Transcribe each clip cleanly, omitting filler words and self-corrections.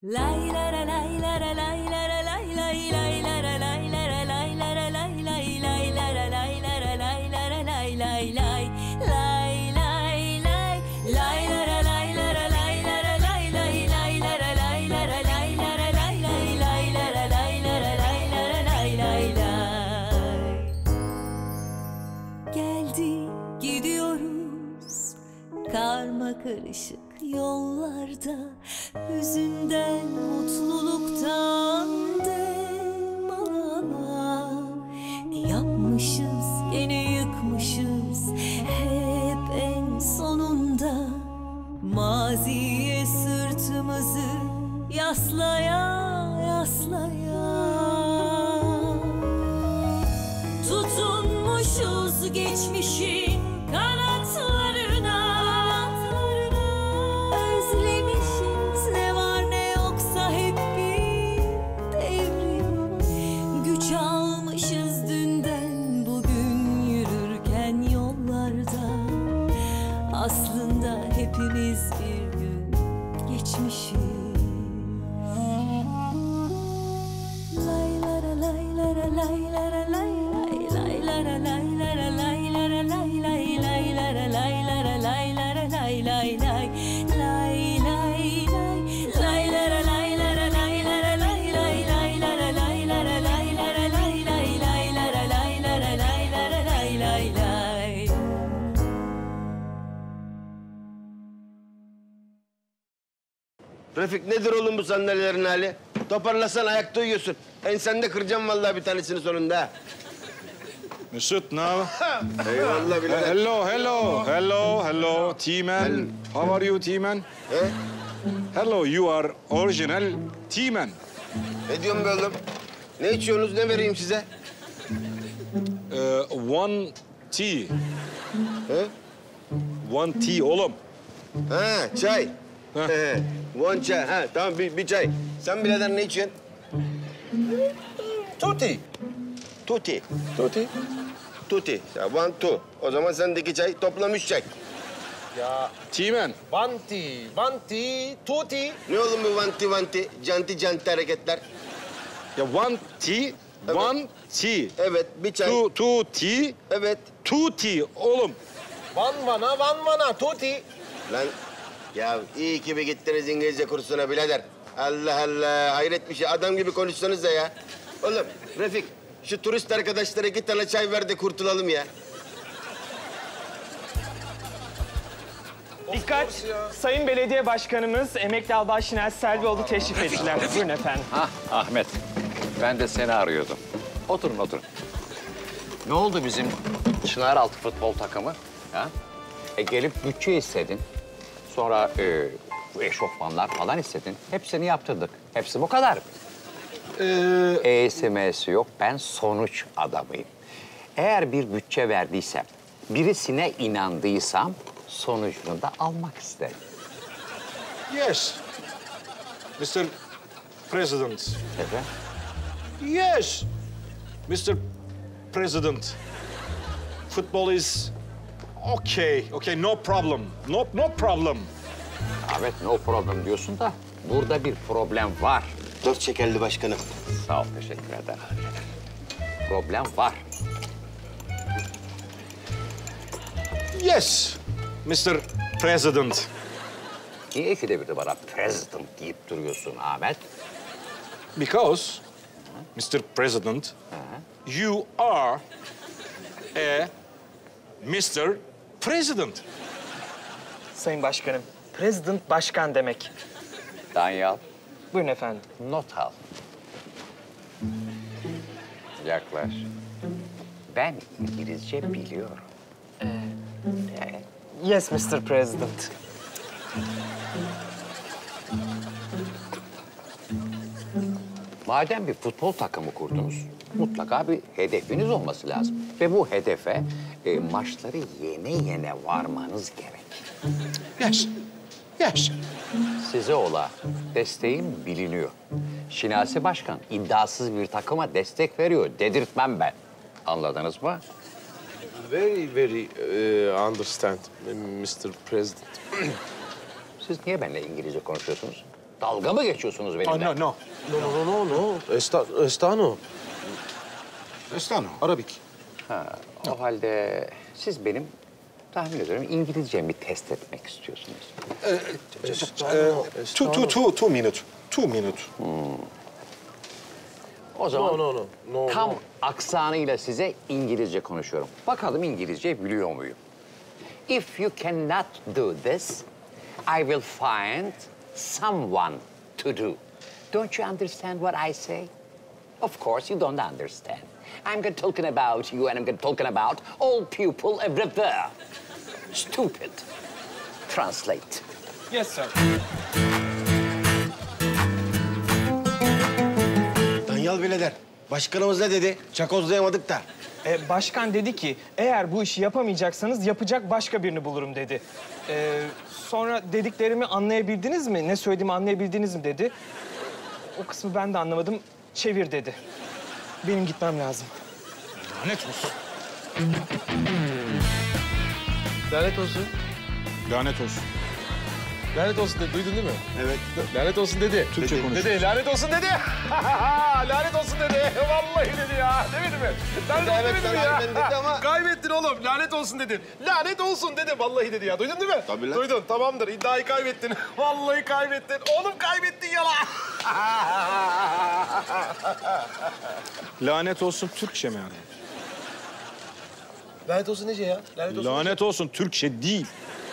Lay la la lay la la lay la la lay lay lay la la lay la la lay la la lay lay lay la la lay la la lay la la lay lay lay lay lay lay lay la la lay la la lay la la lay lay lay la la lay la la lay la la lay lay lay la la lay la la lay la la lay lay lay. Geldi gidiyoruz karma karışık yollarda, hüzünden mutluluktan demana. Ne yapmışız gene yıkmışız hep en sonunda. Maziye sırtımızı yaslaya yaslaya tutunmuşuz geçmişin kanatları. Aslında hepimiz bir gün geçmişiz. Lay la la lay la la lay la la lay lay la la lay la la lay la la lay lay lay la la lay la la lay la la lay lay lay lay lay lay la la lay la la lay la la lay lay lay la la lay la la lay la la lay lay lay la la lay la la lay la la lay lay lay. Refik nedir oğlum bu sandalyelerin hali? Toparlasan ayakta uyuyorsun. Ensende kıracağım vallahi bir tanesini sonunda. Mesut, ne haber? Eyvallah birader. Hello, T-Man. How are you, T-Man? Hello, you are original T-Man. Ne diyorsun be oğlum? Ne içiyorsunuz, ne vereyim size? One tea. One tea oğlum. Ha, çay. One çay, ha tamam bir çay. Sen birader ne içiyorsun? Tuti. Ya one two. O zaman sendeki çay toplam 3 çay. Ya. Timen. One tea, tuti. Ne oğlum bu one tea? Canti hareketler. Ya one tea. Evet, bir çay. Two tea. Evet. Tuti oğlum. One bana, tuti. Lan. Ya iyi ki bir gittiniz İngilizce kursuna birader. Allah Allah, hayret bir şey. Adam gibi konuşsanız da ya. Oğlum Refik, şu turist arkadaşlara 2 tane çay ver de kurtulalım ya. Dikkat, Sayın Belediye Başkanımız Emekli Albay Şinel Selvi oldu teşrif ettiler. Buyurun efendim. Hah, Ahmet, ben de seni arıyordum. Oturun. Ne oldu bizim Çınaraltı futbol takımı? Ha? Gelip bütçe istedin. Sonra eşofmanlar falan istedin. Hepsini yaptırdık. Hepsi bu kadar. ESM'si yok. Ben sonuç adamıyım. Eğer bir bütçe verdiysem, birisine inandıysam sonucunu da almak isterim. Yes. Mr. President. Evet. Yes. Mr. President. Football is... Okay, no problem. Ahmet, no problem diyorsun da burada bir problem var. 4 şekerli başkanım. Sağ ol, teşekkür ederim. Problem var. Yes, Mr. President. Niye ikide bir de bana president deyip duruyorsun Ahmet? Because, Mr. President, you are a Mr. President. Sayın Başkanım, President başkan demek. Danyal. Buyurun efendim. Not al. Yaklaş. Ben İngilizce biliyorum. Yes, Mr. President. Madem bir futbol takımı kurdunuz, mutlaka bir hedefiniz olması lazım. Ve bu hedefe maçları yene varmanız gerek. Yes. Size ola desteğim biliniyor. Şinasi Başkan iddiasız bir takıma destek veriyor. Dedirtmem ben. Anladınız mı? Very understand, Mr. President. Siz niye benimle İngilizce konuşuyorsunuz? Dalga mı geçiyorsunuz benimle? Oh, no. Estağfurullah. Arabik. Ha, o no. halde siz benim tahmin ediyorum İngilizcemi test etmek istiyorsunuz. Two minute. Hmm. O zaman tam aksanıyla size İngilizce konuşuyorum. Bakalım İngilizce biliyor muyum? If you cannot do this, I will find someone to do. Don't you understand what I say? Of course you don't understand. I'm talking about you and I'm talking about all people everywhere. Stupid. Translate. Yes, sir. Danyal Beleder, başkanımız ne dedi? Çakozlayamadık da. Başkan dedi ki, eğer bu işi yapamayacaksanız yapacak başka birini bulurum dedi. Sonra dediklerimi anlayabildiniz mi? Ne söylediğimi anlayabildiniz mi dedi. O kısmı ben de anlamadım. Çevir dedi. Benim gitmem lazım. Lanet olsun. Lanet olsun. Lanet olsun. Lanet olsun dedi. Duydun değil mi? Evet. Lanet olsun dedi. Türkçe konuşuyor. Dedi. Lanet olsun dedi. Lanet olsun dedi. Vallahi dedi ya. Demedi mi? Lanet olsun evet, dedi ya. Dedi ama... Kaybettin oğlum. Lanet olsun dedi. Lanet olsun dedi. Vallahi dedi ya. Duydun değil mi? Tabii. Duydun. Tamamdır. İddiayı kaybettin. Vallahi kaybettin. Oğlum kaybettin ya. Lanet olsun Türkçe mi yani? Lanet olsun nece ya? Lanet olsun Türkçe değil.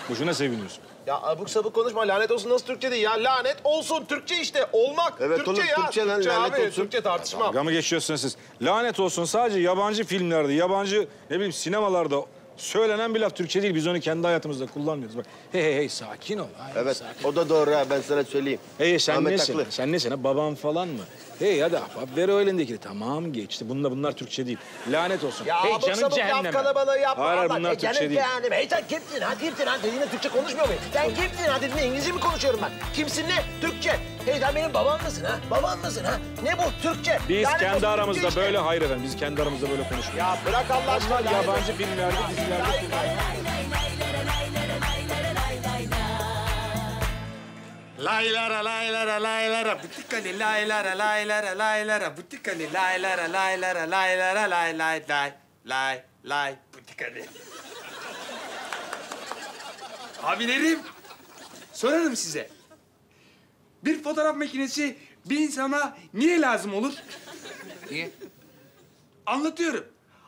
Boşuna seviniyorsun. Ya abuk sabuk konuşma. Lanet olsun nasıl Türkçe değil ya? Lanet olsun Türkçe işte. Olmak. Evet, Türkçe olur, ya. Türkçe lan, lanet abi, olsun. Türkçe tartışma. Dalga mı geçiyorsunuz siz? Lanet olsun sadece yabancı filmlerde, yabancı ne bileyim sinemalarda söylenen bir laf Türkçe değil. Biz onu kendi hayatımızda kullanmıyoruz. Bak hey sakin ol. Hayır, evet sakin. O da doğru ha ben sana söyleyeyim. Hey sen Ahmet nesin? Haklı. Sen nesin ha babam falan mı? Hey hadi ahbap ver o elindekini. Tamam geçti. Bunlar Türkçe değil. Lanet olsun. Ya hey canım cehenneme. Kalabalığı yapma. Hayır bunlar Türkçe değil. Hey sen kimsin ha kimsin ha dediğinde Türkçe konuşmuyor muyum? Sen kimsin ha dediğinde İngilizce mi konuşuyorum ben? Kimsin ne? Türkçe. Hey sen benim babam mısın ha? Baban mısın ha? Ne bu Türkçe? Biz lanet kendi aramızda işte. Böyle hayır efendim. Biz kendi aramızda böyle konuşuyoruz. Ya bırak Allah aşkına. Yabancı filmlerde, dizilerde Laylara butikali laylara butikali lay butikali. Abilerim, sorarım size. Bir fotoğraf makinesi bir insana niye lazım olur? Niye? Anlatıyorum.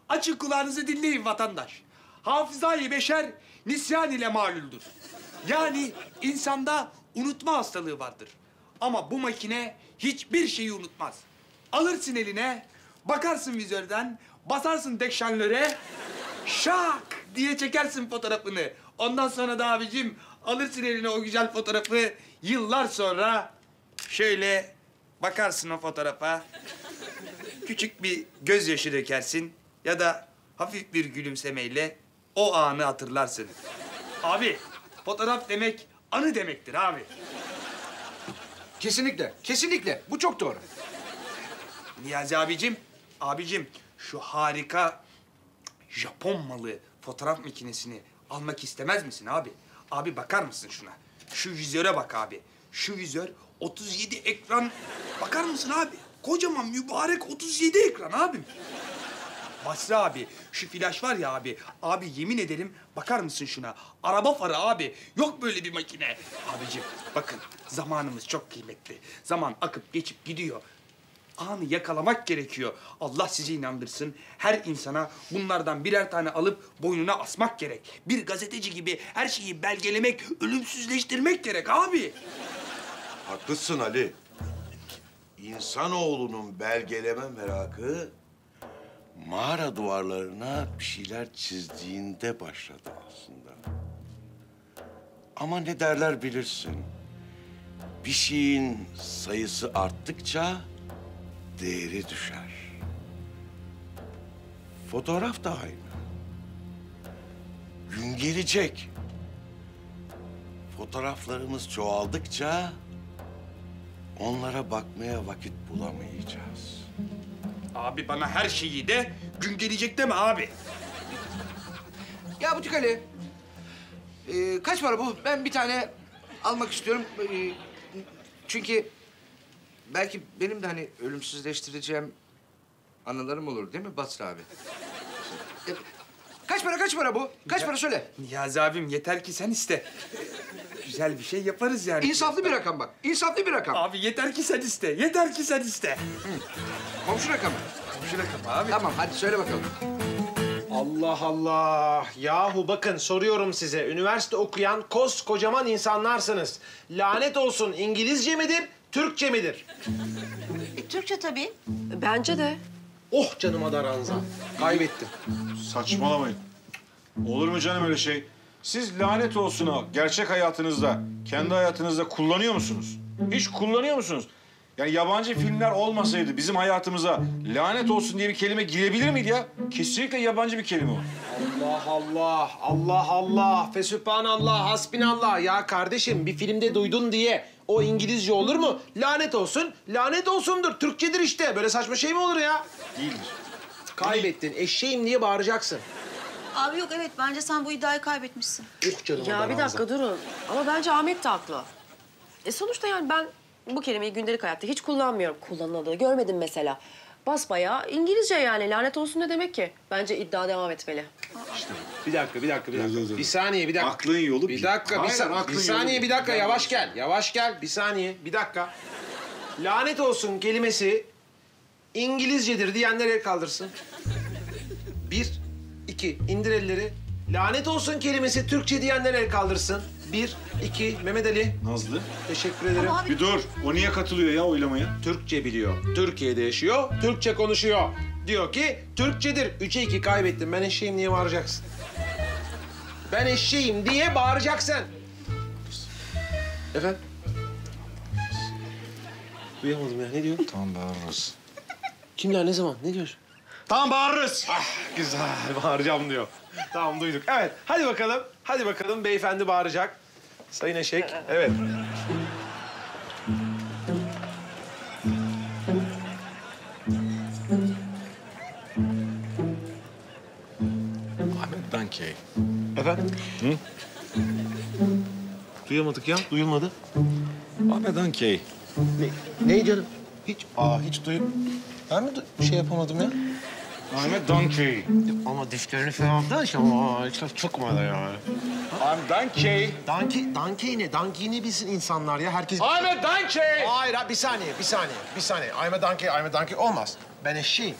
Açın kulağınızı dinleyin vatandaş. Hafızayı beşer nisyan ile malüldür. Yani insanda unutma hastalığı vardır. Ama bu makine hiçbir şeyi unutmaz. Alırsın eline, bakarsın vizörden, basarsın dekşanlöre, şak diye çekersin fotoğrafını. Ondan sonra da abicim alırsın eline o güzel fotoğrafı, yıllar sonra şöyle bakarsın o fotoğrafa. Küçük bir gözyaşı dökersin ya da hafif bir gülümsemeyle o anı hatırlarsın. Abi, fotoğraf demek anı demektir abi. Kesinlikle. Bu çok doğru. Niyazi abicim şu harika Japon malı fotoğraf makinesini almak istemez misin abi? Abi bakar mısın şuna? Şu vizöre bak abi. Şu vizör 37 ekran. Bakar mısın abi? Kocaman mübarek 37 ekran abim. Basri abi, şu flaş var ya abi. Abi yemin ederim bakar mısın şuna? Araba farı abi. Yok böyle bir makine. Abicim bakın zamanımız çok kıymetli. Zaman akıp geçip gidiyor. Anı yakalamak gerekiyor. Allah sizi inandırsın. Her insana bunlardan birer tane alıp boynuna asmak gerek. Bir gazeteci gibi her şeyi belgelemek, ölümsüzleştirmek gerek abi. Haklısın Ali. İnsanoğlunun belgeleme merakı... mağara duvarlarına bir şeyler çizdiğinde başladı aslında. Ama ne derler bilirsin. Bir şeyin sayısı arttıkça değeri düşer. Fotoğraf da aynı. Gün gelecek. Fotoğraflarımız çoğaldıkça onlara bakmaya vakit bulamayacağız. Abi bana her şeyi de gün gelecek deme abi. Ya Butik Ali, kaç para bu? Ben bir tane almak istiyorum. Çünkü belki benim de hani ölümsüzleştireceğim anılarım olur değil mi Basri abi? Kaç para bu? Kaç para söyle. Niyazi abim yeter ki sen iste. Güzel bir şey yaparız yani. İnsaflı bir rakam bak. İnsaflı bir rakam. Abi yeter ki sen iste. Yeter ki sen iste. Hı. Komşu rakamı. Komşu rakamı abi. Tamam hadi söyle bakalım. Allah Allah! Yahu bakın soruyorum size. Üniversite okuyan koskocaman insanlarsınız. Lanet olsun İngilizce midir, Türkçe midir? Türkçe tabii. Bence de. Oh canıma da ranza. Kaybettim. Saçmalamayın. Olur mu canım öyle şey? Siz lanet olsun o gerçek hayatınızda, kendi hayatınızda kullanıyor musunuz? Hiç kullanıyor musunuz? Yani yabancı filmler olmasaydı bizim hayatımıza lanet olsun diye bir kelime girebilir miydi ya? Kesinlikle yabancı bir kelime o. Allah Allah, Allah Allah, fesübhanallah, hasbinallah. Ya kardeşim bir filmde duydun diye o İngilizce olur mu? Lanet olsun, lanet olsundur. Türkçedir işte. Böyle saçma şey mi olur ya? Değildir. Kaybettin. Eşeğim diye bağıracaksın. Abi yok evet, bence sen bu iddiayı kaybetmişsin. Oh canım. Ya bir dakika durun. Ama bence Ahmet de haklı. Sonuçta yani ben... Bu kelimeyi gündelik hayatta hiç kullanmıyorum. Kullanıldığını görmedim mesela. Basbayağı İngilizce yani. Lanet olsun ne demek ki? Bence iddia devam etmeli. İşte. Bir dakika. Bir saniye. Aklın yolu bir. Bir dakika. Yavaş gel. Bir saniye. Lanet olsun kelimesi İngilizcedir diyenler el kaldırsın. 1, 2. İndir elleri. Lanet olsun kelimesi Türkçe diyenler el kaldırsın. 1, 2, Mehmet Ali. Nazlı. Teşekkür ederim. Abi... Bir dur, o niye katılıyor ya oylamaya? Türkçe biliyor, Türkiye'de yaşıyor, Türkçe konuşuyor. Diyor ki, Türkçedir. 3'e 2 kaybettim, ben eşeğim diye bağıracaksın. Ben eşeğim diye bağıracaksın. Efendim? Duyamadım ya, ne diyor? Tamam, bağırırız. Kimler, ne zaman, ne diyorsun? Tamam, bağırırız. Ah, güzel, bağıracağım diyor. Tamam, duyduk. Evet, hadi bakalım. Hadi bakalım beyefendi bağıracak. Sayın Eşek, evet. Ahmet Danke. Efendim? Hı? Duyamadık ya, duyulmadı. Ahmet Danke. Neyi canım? Hiç duyup... Ben mi şey yapamadım ya? Ahmet Danke. Ama dişlerini falan da çok çıkmadı yani. Ahmet Danke. Danke ne? Danke'yi ne bilsin insanlar ya? Herkes... Ahmet Danke! Hayır, bir saniye. Ahmet Danke olmaz. Ben eşeğim.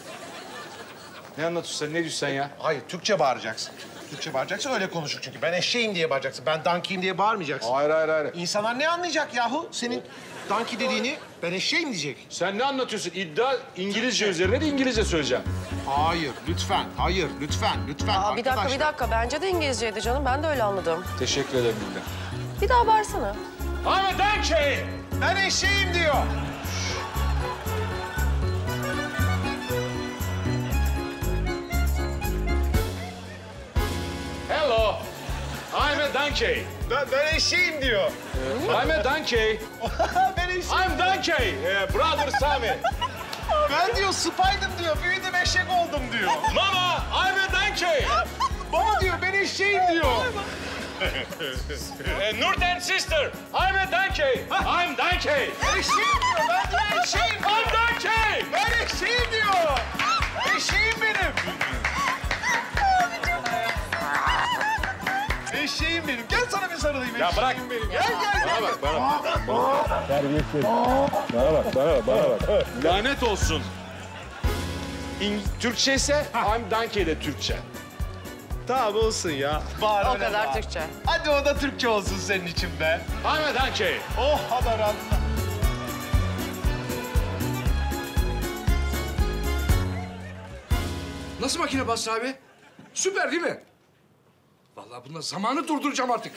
Ne anlatıyorsun sen? Ne diyorsun sen ya? Hayır, Türkçe bağıracaksın, öyle konuşur çünkü. Ben eşeğim diye bağıracaksın, ben Danke'yim diye bağırmayacaksın. Hayır. İnsanlar ne anlayacak yahu? Senin Danke dediğini ben eşeğim diyecek. Sen ne anlatıyorsun? İddia İngilizce üzerine de İngilizce söyleyeceğim. Hayır, lütfen. Aa, bir dakika. Bence de İngilizceydi canım. Ben de öyle anladım. Teşekkür ederim Gülden. Bir daha bağırsana. Ahmet Danke! Ben eşeğim diyor. Hello. Ahmet Danke. Ben eşeğim diyor. Ahmet Danke. Ben eşeğim. I'm Danke. Brother Sami. Ben diyor spaydım diyor, büyüdüm eşek oldum diyor. Mama, I'm a donkey. Baba diyor, ben eşeğim diyor. Nurten sister, I'm a donkey. I'm donkey. Eşeğim diyor, ben diyor eşeğim. I'm donkey. Ben eşeğim diyor. Eşeğim benim. Eşeğim benim. Gel sana bir sarılayım eşeğim. Ya bırak. Benim. Gel. Bana bak. Terbiyesiz. Bana bak. Lanet olsun. Türkçe ise I'm Danke'de Türkçe. Tamam olsun ya. Bağır o kadar Türkçe. Hadi o da Türkçe olsun senin için be. I'm Danke. Oh haber anla. Nasıl makine Basri abi? Süper değil mi? Vallahi bununla zamanı durduracağım artık.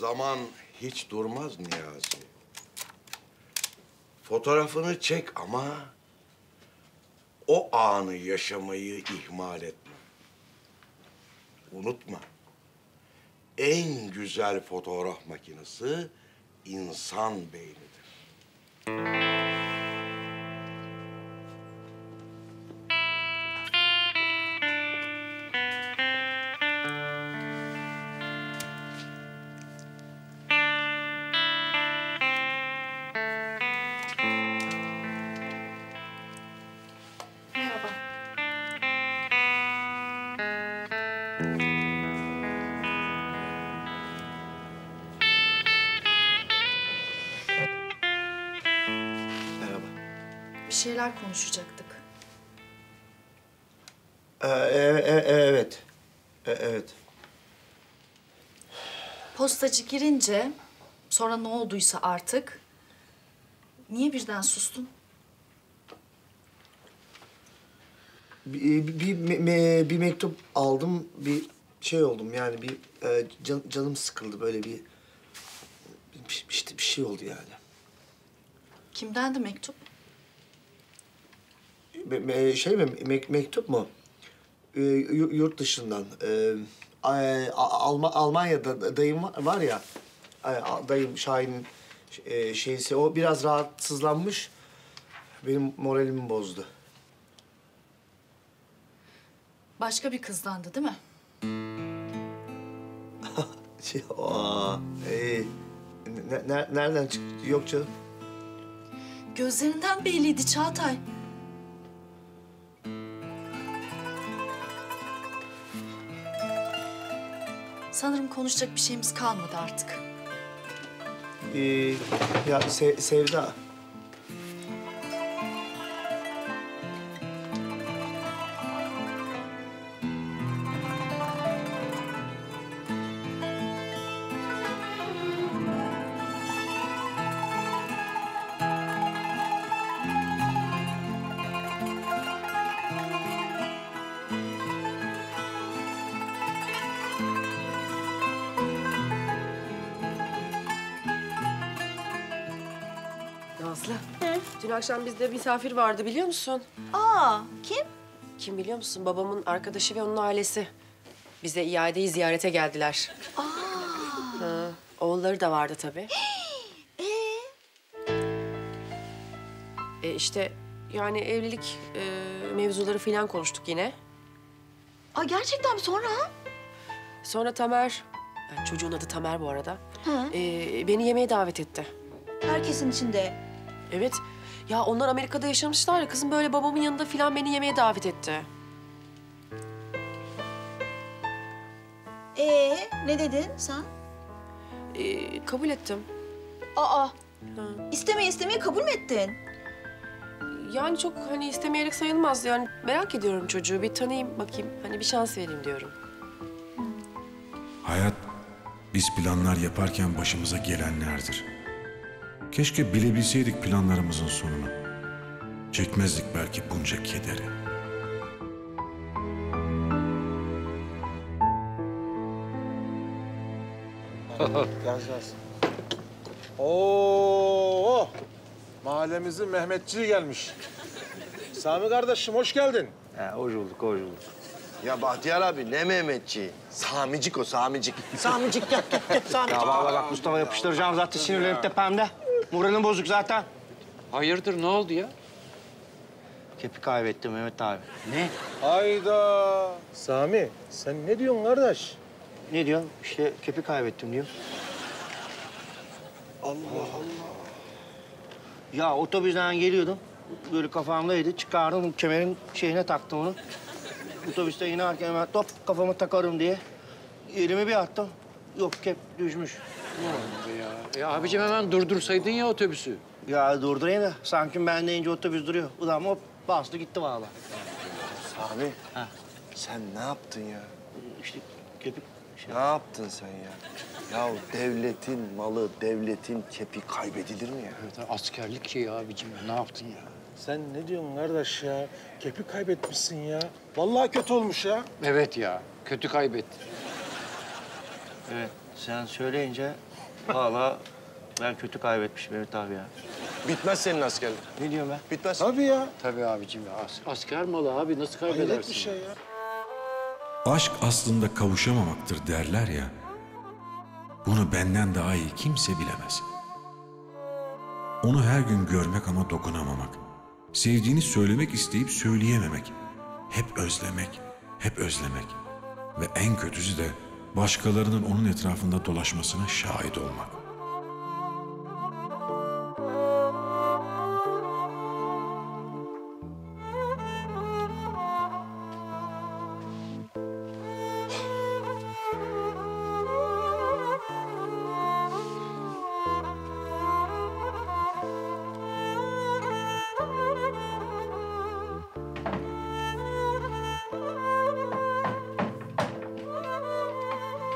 Zaman hiç durmaz Niyazi. Fotoğrafını çek ama o anı yaşamayı ihmal etme. Unutma. En güzel fotoğraf makinesi insan beynidir. şeyler konuşacaktık. Evet. Evet. Postacı girince, sonra ne olduysa artık... Niye birden sustun? Bir mektup aldım, bir şey oldum yani bir canım sıkıldı böyle bir şey oldu yani. Kimdendi mektup? Mektup mu? Yurt dışından. Almanya'da dayım var ya, dayım Şahin'in şeysi, o biraz rahatsızlanmış, benim moralimi bozdu. Başka bir kızdandı değil mi? Nereden çıktı? Yok canım. Gözlerinden belliydi Çağatay. Sanırım konuşacak bir şeyimiz kalmadı artık. Sevda. Nazlı, dün akşam bizde misafir vardı biliyor musun? Aa, kim? Kim biliyor musun? Babamın arkadaşı ve onun ailesi. Bize iadeyi ziyarete geldiler. Aa. Ha, oğulları da vardı tabii. İşte yani evlilik mevzuları falan konuştuk yine. Aa, gerçekten mi? Sonra? Sonra Tamer, yani çocuğun adı Tamer bu arada, beni yemeğe davet etti. Herkesin içinde. Evet. Ya onlar Amerika'da yaşamışlar ya, kızım böyle babamın yanında filan beni yemeğe davet etti. Ne dedin sen? Kabul ettim. Aa! İstemeye kabul mü ettin? Yani çok hani istemeyerek sayılmaz yani. Merak ediyorum çocuğu, bir tanıyayım bakayım. Hani bir şans vereyim diyorum. Hayat, biz planlar yaparken başımıza gelenlerdir. Keşke bilebilseydik planlarımızın sonunu. Çekmezdik belki bunca kederi. Geleceğiz. Oo! Mahallemizin Mehmetçiği gelmiş. Sami kardeşim hoş geldin. Hoş bulduk. Ya Bahtiyar abi ne Mehmetçi? Samicik o, Samicik. Samicik gel Samicik. Ya vallahi bak Mustafa yapıştıracağım zaten sinirlenip tepemde. Moralim bozuk zaten. Hayırdır, ne oldu ya? Kepi kaybettim Mehmet abi. Ne? Hayda! Sami, sen ne diyorsun kardeş? Ne diyorum? İşte kepi kaybettim diyorum. Allah! Ya otobüsten geliyordum. Böyle kafamdaydı. Çıkardım, kemerin şeyine taktım onu. Otobüste inerken hemen top kafamı takarım diye. Elimi bir attım. Yok, kep düşmüş. Ne oldu ya? Abicim hemen durdursaydın ya otobüsü. Ya durdurayım da sanki ben deyince otobüs duruyor. Ulan hop bastı gitti vallahi. Sami, sen ne yaptın ya? İşte kepik şey. Ne yaptın sen ya? Ya devletin malı, devletin kepi kaybedilir mi ya? Evet, askerlik şey abicim, ne yaptın ya? Sen ne diyorsun kardeş ya? Kepi kaybetmişsin ya. Vallahi kötü olmuş ya. Evet ya, kötü kaybettin. Evet. Sen söyleyince vallahi ben kötü kaybetmişim Mehmet abi ya. Bitmez senin askerlik. Ne diyorum ben? Bitmez. Tabii ya. Tabii abicim ya. Asker malı abi, nasıl kaybedersin? Hayret bir şey ya. Aşk aslında kavuşamamaktır derler ya. Bunu benden daha iyi kimse bilemez. Onu her gün görmek ama dokunamamak. Sevdiğini söylemek isteyip söyleyememek. Hep özlemek. Ve en kötüsü de başkalarının onun etrafında dolaşmasına şahit olmak.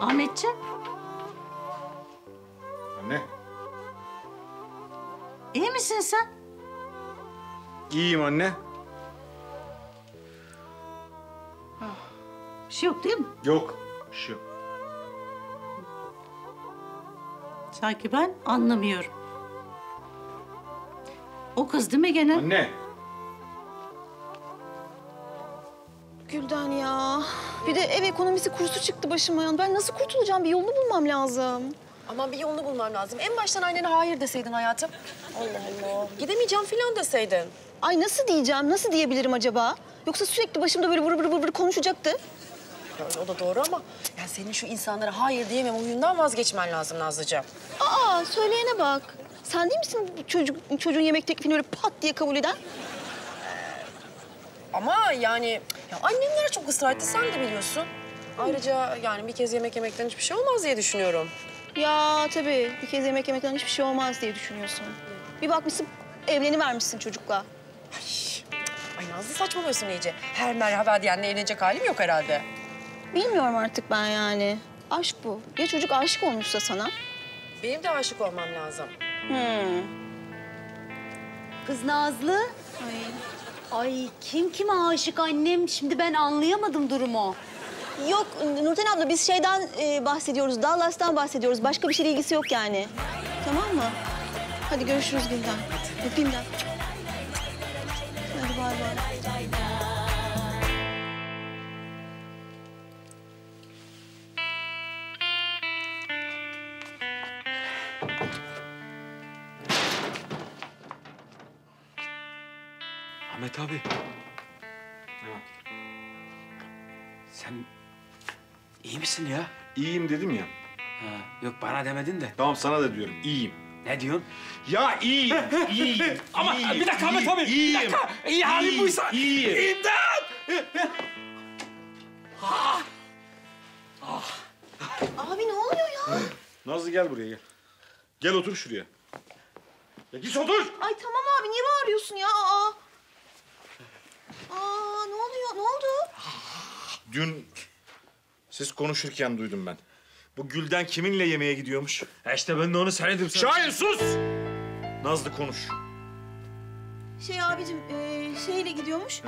Ahmetciğim. Anne. İyi misin sen? İyiyim anne. Bir şey yok değil mi? Yok, bir şey yok. Sanki ben anlamıyorum. O kız değil mi gene? Anne. Gülden ya. Bir de ev ekonomisi kursu çıktı başıma ya. Ben nasıl kurtulacağım? Bir yolunu bulmam lazım. Aman bir yolunu bulmam lazım. En baştan annene hayır deseydin hayatım. Allah Allah. Gidemeyeceğim falan deseydin. Ay nasıl diyeceğim? Nasıl diyebilirim acaba? Yoksa sürekli başımda böyle vır vır konuşacaktı. Yani o da doğru ama yani senin şu insanlara hayır diyemem huyundan vazgeçmen lazım Nazlıcığım. Aa söyleyene bak. Sen değil misin çocuğun yemek teklifini öyle pat diye kabul eden? Ama yani ya annemlere çok ısrar etti, sen de biliyorsun. Ayrıca yani bir kez yemek yemekten hiçbir şey olmaz diye düşünüyorum. Ya tabii bir kez yemek yemekten hiçbir şey olmaz diye düşünüyorsun. Bir bakmışsın evlenivermişsin çocukla. Ay Nazlı saçmalıyorsun iyice. Her merhaba diyenle evlenecek halim yok herhalde. Bilmiyorum artık ben yani. Aşk bu. Ya çocuk aşık olmuşsa sana? Benim de aşık olmam lazım. Kız Nazlı. Ay kim kime aşık annem? Şimdi ben anlayamadım durumu. Yok Nurten abla biz şeyden bahsediyoruz. Dallas'tan bahsediyoruz. Başka bir şeyle ilgisi yok yani. Tamam mı? Hadi görüşürüz Gülden. Öpeyim de. Hadi bay bay. Ahmet abi. Evet. Sen iyi misin ya? İyiyim dedim ya. Ha, yok bana demedin de. Tamam sana da diyorum iyiyim. Ne diyorsun? Ya iyiyim, iyiyim. Ama iyiyim, bir dakika Ahmet abi, bir dakika. İyi halim buysa. İyiyim. İmdat! Ah. Ah. Abi ne oluyor ya? Nazlı gel buraya gel. Gel otur şuraya. Ya git otur. Ay tamam abi niye bağırıyorsun ya? Aa, ne oluyor? Ne oldu? Dün siz konuşurken duydum ben. Bu Gülden kiminle yemeğe gidiyormuş? İşte ben de onu söyledim sana. Şahin sus! Nazlı konuş. Şey abicim, şeyle gidiyormuş.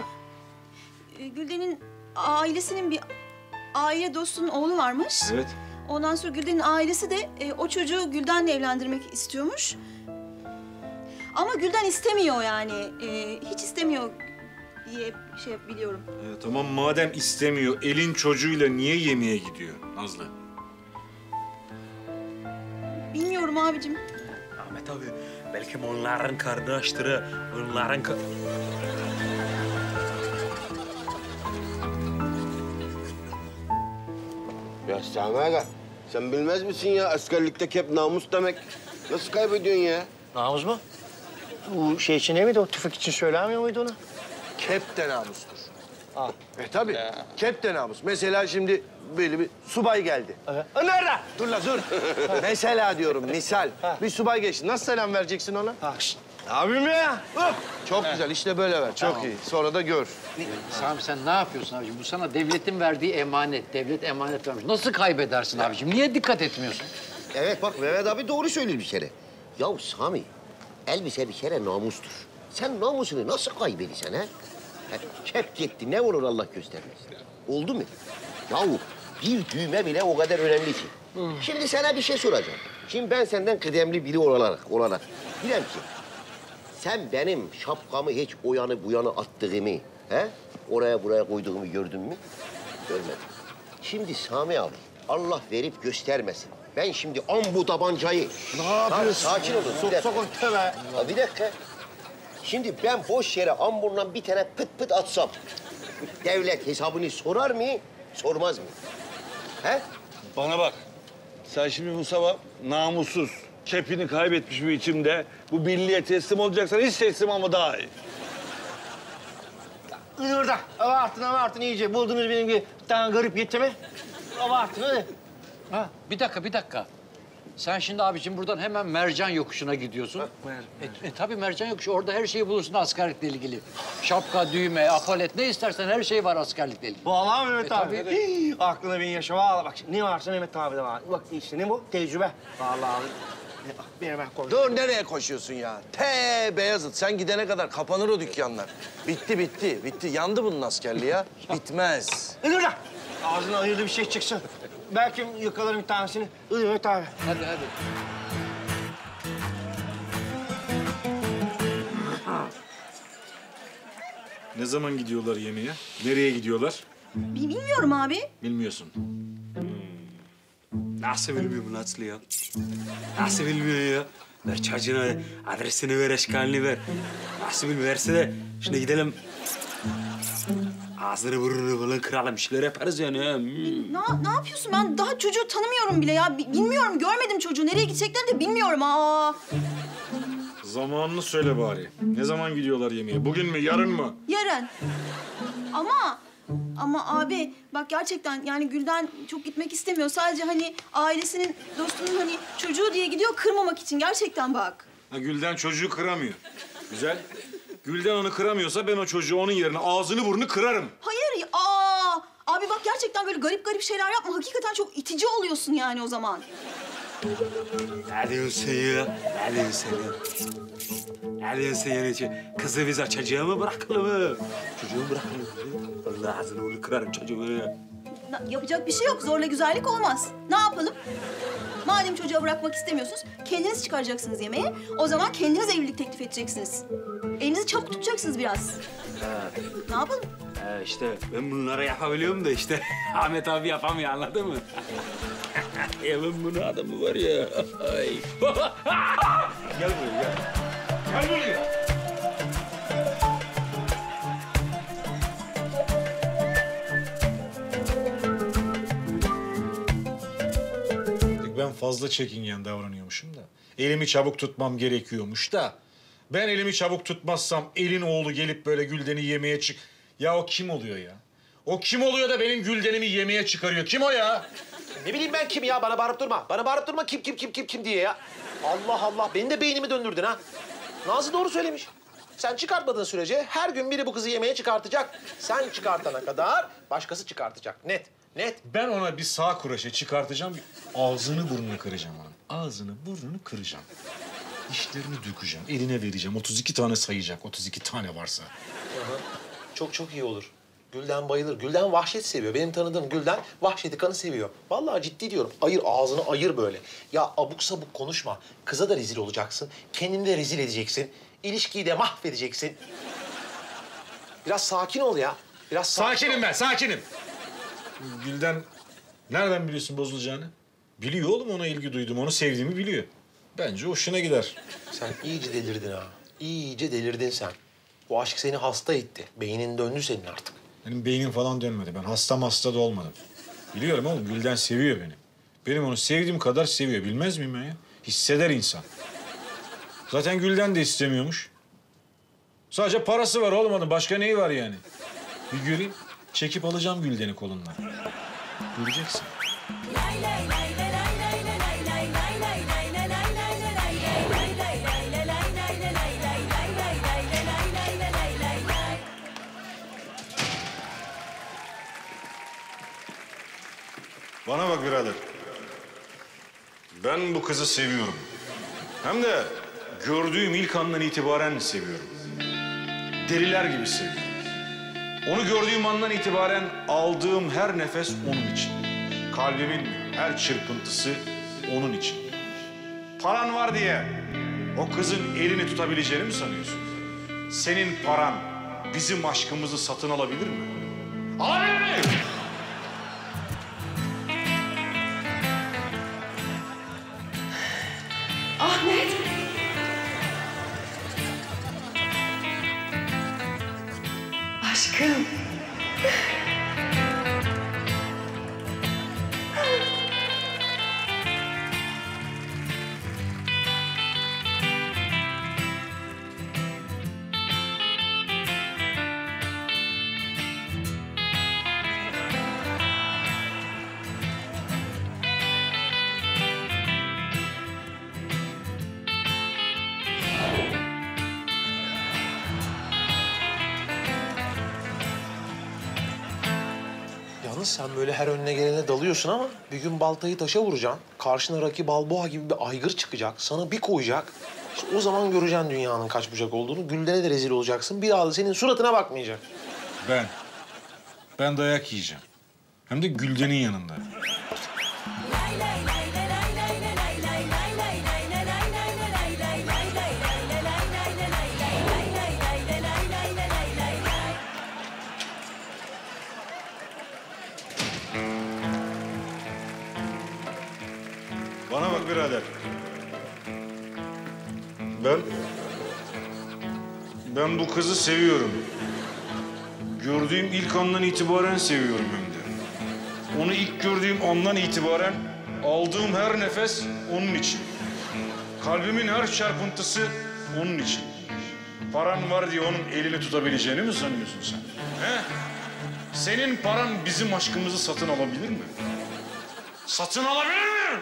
Gülden'in ailesinin bir aile dostunun oğlu varmış. Evet. Ondan sonra Gülden'in ailesi de o çocuğu Gülden'le evlendirmek istiyormuş. Ama Gülden istemiyor yani. Hiç istemiyor diye şey biliyorum. Tamam madem istemiyor, elin çocuğuyla niye yemeğe gidiyor Nazlı? Bilmiyorum abicim. Ahmet abi, belki onların kardeşleri, onların... Ya Sami Aga, sen bilmez misin ya askerlikteki hep namus demek? Nasıl kaybediyorsun ya? Namus mu? Bu şey için değil miydi, o tüfek için söylemiyor muydu onu? Kep de namustur. Ah. Tabii, kep de namus. Mesela şimdi böyle bir subay geldi. Nerede? Dur la dur. Mesela diyorum, misal. Bir subay geçti. Nasıl selam vereceksin ona? Abim ya. Hop. Çok güzel, işte böyle ver. Çok iyi. Sonra da gör. Sami sen ne yapıyorsun abiciğim? Bu sana devletin verdiği emanet. Devlet emanet vermiş. Nasıl kaybedersin abiciğim? Niye dikkat etmiyorsun? Evet bak Mehmet abi doğru söylüyor bir kere. Yahu Sami, elbise bir kere namustur. Sen namusunu nasıl kaybedersen ha? Kep gitti, ne olur Allah göstermesin. Oldu mu? Yahu bir düğme bile o kadar önemli ki. Şimdi sana bir şey soracağım. Şimdi ben senden kıdemli biri olarak bilem ki... ...sen benim şapkamı hiç o yanı bu yana attığımı, he? Oraya buraya koyduğumu gördün mü? Görmedim. Şimdi Sami abi, Allah verip göstermesin. Ben şimdi am bu tabancayı... Ne yapıyorsun? Sakin olun. Sok öteme. Bir dakika. Şimdi ben boş yere amburdan bir tane pıt atsam... ...devlet hesabını sorar mı, sormaz mı? He? Bana bak, sen şimdi bu sabah namussuz, kepini kaybetmiş bir içimde... ...bu birliğe teslim olacaksan hiç teslim ama daha iyi. Orada, abartın iyice. Buldunuz benim gibi bir tane garip yetimi. Abartın hadi. Ha, bir dakika. Sen şimdi abicim buradan hemen mercan yokuşuna gidiyorsun. Tabii mercan yokuşu, orada her şeyi bulursun askerlikle ilgili. Şapka, düğme, apalet, ne istersen her şey var askerlikle ilgili. Vallahi Mehmet abi. Hii, aklına bin yaşa. Vallahi bak ne varsa Mehmet abi de var. Bak işte ne bu? Tecrübe. Vallahi abi. Dur, nereye koşuyorsun ya? Beyazıt, sen gidene kadar kapanır o dükkanlar. Bitti, bitti, bitti. Yandı bunun askerliği ya. Bitmez. Dur lan! Ağzına hayırlı bir şey çıksın. Belki yakalarım bir tanesini. Dur Mehmet abi. Hadi, hadi. Ne zaman gidiyorlar yemeğe? Nereye gidiyorlar? Bilmiyorum abi. Bilmiyorsun. Nasıl bilmiyor bu Nazlı ya? Nasıl bilmiyor ya? Ver çocuğuna adresini ver, eşkalini ver. Nasıl bilmiyor? Verse de şimdi gidelim. Ağzını burnunu falan kıralım, bir şeyler yaparız yani. Ne yapıyorsun? Ben daha çocuğu tanımıyorum bile ya. Bilmiyorum, görmedim çocuğu. Nereye gideceklerini de bilmiyorum. Aa. Zamanını söyle bari. Ne zaman gidiyorlar yemeğe? Bugün mü, yarın mı? Yarın. Ama abi bak gerçekten yani Gülden çok gitmek istemiyor. Sadece hani ailesinin, dostunun hani çocuğu diye gidiyor, kırmamak için. Gerçekten bak. Ha, Gülden çocuğu kıramıyor. Güzel. Gülden onu kıramıyorsa ben o çocuğu onun yerine ağzını burnunu kırarım. Hayır ya. Abi bak gerçekten böyle garip şeyler yapma. Hakikaten çok itici oluyorsun yani o zaman. Ne diyorsun sen ya? Ne diyorsun sen ya? Ne diyorsun sen ya? Kızı biz açacağız mı, bırakalım mı? Çocuğu bırakalım. Allah ağzını onu kırarım çocuğu. Yapacak bir şey yok. Zorla güzellik olmaz. Ne yapalım? Madem çocuğa bırakmak istemiyorsunuz, kendiniz çıkaracaksınız yemeği. O zaman kendiniz evlilik teklif edeceksiniz. Elinizi çabuk tutacaksınız biraz. Ne yapalım? İşte ben bunlara yapabiliyorum da işte Ahmet abi yapamıyor, anladın mı? Ya ben bunun adamı var ya. Gel buraya, gel. Gel buraya. Ben fazla çekingen davranıyormuşum da, elimi çabuk tutmam gerekiyormuş da, ben elimi çabuk tutmazsam elin oğlu gelip böyle Gülden'i yemeğe çık... Ya o kim oluyor ya? O kim oluyor da benim Gülden'imi yemeğe çıkarıyor? Kim o ya? Ne bileyim ben kim ya? Bana bağırıp durma. Bana bağırıp durma kim diye ya. Allah Allah, beni de beynimi döndürdün ha. Nazlı doğru söylemiş. Sen çıkartmadığın sürece her gün biri bu kızı yemeğe çıkartacak. Sen çıkartana kadar başkası çıkartacak. Net. Net. Ben ona bir sağ kuraşa çıkartacağım, ağzını burnunu kıracağım ona. Ağzını burnunu kıracağım. Dişlerini dökeceğim, eline vereceğim. 32 tane sayacak, 32 tane varsa. Aha. Çok iyi olur. Gülden bayılır. Gülden vahşet seviyor. Benim tanıdığım Gülden vahşeti, kanı seviyor. Vallahi ciddi diyorum. Ayır, ağzını ayır böyle. Ya abuk sabuk konuşma. Kıza da rezil olacaksın, kendini de rezil edeceksin. İlişkiyi de mahvedeceksin. Biraz sakin ol ya. Biraz sakinim ben, sakinim. Gülden nereden biliyorsun bozulacağını? Biliyor oğlum, ona ilgi duydum, onu sevdiğimi biliyor. Bence hoşuna gider. Sen iyice delirdin ha. İyice delirdin sen. O aşk seni hasta etti. Beynin döndü senin artık. Benim beynim falan dönmedi. Ben hasta da olmadım. Biliyorum oğlum, Gülden seviyor beni. Benim onu sevdiğim kadar seviyor. Bilmez miyim ben ya? Hisseder insan. Zaten Gülden de istemiyormuş. Sadece parası var oğlum onun. Başka neyi var yani? Bir göreyim. Çekip alacağım Gülden'i kolundan. Göreceksin. Bana bak birader. Ben bu kızı seviyorum. Hem de gördüğüm ilk andan itibaren seviyorum. Deliler gibi seviyorum. Onu gördüğüm andan itibaren aldığım her nefes onun için. Kalbimin her çırpıntısı onun için. Paran var diye o kızın elini tutabileceğini mi sanıyorsun? Senin paran bizim aşkımızı satın alabilir mi? Alabilir mi? Ahmet! Aşkım. Yalnız sen böyle her önüne gelene dalıyorsun ama bir gün baltayı taşa vuracaksın. Karşına Rocky Balboa gibi bir aygır çıkacak. Sana bir koyacak. İşte o zaman göreceksin dünyanın kaç bucak olduğunu. Gülden'e de rezil olacaksın. Bir daha da senin suratına bakmayacak. Ben dayak yiyeceğim. Hem de Gülden'in yanında. Bana bak birader. Ben bu kızı seviyorum. Gördüğüm ilk andan itibaren seviyorum hem de. Onu ilk gördüğüm andan itibaren aldığım her nefes onun için. Kalbimin her çarpıntısı onun için. Paran var diye onun elini tutabileceğini mi sanıyorsun sen? He? Senin paran bizim aşkımızı satın alabilir mi? Satın alabilir mi?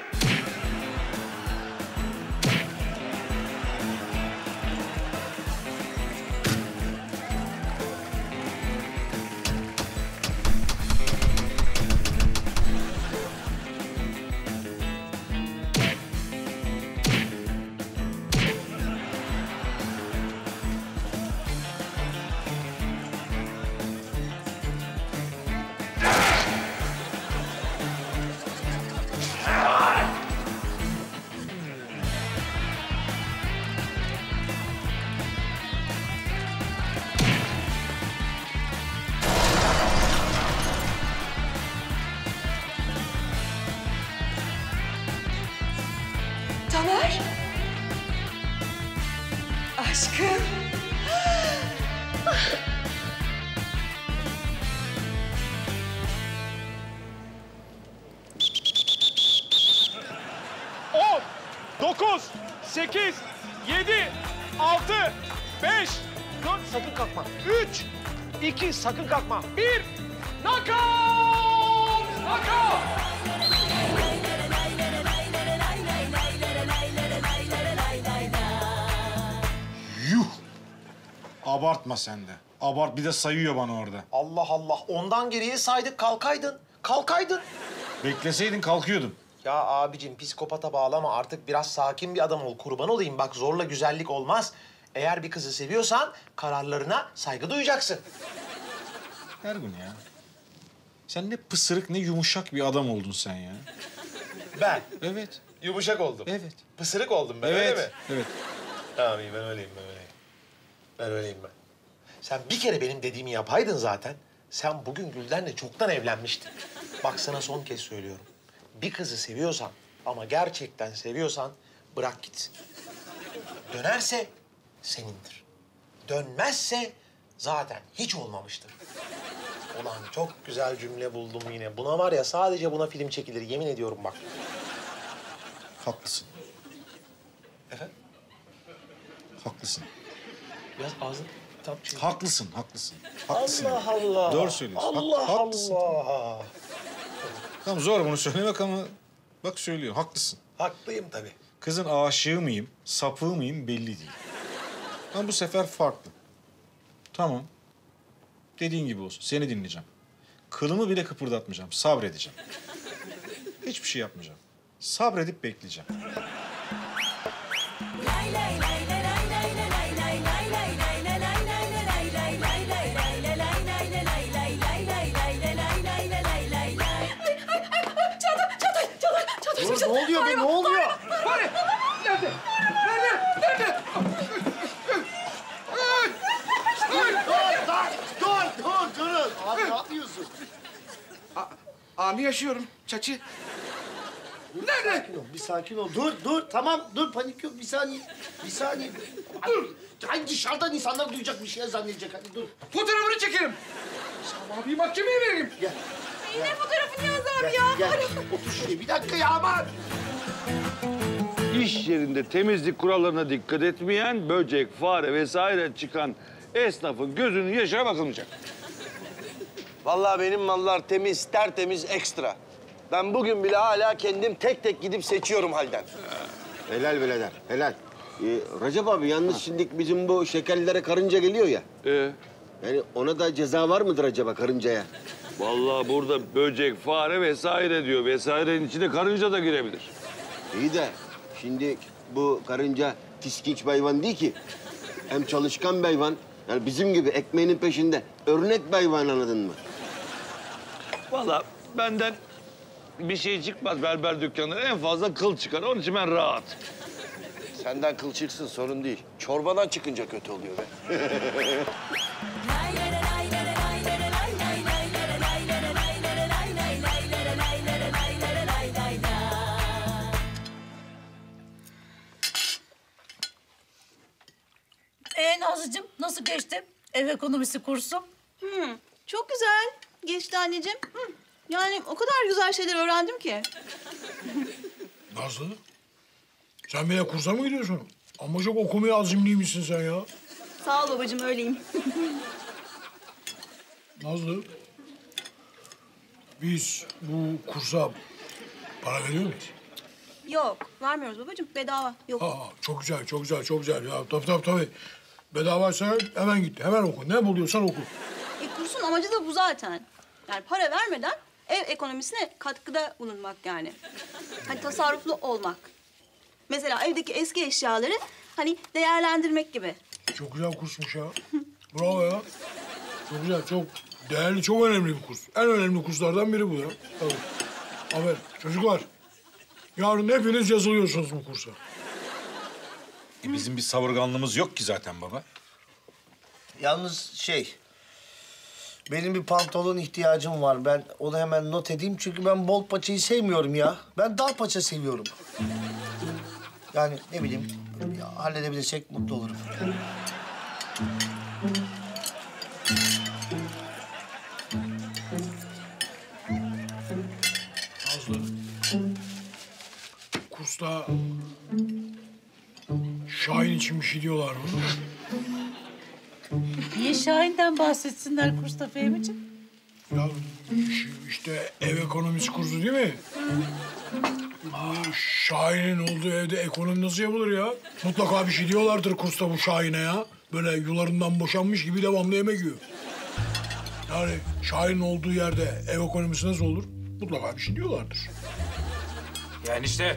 Sakın kalkma. Bir, nakal! Nakal! Yuh! Abartma sen de. Abart, bir de sayıyor bana orada. Allah Allah. Ondan geriye saydık. Kalkaydın. Kalkaydın. Bekleseydin kalkıyordum. Ya abicim, psikopata bağlama. Artık biraz sakin bir adam ol. Kurban olayım. Bak, zorla güzellik olmaz. Eğer bir kızı seviyorsan kararlarına saygı duyacaksın. Ergun ya, sen ne pısırık ne yumuşak bir adam oldun sen ya. Ben? Evet. Yumuşak oldum? Evet. Pısırık oldum ben, evet. Öyle mi? Evet. Tamam, iyi, ben öyleyim. Sen bir kere benim dediğimi yapaydın zaten. Sen bugün Gülden'le çoktan evlenmiştin. Bak, sana son kez söylüyorum. Bir kızı seviyorsan ama gerçekten seviyorsan bırak gitsin. Dönerse senindir. Dönmezse zaten hiç olmamıştır. Ulan çok güzel cümle buldum yine. Buna var ya, sadece buna film çekilir. Yemin ediyorum bak. Haklısın. Efendim? Haklısın. Biraz ağzını tam çevir. Haklısın. Allah Allah. Doğru söylüyorsun. Allah Allah. Tamam, zor bunu söylemek ama bak söylüyor. Haklısın. Haklıyım tabii. Kızın aşığı mıyım, sapığı mıyım belli değil. Ama bu sefer farklı. Tamam. Dediğin gibi olsun. Seni dinleyeceğim. Kılımı bile kıpırdatmayacağım. Sabredeceğim. Hiçbir şey yapmayacağım. Sabredip bekleyeceğim. Çağatay. Ne oluyor be? Ne oluyor? Bari. Nerede? Dur. Abi ne yapıyorsun? Anı yaşıyorum Çaçı. Dur, nerede? Bir sakin ol. Dur. Tamam, dur. Panik yok. Bir saniye. Dur. Ay, dışarıdan insanlar duyacak, bir şeyler zannedecek. Hadi dur. Fotoğrafını çekerim. Sami abiyi mahkemeye vereyim. Gel. Ne fotoğrafı Niyaz abi ya? Gel. Otur şuraya. Bir dakika ya aman. İş yerinde temizlik kurallarına dikkat etmeyen, böcek, fare vesaire çıkan esnafın gözünün yaşına bakılmayacak. Vallahi benim mallar temiz, tertemiz, ekstra. Ben bugün bile hala kendim tek tek gidip seçiyorum halden. Helal birader, helal. Recep abi, yalnız şimdi bizim bu şekerlilere karınca geliyor ya. Yani ona da ceza var mıdır acaba karıncaya? Vallahi burada böcek, fare vesaire diyor. Vesairenin içine karınca da girebilir. İyi de şimdi bu karınca tiskinç bir hayvan değil ki. Hem çalışkan bir hayvan. Yani bizim gibi ekmeğinin peşinde örnek bir hayvan, anladın mı? Vallahi benden bir şey çıkmaz berber dükkanında. En fazla kıl çıkar. Onun için ben rahat. Senden kıl çıksın sorun değil. Çorbadan çıkınca kötü oluyor be. Nazlıcığım, nasıl geçti ev ekonomisi kursu? Çok güzel geçti anneciğim. Yani o kadar güzel şeyler öğrendim ki. Nazlı, sen bile kursa mı gidiyorsun? Ama çok okumaya azimliymişsin sen ya. Sağ ol babacığım, öyleyim. Nazlı, biz bu kursa para veriyor muyuz? Yok, vermiyoruz babacığım, bedava. Yok. Aa, çok güzel, çok güzel, çok güzel. Ya tabii. Bedavaysa hemen git, hemen oku. Ne buluyorsan oku. Kursun amacı da bu zaten. Yani para vermeden ev ekonomisine katkıda bulunmak yani. Hani tasarruflu olmak. Mesela evdeki eski eşyaları hani değerlendirmek gibi. Çok güzel kursmuş ya. Bravo ya. Çok güzel, çok değerli, çok önemli bir kurs. En önemli kurslardan biri bu ya. Tabii. Aferin. Çocuklar, yarın hepiniz yazılıyorsunuz bu kursa. Bizim bir savurganlığımız yok ki zaten baba. Yalnız benim bir pantolon ihtiyacım var. Ben onu hemen not edeyim çünkü ben bol paçayı sevmiyorum ya. Ben dar paça seviyorum. Yani ne bileyim, halledebilirsek mutlu olurum. Nazlı, kursta Şahin için bir şey diyorlar mı? Niye Şahin'den bahsetsinler kursta Fehmi'ciğim? Ya işte ev ekonomisi kursu değil mi? Şahin'in olduğu evde ekonomi nasıl yapılır ya? Mutlaka bir şey diyorlardır kursta bu Şahin'e ya. Böyle yularından boşanmış gibi devamlı yemek yiyor. Yani Şahin'in olduğu yerde ev ekonomisi nasıl olur? Mutlaka bir şey diyorlardır. Yani işte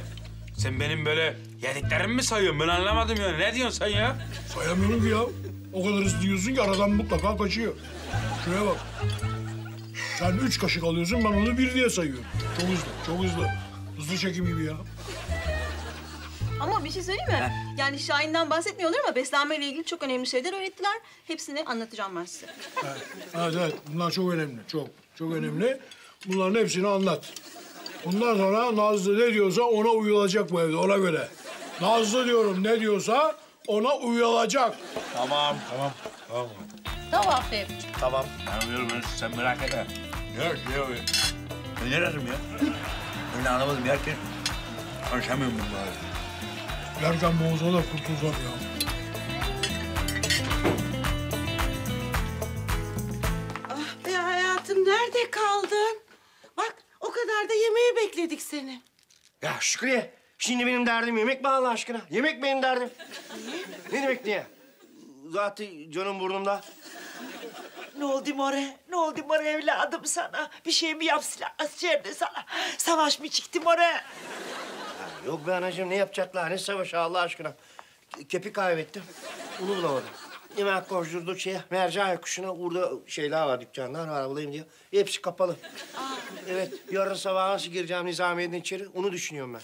sen benim böyle yediklerimi mi sayıyorsun? Ben anlamadım ya. Ne diyorsun sen ya? Sayamıyorum ki ya. O kadar hızlı diyorsun ki aradan mutlaka kaçıyor. Şuraya bak. Sen 3 kaşık alıyorsun, ben onu 1 diye sayıyorum. Çok hızlı, çok hızlı. Hızlı çekim gibi ya. Ama bir şey söyleyeyim mi? Yani Şahin'den bahsetmiyorlar ama beslenmeyle ilgili çok önemli şeyler öğrettiler. Hepsini anlatacağım ben size. Evet. Bunlar çok önemli. Çok önemli. Bunların hepsini anlat. Bundan sonra Nazlı ne diyorsa ona uyulacak bu evde, ona göre. Nazlı diyorum ne diyorsa ona uyulacak. Tamam. Tamam Fehmi'ciğim. Tamam. Anlıyorum, sen merak etme. Yok. Ben neredim ya? Ben anlamadım, yerken konuşamıyorum bunları. Yerken boğazda da kurtulacak ya. Ah be hayatım, nerede kaldın? Bak. O kadar da yemeği bekledik seni. Ya Şükriye, şimdi benim derdim yemek mi Allah aşkına? Yemek benim derdim. Niye? Ne demek niye? Zaten canım burnumda. Ne oldu more evladım sana? Bir şey mi yapsınlar askerde sana? Savaş mı çıktı more? Yok be anacığım, ne yapacaklar? Ne savaşı Allah aşkına? Kepi kaybettim, onu bulamadım. Yemek koşturduk mercan kuşuna uğurda şeyler var, dükkanlar var bulayım diye. Hepsi kapalı. Evet, yarın sabah nasıl gireceğim nizamiyeden içeri, onu düşünüyorum ben.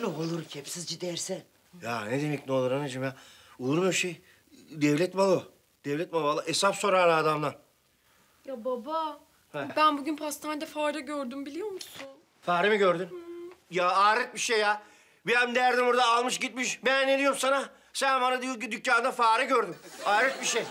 Ne olur kepsizci dersen? Ya ne demek ne olur anacığım ya? Olur mu şey? Devlet malı. Devlet malı, vallahi hesap sorar adamlar. Ya baba, ben bugün pastanede fare gördüm biliyor musun? Fare mi gördün? Ya ağret bir şey ya. Benim derdim burada almış gitmiş, ben ne diyorum sana? Sen bana diyor ki dükkanda fare gördüm. Hayret bir şey.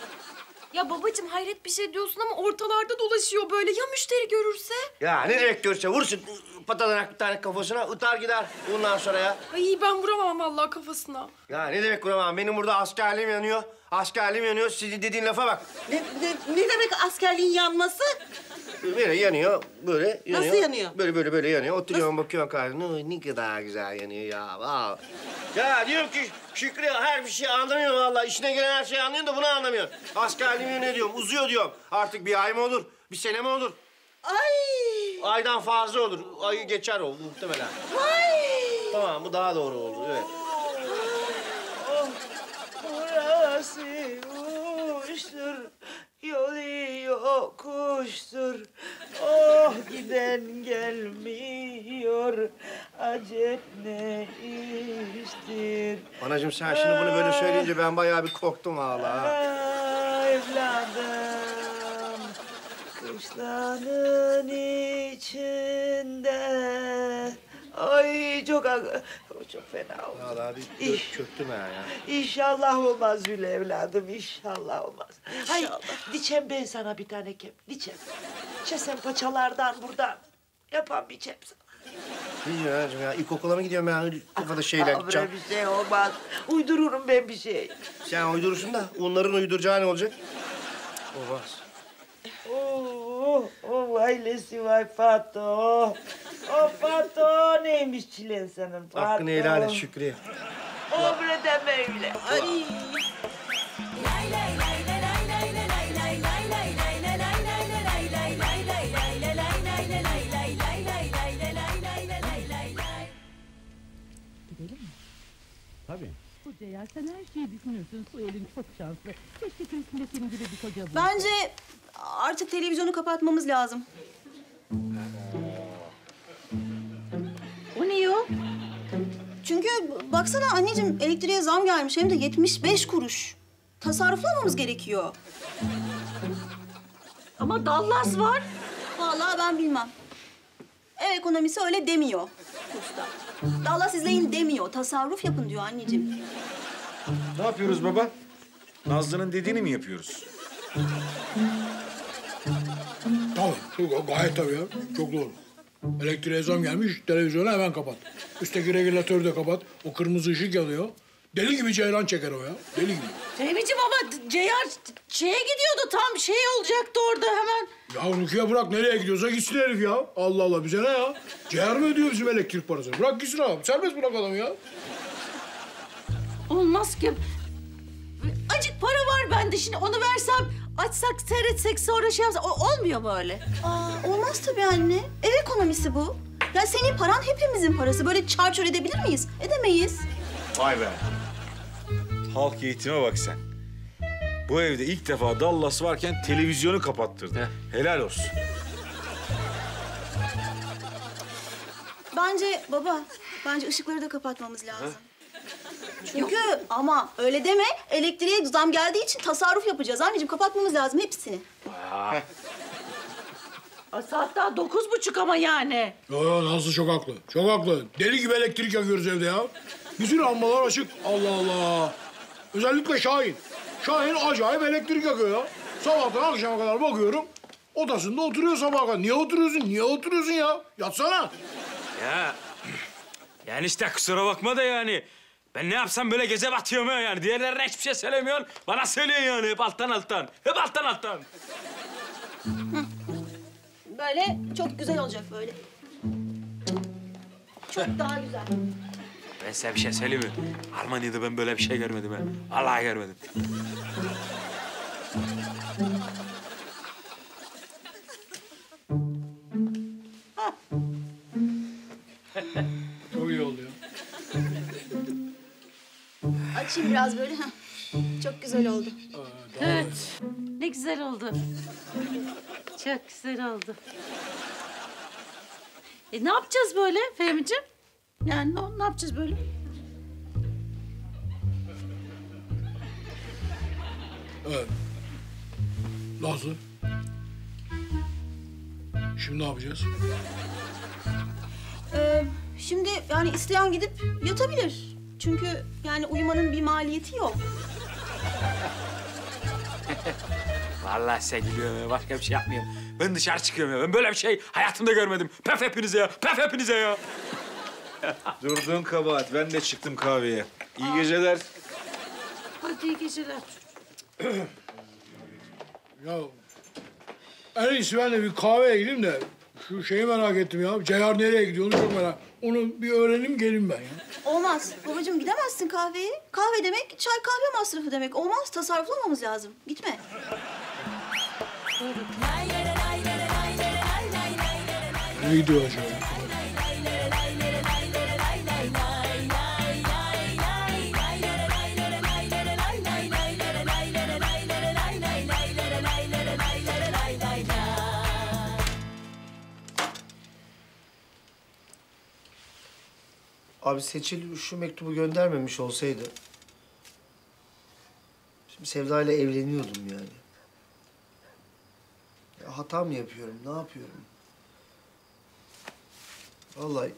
Ya babacığım hayret bir şey diyorsun ama ortalarda dolaşıyor böyle. Ya müşteri görürse? Ya ne demek görürse? Vursun patalanak bir tane kafasına, ıtar gider bundan sonra ya. Ay ben vuramam vallahi kafasına. Ya ne demek vuramam? Benim burada askerliğim yanıyor. Askerliğim yanıyor. Sizin dediğin lafa bak. Ne demek askerliğin yanması? Böyle yanıyor, böyle yanıyor. Nasıl yanıyor? Böyle yanıyor. Oturuyorum, bakıyorum kardeşim. Ne kadar güzel yanıyor ya. Ya diyorum ki Şükrü her bir şey anlamıyor vallahi. İşine gelen her şeyi anlıyorsun da bunu anlamıyorsun. Askerliğimi ne diyorum? Uzuyor diyorum. Artık bir ay mı olur? Bir sene mi olur? Ay! Aydan fazla olur. Ayı geçer o muhtemelen. Ay! Tamam, bu daha doğru oldu. Evet. Oh, burası uçtur, yolu yokuştur. Oh, giden gelmiyor. Acep ne iştir. Anacığım sen şimdi bunu böyle söyleyince ben bayağı bir korktum valla. Evladım, kışlanın içinde. Ay çok fena oldu. Vallahi bir çöktüm ha ya. İnşallah olmaz Zül evladım, inşallah olmaz. Hay, diçem ben sana bir tane kep, diçem. Çesem paçalardan buradan, yapan biçem sana. Bilmiyorum ya, ilkokula mı gidiyorum ben? Kafada şeyler gideceğim. Böyle bir şey olmaz, uydururum ben bir şey. Sen uydurursun da, onların uyduracağı ne olacak? Olmaz. Oh, oh, ailesi vay Fato. Oh, Fato neymiş çilen senin Fato. Hakkını helal et Şükrü. Oh, buradan böyle. Ay. Gidelim mi? Tabii. Hoca ya, sen her şeyi düşünürsün. Su elin çok şanslı. Keşke Türk'ünde senin gibi bir koca bulursun. Bence... Artık televizyonu kapatmamız lazım. O ne o? Çünkü baksana anneciğim, elektriğe zam gelmiş. Hem de 75 kuruş. Tasarruflamamız gerekiyor. Ama Dallas var. Vallahi ben bilmem. Ev ekonomisi öyle demiyor usta. Dallas izleyin demiyor. Tasarruf yapın diyor anneciğim. Ne yapıyoruz baba? Nazlı'nın dediğini mi yapıyoruz? Tabii, gayet tabii ya. Çok doğru. Elektriğe zam gelmiş, televizyonu hemen kapat. Üstteki regülatörü de kapat. O kırmızı ışık yanıyor. Deli gibi ceyran çeker o ya, deli gibi. Fehmiciğim ama Ceyar şeye gidiyordu, tam şey olacaktı orada hemen. Ya Rukiye bırak, nereye gidiyorsa gitsin herif ya. Allah Allah, bize ne ya? Ceyar mı ödüyor bizim elektrik parasını? Bırak gitsin abi, serbest bırak adamı ya. Olmaz ki. Acık para var bende şimdi, onu versem... Açsak, seyretsek, sonra şey yapsak... Olmuyor böyle. Aa, olmaz tabii anne. Ev ekonomisi bu. Ya senin paran hepimizin parası. Böyle çarçur edebilir miyiz? Edemeyiz. Vay be. Halk eğitime bak sen. Bu evde ilk defa Dallas varken televizyonu kapattırdı. Heh. Helal olsun. Bence baba, bence ışıkları da kapatmamız lazım. Ha? Çünkü yok. Ama öyle deme, elektriğe zam geldiği için tasarruf yapacağız. Anneciğim kapatmamız lazım hepsini. Saat daha 9:30 ama yani. Ya Nazlı çok haklı, çok haklı. Deli gibi elektrik yakıyoruz evde ya. Bütün ambalar açık, Allah Allah. Özellikle Şahin. Şahin acayip elektrik yakıyor ya. Sabahtan akşama kadar bakıyorum, odasında oturuyor sabaha kadar. Niye oturuyorsun, niye oturuyorsun ya? Yatsana. Ya, yani işte kusura bakma da yani. Ben ne yapsam böyle gece batıyorum ya yani. Diğerlerine hiçbir şey söylemiyorsun. Bana söylüyorsun yani hep alttan alttan. Hep alttan alttan. Hı. Böyle çok güzel olacak böyle. Çok daha güzel. Ben size bir şey söyleyeyim mi? Almanya'da ben böyle bir şey görmedim ha. Allah'a görmedim. Çok iyi oluyor. Açayım biraz böyle. Çok güzel oldu. Evet. Ne güzel oldu. Çok güzel oldu. Ne yapacağız böyle Fehmiciğim? Yani ne yapacağız böyle? Evet. Nazlı. Şimdi ne yapacağız? Şimdi yani isteyen gidip yatabilir. Çünkü yani uyumanın bir maliyeti yok. Vallahi sen gülüyorum ya, başka bir şey yapmıyorum. Ben dışarı çıkıyorum ya, ben böyle bir şey hayatımda görmedim. Pef hepinize ya, pef hepinize ya. Durduğun kabahat, ben de çıktım kahveye. İyi geceler. Hadi iyi geceler. Ya en iyisi ben de bir kahveye gideyim de Şu şeyi merak ettim ya. Ceyar nereye gidiyor? Onu çok merak. Onu bir öğrenim gelin ben ya. Olmaz. Babacığım gidemezsin kahveye. Kahve demek çay kahve masrafı demek. Olmaz. Tasarruflamamız lazım. Gitme. Ne gidiyor acaba? Abi Seçil şu mektubu göndermemiş olsaydı... Şimdi Sevda ile evleniyordum yani. Ya hata mı yapıyorum, ne yapıyorum? Vallahi...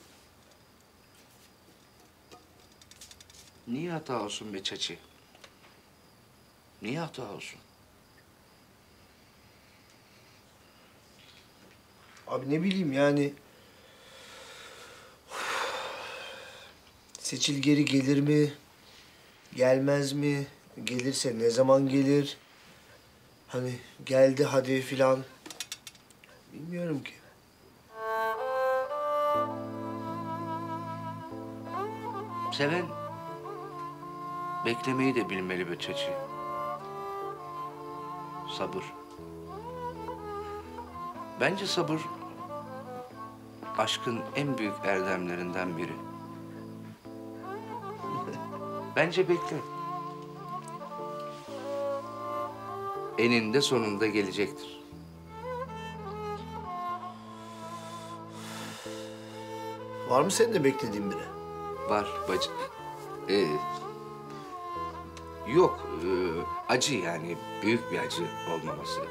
Niye hata olsun be Çaçı? Niye hata olsun? Abi ne bileyim yani... Seçil geri gelir mi? Gelmez mi? Gelirse ne zaman gelir? Hani geldi hadi filan. Bilmiyorum ki. Seven beklemeyi de bilmeli be Çaçı. Sabır. Bence sabır aşkın en büyük erdemlerinden biri. Bence bekle. Eninde sonunda gelecektir. Var mı senin de beklediğin biri? Var bacı. Yok. Acı yani. Büyük bir acı olmaması.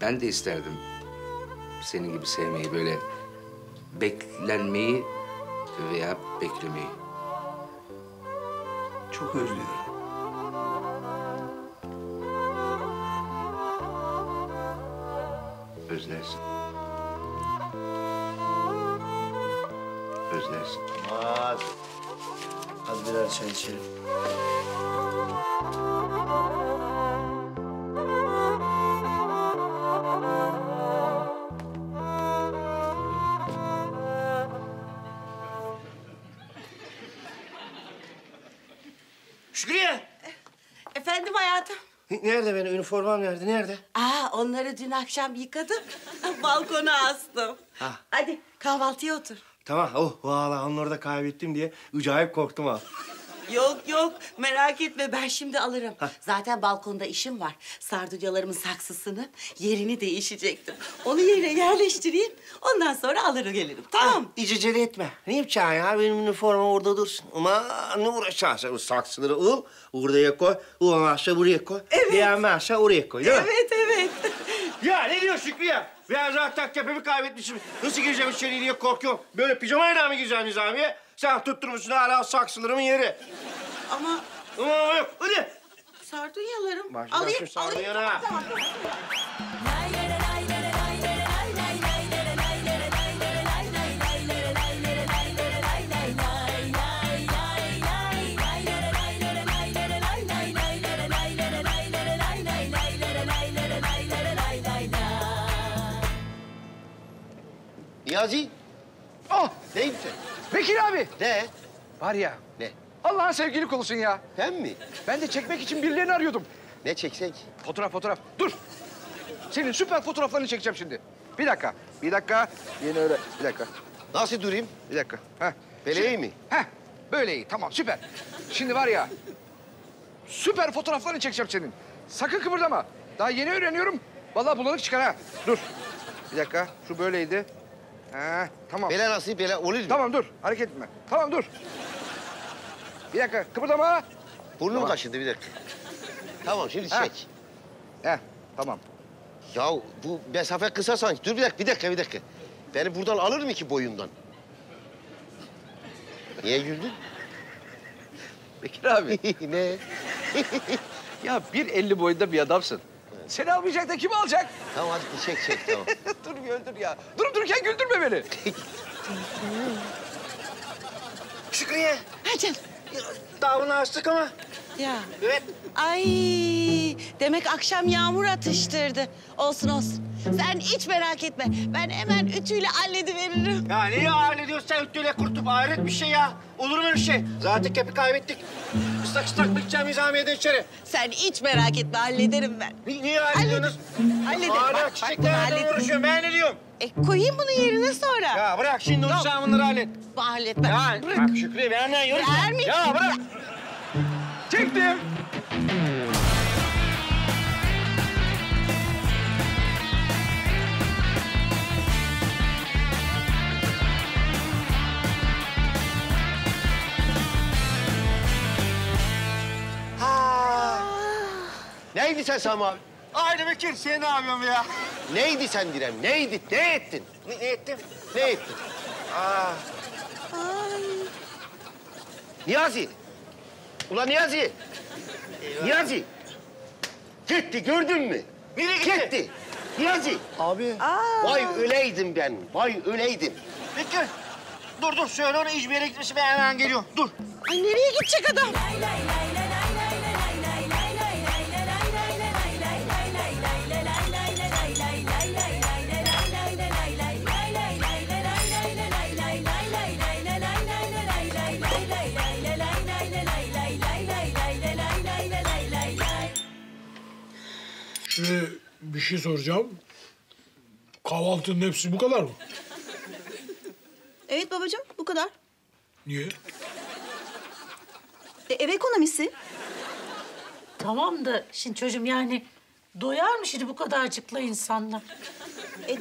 Ben de isterdim. Senin gibi sevmeyi böyle... Beklenmeyi veya beklemeyi. Çok özlüyorum. Özlersin. Özlersin. Hadi. Hadi birer çay içelim. Nerede benim üniformam nerede? Nerede? Aa, onları dün akşam yıkadım. Balkona astım. Ha. Hadi kahvaltıya otur. Tamam. Oh vallahi onları da kaybettim diye acayip korktum ha. Yok yok merak etme ben şimdi alırım. Ha. Zaten balkonda işim var. Sardunyalarımın saksısını yerini değişecektim. Onu yerine yerleştireyim. Ondan sonra alır gelirim. Tamam. İcicele etme. Ne yapacaksın ya? Benim üniformam orada dursun. Ama ne uğraşacaksın? Saksıları al, oraya koy. Ulanmazsa buraya koy. Evet. Beğenmezse oraya koy. Evet evet. Ya ne diyor Şükrü'ye? Ben zaten kepemi kaybetmişim. Nasıl gireceğim içeriye diye korkuyorum. Böyle pijamayla mı gireceğim nizamiye? Sen tutturmuşsun hala saksılarımın yeri. Ama yok, hadi. Sardunyalarım. Alayım, alayım. Tamam. Niyazi. Ah, neyim sen? Bekir abi. Ne? Var ya. Ne? Allah'ın sevgili kulusun ya. Ben mi? Ben de çekmek için birilerini arıyordum. Ne çeksek? Fotoğraf. Dur. Senin süper fotoğraflarını çekeceğim şimdi. Bir dakika. Yine öyle. Bir dakika. Nasıl durayım? Bir dakika. Heh. Böyle iyi mi? Heh. Böyle iyi. Tamam süper. Şimdi var ya. Süper fotoğraflarını çekeceğim senin. Sakın kıpırdama. Daha yeni öğreniyorum. Vallahi bulanık çıkar ha. Dur. Bir dakika. Şu böyleydi. Ha, tamam. Bela nasıl? Bela olur mu? Tamam dur. Hareket etme. Tamam dur. Bir dakika, kıpırdama. Burnum tamam. Kaşındı bir dakika. Tamam, şimdi çek. Heh, tamam. Ya bu mesafe kısa sanki. Dur bir dakika. Beni buradan alır mı ki boyundan? Niye güldün? Bekir abi. Ne? Ya 1.50 boyunda bir adamsın. Evet. Seni almayacak da kim alacak? Tamam hadi çek tamam. Dur güldür ya. Durup dururken güldürme beni. Şükriye. Hadi canım. Davını açtık ama. Ya. Evet. Ay demek akşam yağmur atıştırdı. Olsun olsun. Sen hiç merak etme. Ben hemen ütüyle hallediveririm. Ya niye hallediyorsun sen ütüyle kurtup? Hayret bir şey ya. Olur mu öyle şey? Zaten kepi kaybettik. Islak ıslak biteceğim nizamiyeden içeri. Sen hiç merak etme, hallederim ben. Niye hallediyorsunuz? Hallederim. Hala çiçeklerle uğraşıyorum, ben ne diyorum? Koyayım bunu yerine sonra. Ya bırak şimdi uçağım bunları hallet. Halletme. Ya bırak. Şükrü benden yürüme. Ya bırak. Çektim. Neydi sen Sami abi? Aynı Bekir, sen ne yapıyorsun ya? Neydi sen direm, neydi, ne ettin? Ne ettim? Ne ettin? Ay. Niyazi! Ulan Niyazi! Eyvallah. Niyazi! Gitti, gördün mü? Nereye gitti? Gitti! Niyazi! Abi! Aa. Vay öleydim ben, vay öleydim. Bekir! Dur, söyle ona hiçbir yere gitmişim, ben hemen geliyorum, dur. Ay nereye gidecek adam? Şimdi bir şey soracağım. Kahvaltının hepsi bu kadar mı? Evet babacığım, bu kadar. Niye? Ev ekonomisi. Tamam da şimdi çocuğum yani doyar mı şimdi bu kadarcıkla insanlar?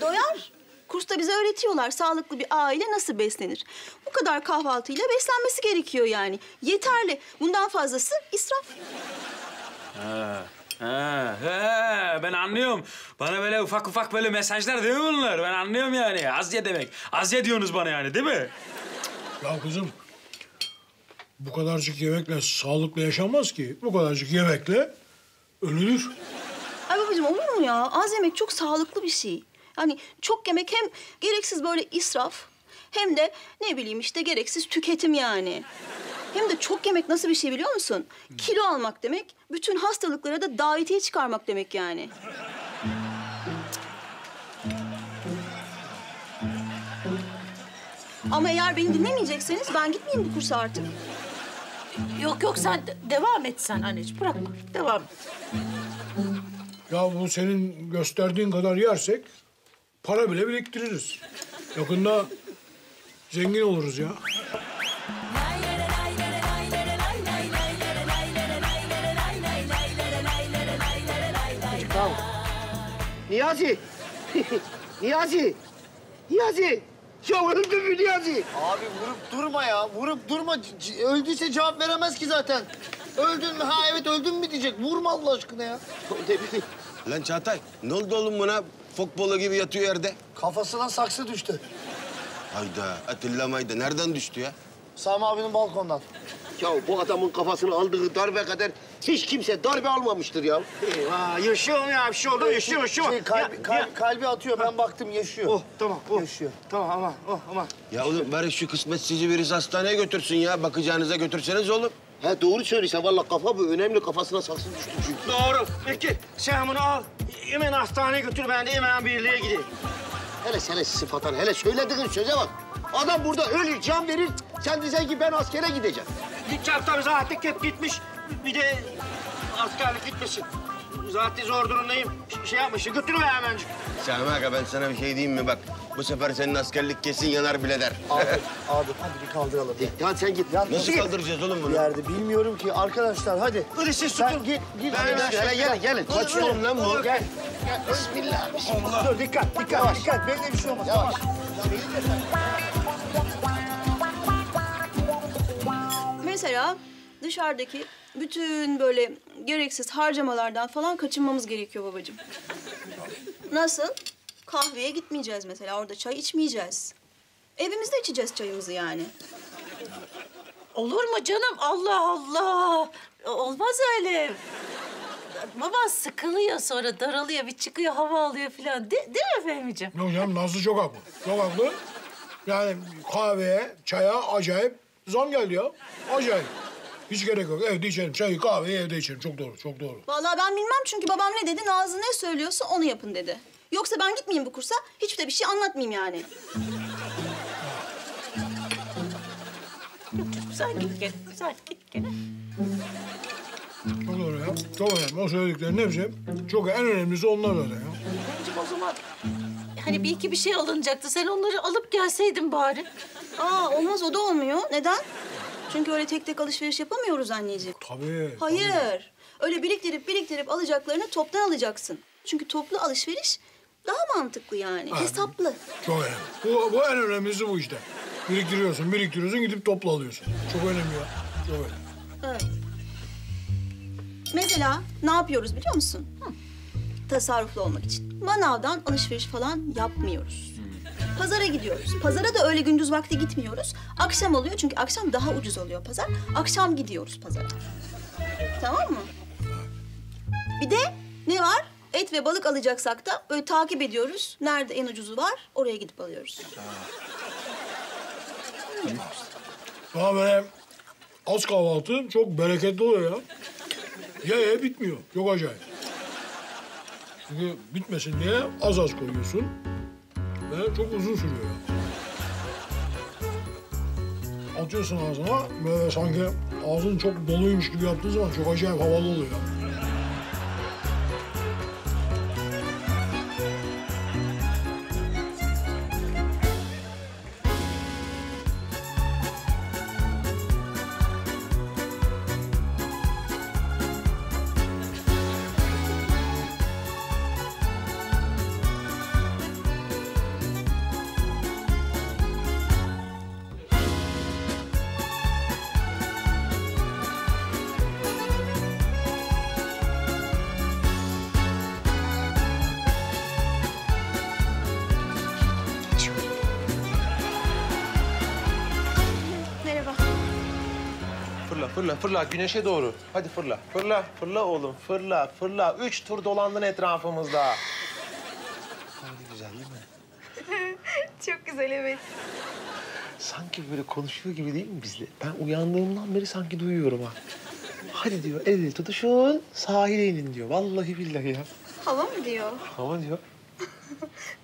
Doyar. Kursta bize öğretiyorlar sağlıklı bir aile nasıl beslenir. Bu kadar kahvaltıyla beslenmesi gerekiyor yani. Yeterli. Bundan fazlası israf. Ha, ben anlıyorum. Bana böyle ufak böyle mesajlar değil mi bunlar? Ben anlıyorum yani. Az ye demek. Az ye diyorsunuz bana yani değil mi? Ya kızım, bu kadarcık yemekle sağlıklı yaşanmaz ki. Bu kadarcık yemekle ölünür. Ay babacığım olur mu ya? Az yemek çok sağlıklı bir şey. Yani çok yemek hem gereksiz böyle israf hem de ne bileyim işte gereksiz tüketim yani. Hem de çok yemek nasıl bir şey biliyor musun? Kilo almak demek, bütün hastalıklara da davetiye çıkarmak demek yani. Ama eğer beni dinlemeyecekseniz ben gitmeyeyim bu kursa artık. Yok sen devam et sen anneciğim, bırakma, devam et. Ya bu senin gösterdiğin kadar yersek para bile biriktiririz. Yakında zengin oluruz ya. Niyazi! Niyazi! Niyazi! Ya öldün mü Niyazi? Abi vurup durma ya, vurup durma. Öldüyse cevap veremez ki zaten. Öldün mü? Ha evet öldün mü diyecek. Vurma Allah aşkına ya. Lan Çağatay, ne oldu oğlum buna? Fokbola gibi yatıyor yerde. Kafasına saksı düştü. Hayda, Atilla mayda. Nereden düştü ya? Sami abinin balkondan. Ya bu adamın kafasını aldığı darbe kadar hiç kimse darbe almamıştır ya. Yaşıyor mu ya? Bir şey oldu, yaşıyor. Kalbi atıyor, ben baktım yaşıyor. Oh, tamam, oh. Yaşıyor. Tamam, aman. Ya oğlum bari şu kısmetsizi birisi hastaneye götürsün ya. Bakacağınıza götürseniz oğlum. Ha doğru söylüyorsun, vallahi kafa bu. Önemli, kafasına saksı düştü çünkü. Doğru. Peki, sen bunu al, hemen hastaneye götür, ben de hemen birliğe gideyim. Hele sıfatana, hele söylediğin söze bak. Adam burada ölür, can verir. Sen desen ki ben askere gideceğim. Gideceğim tabii, zaten hep gitmiş. Bir de askerlik gitmesin. Zaten zor durumdayım. Şey yapmışım, götürme hemencik. Sami Aga, ben sana bir şey diyeyim mi? Bak, bu sefer senin askerlik kesin yanar bile der. Abi hadi bir kaldıralım. Ya sen git. Ya, nasıl kaldıracağız oğlum bunu? Yerde bilmiyorum ki. Arkadaşlar hadi. Sen git. Hele gelin. Kaçıyorum lan bu. Gel. Bismillah. Bismillah. Dur, dikkat. Belli bir şey olmaz. Yavaş. Mesela dışarıdaki bütün böyle gereksiz harcamalardan falan kaçınmamız gerekiyor babacığım. Nasıl? Kahveye gitmeyeceğiz mesela, orada çay içmeyeceğiz. Evimizde içeceğiz çayımızı yani. Olur mu canım? Allah Allah! Olmaz öyle. Baba sıkılıyor sonra, daralıyor, bir çıkıyor, hava alıyor falan. Değil mi Fehmiciğim? Yok canım, Nazlı çok haklı. Yani kahveye, çaya acayip zam geldi ya. Acayip. Hiç gerek yok. Evde içerim. Çayı, kahveyi evde içerim. Çok doğru, çok doğru. Vallahi ben bilmem çünkü babam ne dedi? Nazlı ne söylüyorsa onu yapın dedi. Yoksa ben gitmeyeyim bu kursa, hiç de bir şey anlatmayayım yani. Sen git gel, sen git gel. Çok doğru ya, çok önemli. O söylediklerin hepsi, çok en önemlisi onlar zaten ya. Bence o zaman hani bir iki bir şey alınacaktı. Sen onları alıp gelseydin bari. Aa olmaz, o da olmuyor. Neden? Çünkü öyle tek tek alışveriş yapamıyoruz anneciğim. Tabii. Hayır. Tabii. Öyle biriktirip alacaklarını toptan alacaksın. Çünkü toplu alışveriş daha mantıklı yani, ha, hesaplı. Çok önemli. Bu en önemlisi bu işte. Biriktiriyorsun, gidip toplu alıyorsun. Çok önemli ya, çok önemli. Evet. Mesela ne yapıyoruz biliyor musun? Hı. Tasarruflu olmak için. Manavdan alışveriş falan yapmıyoruz. Pazara gidiyoruz. Pazara da öyle gündüz vakti gitmiyoruz. Akşam oluyor çünkü akşam daha ucuz oluyor pazar. Akşam gidiyoruz pazara. Tamam mı? Bir de ne var? Et ve balık alacaksak da böyle takip ediyoruz. Nerede en ucuzu var, oraya gidip alıyoruz. Daha böyle az kahvaltı çok bereketli oluyor ya. Ye bitmiyor, çok acayip. Çünkü bitmesin diye az az koyuyorsun. Ve çok uzun sürüyor ya. Atıyorsun ağzına, böyle sanki ağzın çok doluymuş gibi yaptığın zaman çok acayip havalı oluyor ya. Fırla güneşe doğru. Hadi fırla. Fırla oğlum. Fırla. 3 tur dolandın etrafımızda. Hadi güzel değil mi? Çok güzel evet. Sanki böyle konuşuyor gibi değil mi bizle? Ben uyandığımdan beri sanki duyuyorum ha. Hadi diyor el ele tutuşun, sahile inin diyor. Vallahi billahi ya. Hava mı diyor? Hava diyor.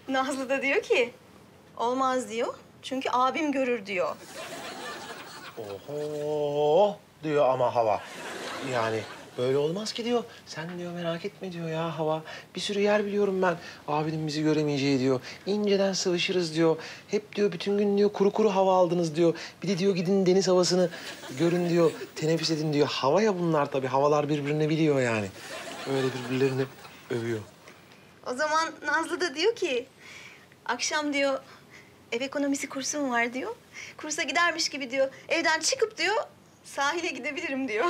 Nazlı da diyor ki olmaz diyor. Çünkü abim görür diyor. Oho. Diyor ama hava. Yani böyle olmaz ki diyor. Sen diyor merak etme diyor ya hava. Bir sürü yer biliyorum ben. Abinin bizi göremeyeceği diyor. İnceden sıvışırız diyor. Hep diyor bütün gün diyor kuru hava aldınız diyor. Bir de diyor gidin deniz havasını görün diyor. Teneffüs edin diyor. Hava ya bunlar tabii. Havalar birbirini biliyor yani. Öyle birbirlerini övüyor. O zaman Nazlı da diyor ki akşam diyor ev ekonomisi kursum var diyor. Kursa gidermiş gibi diyor. Evden çıkıp diyor sahile gidebilirim diyor.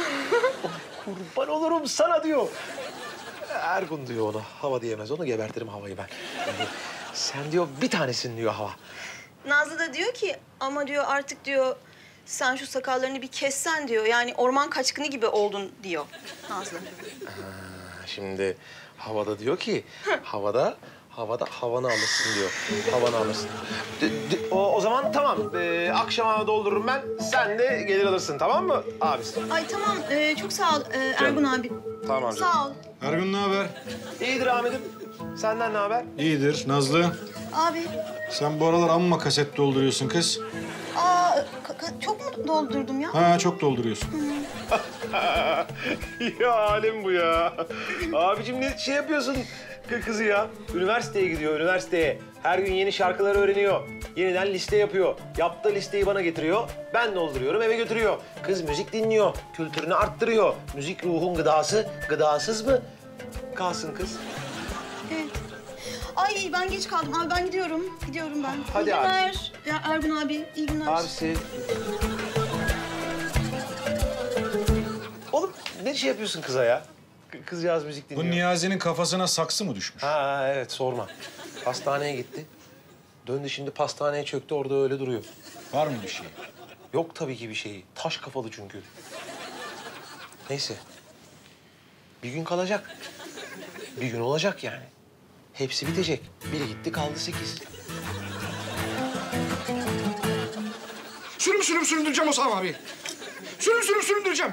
Kurban olurum sana diyor. Ergun diyor ona. Hava diyemez. Onu gebertirim havayı ben. Yani sen diyor bir tanesin diyor hava. Nazlı da diyor ki ama diyor artık diyor sen şu sakallarını bir kessen diyor. Yani orman kaçkını gibi oldun diyor Nazlı. Şimdi havada diyor ki havada havanı alırsın diyor. Havanı alırsın. O zaman tamam. Akşama doldururum ben. Sen de gelir alırsın tamam mı abisi? Ay tamam. Çok sağ ol Ergun abi. Tamam canım. Sağ ol. Ergun ne haber? İyidir Ahmet'im. Senden ne haber? İyidir Nazlı. Abi. Sen bu aralar amma kaset dolduruyorsun kız. Aa çok mu doldurdum ya? Ha çok dolduruyorsun. Ya halim bu ya. Abicim ne şey yapıyorsun? Kızı ya. Üniversiteye gidiyor, üniversiteye. Her gün yeni şarkılar öğreniyor. Yeniden liste yapıyor. Yaptığı listeyi bana getiriyor. Ben dolduruyorum, eve götürüyor. Kız müzik dinliyor, kültürünü arttırıyor. Müzik ruhun gıdası, gıdasız mı? Kalsın kız. Evet. Ay ben geç kaldım abi, ben gidiyorum ben. Hadi abi. İyi günler. Ya Ergun abi, iyi günler. Abisi. Oğlum ne şey yapıyorsun kıza ya? Kızcağız müzik dinliyor. Bu Niyazi'nin kafasına saksı mı düşmüş? Ha evet sorma. Pastaneye gitti. Döndü şimdi pastaneye çöktü orada öyle duruyor. Var mı bir şey? Yok tabii ki bir şeyi. Taş kafalı çünkü. Neyse. Bir gün kalacak. Bir gün olacak yani. Hepsi bitecek. Biri gitti kaldı 8. Sürüm süründüreceğim Osman abi. süründüreceğim.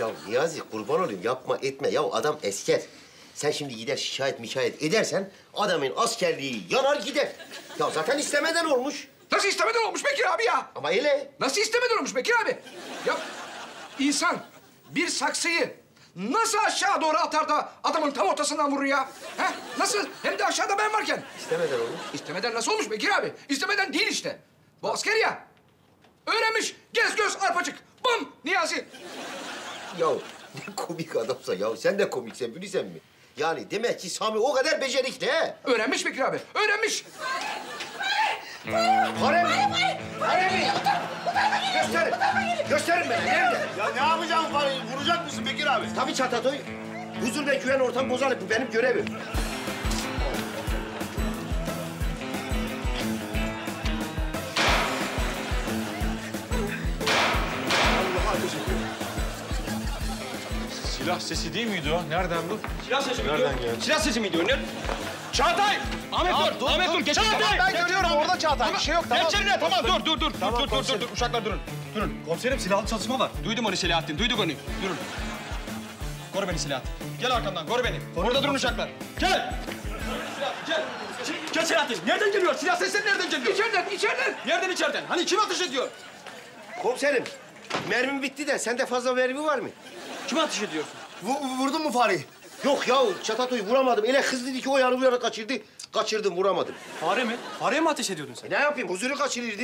Ya Niyazi kurban olayım yapma etme. Ya adam esker. Sen şimdi gider şikayet mikayet edersen adamın askerliği yanar gider. Ya zaten istemeden olmuş. Nasıl istemeden olmuş Bekir abi ya? Ama öyle. Nasıl istemeden olmuş Bekir abi? Ya insan bir saksıyı nasıl aşağı doğru atar da adamın tam ortasından vurur ya? Ha? Nasıl? Hem de aşağıda ben varken. İstemeden olmuş. İstemeden nasıl olmuş Bekir abi? İstemeden değil işte. Bu asker ya. Öğrenmiş. Gez göz arpacık. Bum Niyazi. Ya ne komik adamsa ya. Sen de komiksen bilirsen mi? Yani demek ki Sami o kadar becerikli he. Öğrenmiş Bekir abi. Öğrenmiş. Parayı! Gösterin! Gösterin beni! Nerede? Ya ne yapacağım parayı? Vuracak mısın Bekir abi? Tabii Çağatay. Huzur ve güven ortamı bozarlık. Bu benim görevim. Allah'a teşekkür ederim. Silah sesi değil miydi o? Nereden bu? Silah sesi miydi? Nereden geldi? Silah sesi miydi o? Nereden? Çağatay! Ahmet dur! Ahmet dur! Geç Çağatay! Tamam, ben görüyorum orada Çağatay. Tamam. Bir şey yok tamam. Geç yerine! Tamam dur. Uşaklar durun. Durun. Komiserim silahlı çalışma var. Duydum onu Selahattin. Duyduk onu. Durun. Koru beni Selahattin. Gel arkamdan koru beni. Orada durun uşaklar. Gel! Selahattin gel. Gel Selahattin. Nereden geliyor? Silah sesleri nereden geliyor? İçeriden, içeriden. Nereden içeriden? Hani kim ateş ediyor? Komiserim, mermim bitti de sende fazla mermi var mı? Kime ateş ediyorsun? Vurdun mu fareyi? Yok ya Çatatoy'u vuramadım. Ele kız dedi ki o yarı bu yana kaçırdı. Kaçırdım vuramadım. Fare mi? Fareye mi ateş ediyordun sen? Ne yapayım? Huzuru kaçırırdı.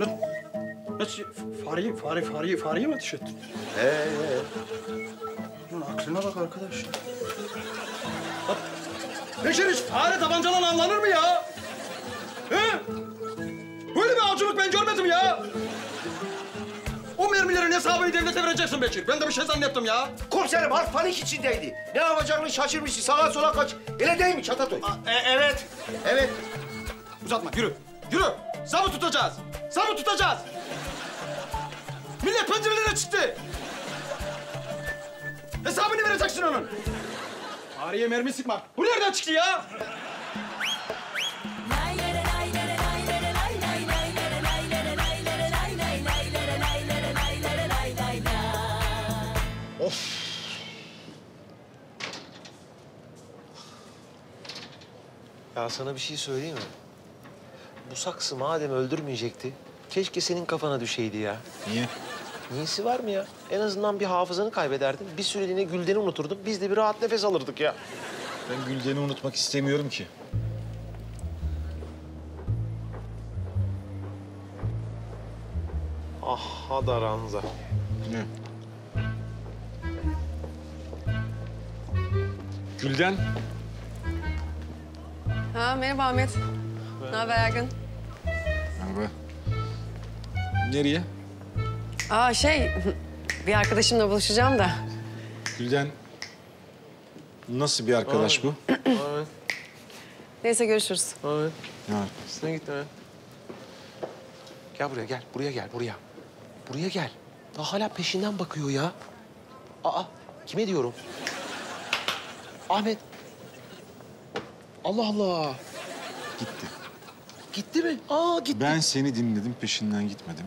Nasıl? Fareye mi ateş ettin? Lan aklına bak arkadaş. Beşer hiç fare tabancadan avlanır mı ya? He? Böyle bir avcılık ben görmedim ya. O mermilerin hesabını devlete vereceksin Bekir. Ben de bir şey zannettim ya. Komiserim harf panik içindeydi. Ne yapacağını şaşırmıştı. Sağa sola kaç. Öyle değil mi Çatatoy? Evet. Evet. Uzatma yürü. Yürü. Zabı tutacağız. Zabı tutacağız. Millet pencerelere çıktı. Hesabını vereceksin onun. Tarihe mermi sıkma. Bu nereden çıktı ya? Of! Ya sana bir şey söyleyeyim mi? Bu saksı madem öldürmeyecekti, keşke senin kafana düşeydi ya. Niye? Niyesi var mı ya? En azından bir hafızanı kaybederdin, bir süreliğine Gülden'i unuturdun, biz de bir rahat nefes alırdık ya. Ben Gülden'i unutmak istemiyorum ki. Ah, hadaranza. Ne? Gülden. Ha, merhaba Ahmet. Ne haber Ergun? Merhaba. Nereye? Aa bir arkadaşımla buluşacağım da. Gülden, nasıl bir arkadaş bu? Neyse görüşürüz. Evet. Sen gitme. Gel buraya, gel. Buraya. Buraya gel. Daha hala peşinden bakıyor ya. Aa, kime diyorum? Ahmet. Allah Allah. Gitti. Gitti mi? Aa gitti. Ben seni dinledim, peşinden gitmedim.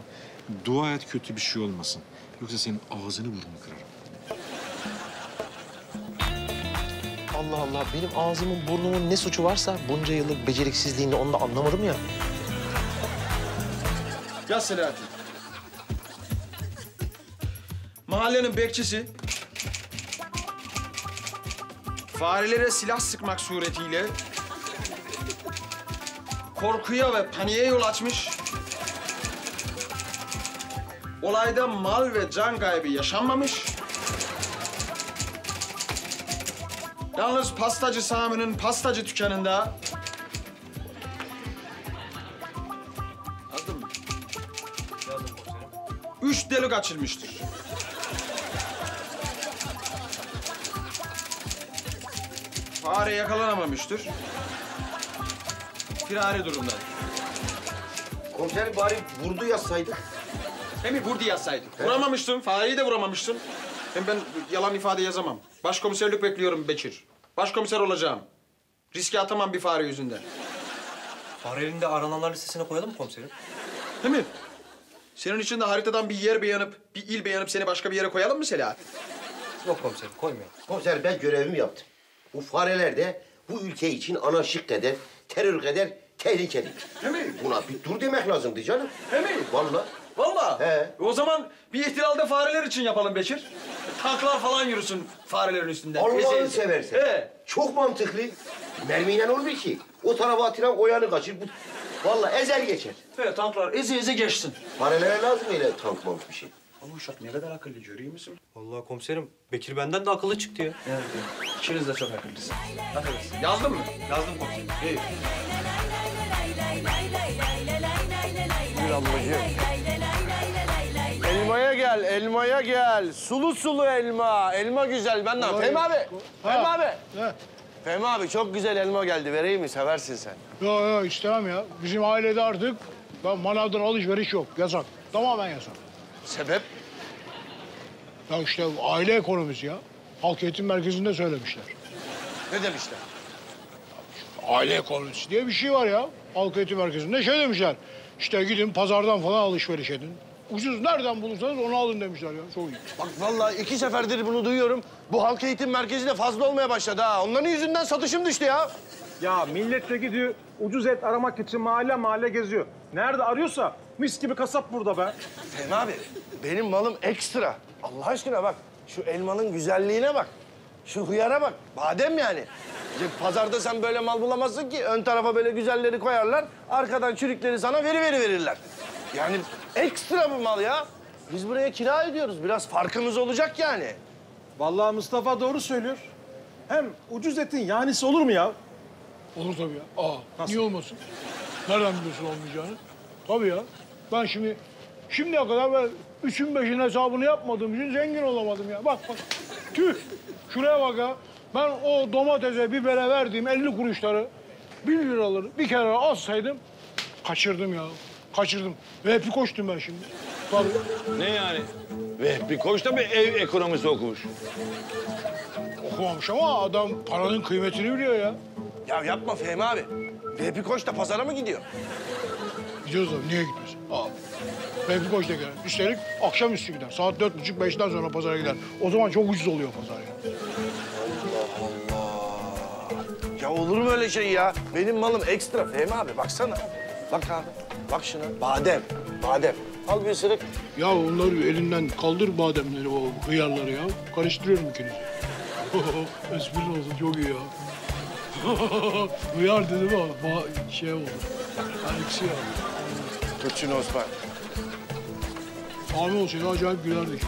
Dua et kötü bir şey olmasın. Yoksa senin ağzını burnunu kırarım. Allah Allah, benim ağzımın burnumun ne suçu varsa bunca yıllık beceriksizliğini onu da anlamadım ya. Ya Selahattin. Mahallenin bekçisi farelere silah sıkmak suretiyle korkuya ve paniğe yol açmış. Olayda mal ve can kaybı yaşanmamış. Yalnız pastacı Sami'nin pastacı dükkanında yazdım mı? Yazdım. 3 delik açılmıştır. Fare yakalanamamıştır. Firari durumda. Komiserim bari vurdu yazsaydık. Hem vurdu yazsaydık. Evet. Vuramamıştım. Fareyi de vuramamıştım. Hem ben yalan ifade yazamam. Başkomiserlik bekliyorum Bekir. Başkomiser olacağım. Riske atamam bir fare yüzünden. Harelinde arananlar listesine koyalım mı komiserim? Değil mi? Senin için de haritadan bir yer beyanıp, bir il beyanıp seni başka bir yere koyalım mı Selahattin? Yok komiserim, koymayalım. Komiserim, ben görevimi yaptım. Bu fareler de bu ülke için anarşik kadar, terör kadar tehlikeli. Değil mi? Buna bir dur demek lazımdı canım. Değil mi? Vallahi. Vallahi. He. O zaman bir ihtilalde fareler için yapalım Bekir. Tanklar falan yürüsün farelerin üstünden. Allah'ını seversen. He. Çok mantıklı. Mermiyle olmuyor ki. O tarafa atılan koyanı kaçır. Bu... Vallahi ezer geçer. He, tanklar eze eze geçsin. Farelere lazım öyle tankmamış bir şey. Ama uşak ne kadar akıllı, görüyor musun? Vallahi komiserim, Bekir benden de akıllı çıktı ya. Evet, evet. İkiniz de çok akıllısın. Akıllısın. Yazdın mı? Yazdım komiserim. İyi. Buyur ablacığım. Elmaya gel, elmaya gel. Sulu sulu elma. Elma güzel. Ben ne yapayım? Fehmi abi. Fehmi abi. Fehmi abi, çok güzel elma geldi. Vereyim mi? Seversin sen. Yok yok, istemem ya. Bizim ailede artık manavdan alışveriş yok. Yasak. Tamamen yasak. Sebep? Ya işte aile ekonomisi ya. Halk Eğitim Merkezi'nde söylemişler. Ne demişler? Aile ekonomisi diye bir şey var ya. Halk Eğitim Merkezi'nde şey demişler. İşte gidin pazardan falan alışveriş edin. Ucuz nereden bulursanız onu alın demişler ya. Çok iyi. Bak vallahi 2 seferdir bunu duyuyorum. Bu Halk Eğitim Merkezi de fazla olmaya başladı ha. Onların yüzünden satışım düştü ya. Ya millet de gidiyor ucuz et aramak için mahalle mahalle geziyor. Nerede arıyorsa mis gibi kasap burada be. Fehmi abi, benim malım ekstra. Allah aşkına bak, şu elmanın güzelliğine bak. Şu hıyara bak, badem yani. Pazarda sen böyle mal bulamazsın ki. Ön tarafa böyle güzelleri koyarlar, arkadan çürükleri sana verirler. Yani ekstra bu mal ya. Biz buraya kira ediyoruz, biraz farkımız olacak yani. Vallahi Mustafa doğru söylüyor. Hem ucuz etin yanisi olur mu ya? Olur tabii ya. Aa, nasıl? Niye olmasın? Nereden biliyorsun olmayacağını? Tabii ya. Ben şimdiye kadar ben 3'ün 5'in hesabını yapmadığım için zengin olamadım ya. Bak bak. Tüh. Şuraya bak ya. Ben o domatese, bibere verdiğim 50 kuruşları, 1 liraları bir kere alsaydım kaçırdım ya. Kaçırdım. Vehbi Koç'tum ben şimdi. Tabii. Ne yani? Vehbi Koç da bir ev ekonomisi okumuş. Okumamış ama adam paranın kıymetini biliyor ya. Ya yapma Fehmi abi. Vehbi Koç da pazara mı gidiyor? Gidiyoruz abi. Niye gitmez? Aa. Vehbi Koç da gider. Üstelik akşamüstü gider. Saat 4.30-5'ten sonra pazara gider. O zaman çok ucuz oluyor pazar ya. Allah Allah. Ya olur mu öyle şey ya? Benim malım ekstra Fehmi abi. Baksana. Bak abi. Bak şuna. Badem. Badem. Al bir ısırık. Ya onları elinden kaldır bademleri, o hıyarları ya. Karıştırıyorum ikinizi. Espri olsun. Çok iyi ya. Uyar dedim ama şey oldu. Alexia. Tut şunu Osman. Sami olsaydı acayip gülerdik.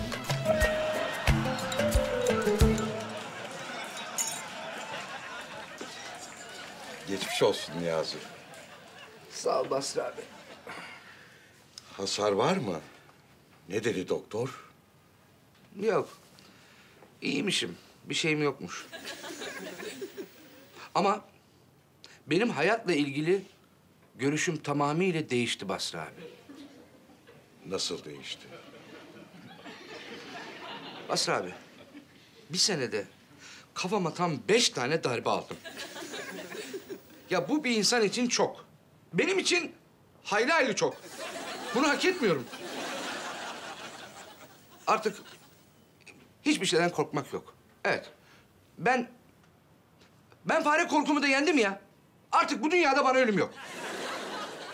Geçmiş olsun Niyazi. Sağ ol Basri abi. Hasar var mı? Ne dedi doktor? Yok. İyiymişim. Bir şeyim yokmuş. Ama benim hayatla ilgili görüşüm tamamıyla değişti Basri abi. Nasıl değişti? Basri abi, bir senede kafama tam 5 tane darbe aldım. Ya bu bir insan için çok. Benim için hayli hayli çok. Bunu hak etmiyorum. Artık hiçbir şeyden korkmak yok. Evet, ben fare korkumu da yendim ya. Artık bu dünyada bana ölüm yok.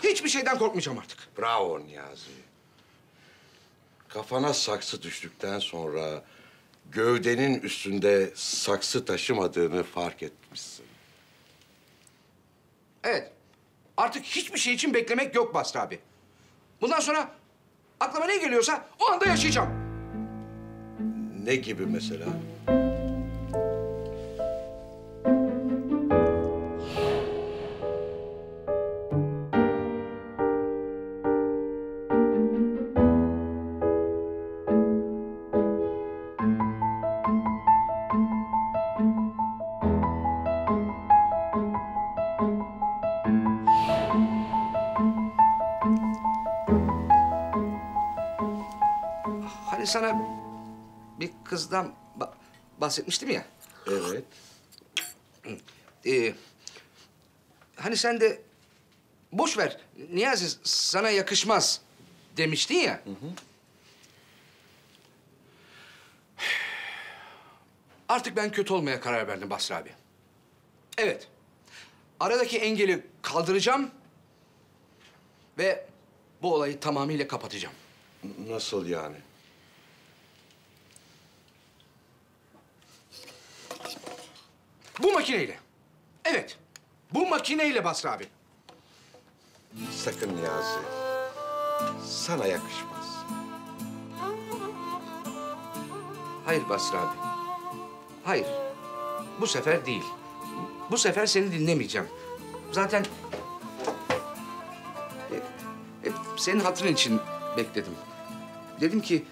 Hiçbir şeyden korkmayacağım artık. Bravo Niyazi. Kafana saksı düştükten sonra gövdenin üstünde saksı taşımadığını fark etmişsin. Evet. Artık hiçbir şey için beklemek yok Basri abi. Bundan sonra aklıma ne geliyorsa o anda yaşayacağım. Ne gibi mesela? Sana bir kızdan bahsetmiştim ya. Evet. Hani sen de boş ver Niyazi sana yakışmaz demiştin ya. Hı hı. Artık ben kötü olmaya karar verdim Basri abi. Evet. Aradaki engeli kaldıracağım ve bu olayı tamamıyla kapatacağım. Nasıl yani? Bu makineyle. Evet. Bu makineyle Basri abi. Sakın Niyazi. Sana yakışmaz. Hayır Basri abi. Hayır. Bu sefer değil. Bu sefer seni dinlemeyeceğim. Zaten... hep senin hatırın için bekledim. Dedim ki...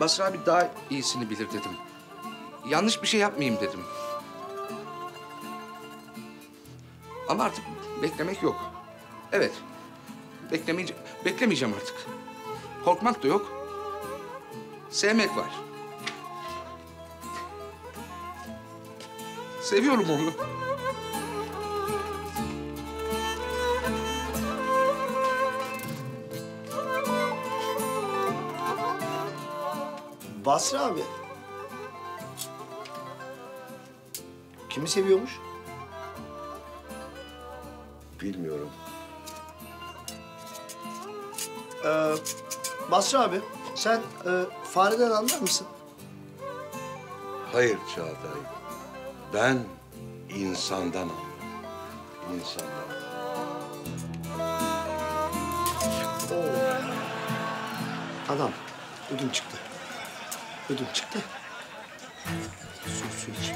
Basri abi daha iyisini bilir dedim. Yanlış bir şey yapmayayım dedim. Ama artık beklemek yok. Evet. Beklemeyeceğim artık. Korkmak da yok. Sevmek var. Seviyorum onu. Basri abi. Kimi seviyormuş? Bilmiyorum. Basri abi, sen fareden anlar mısın? Hayır Çağatay. Ben insandan anlarım. İnsandan. Oo. Adam, ödüm çıktı. Ödüm çıktı. Su iç.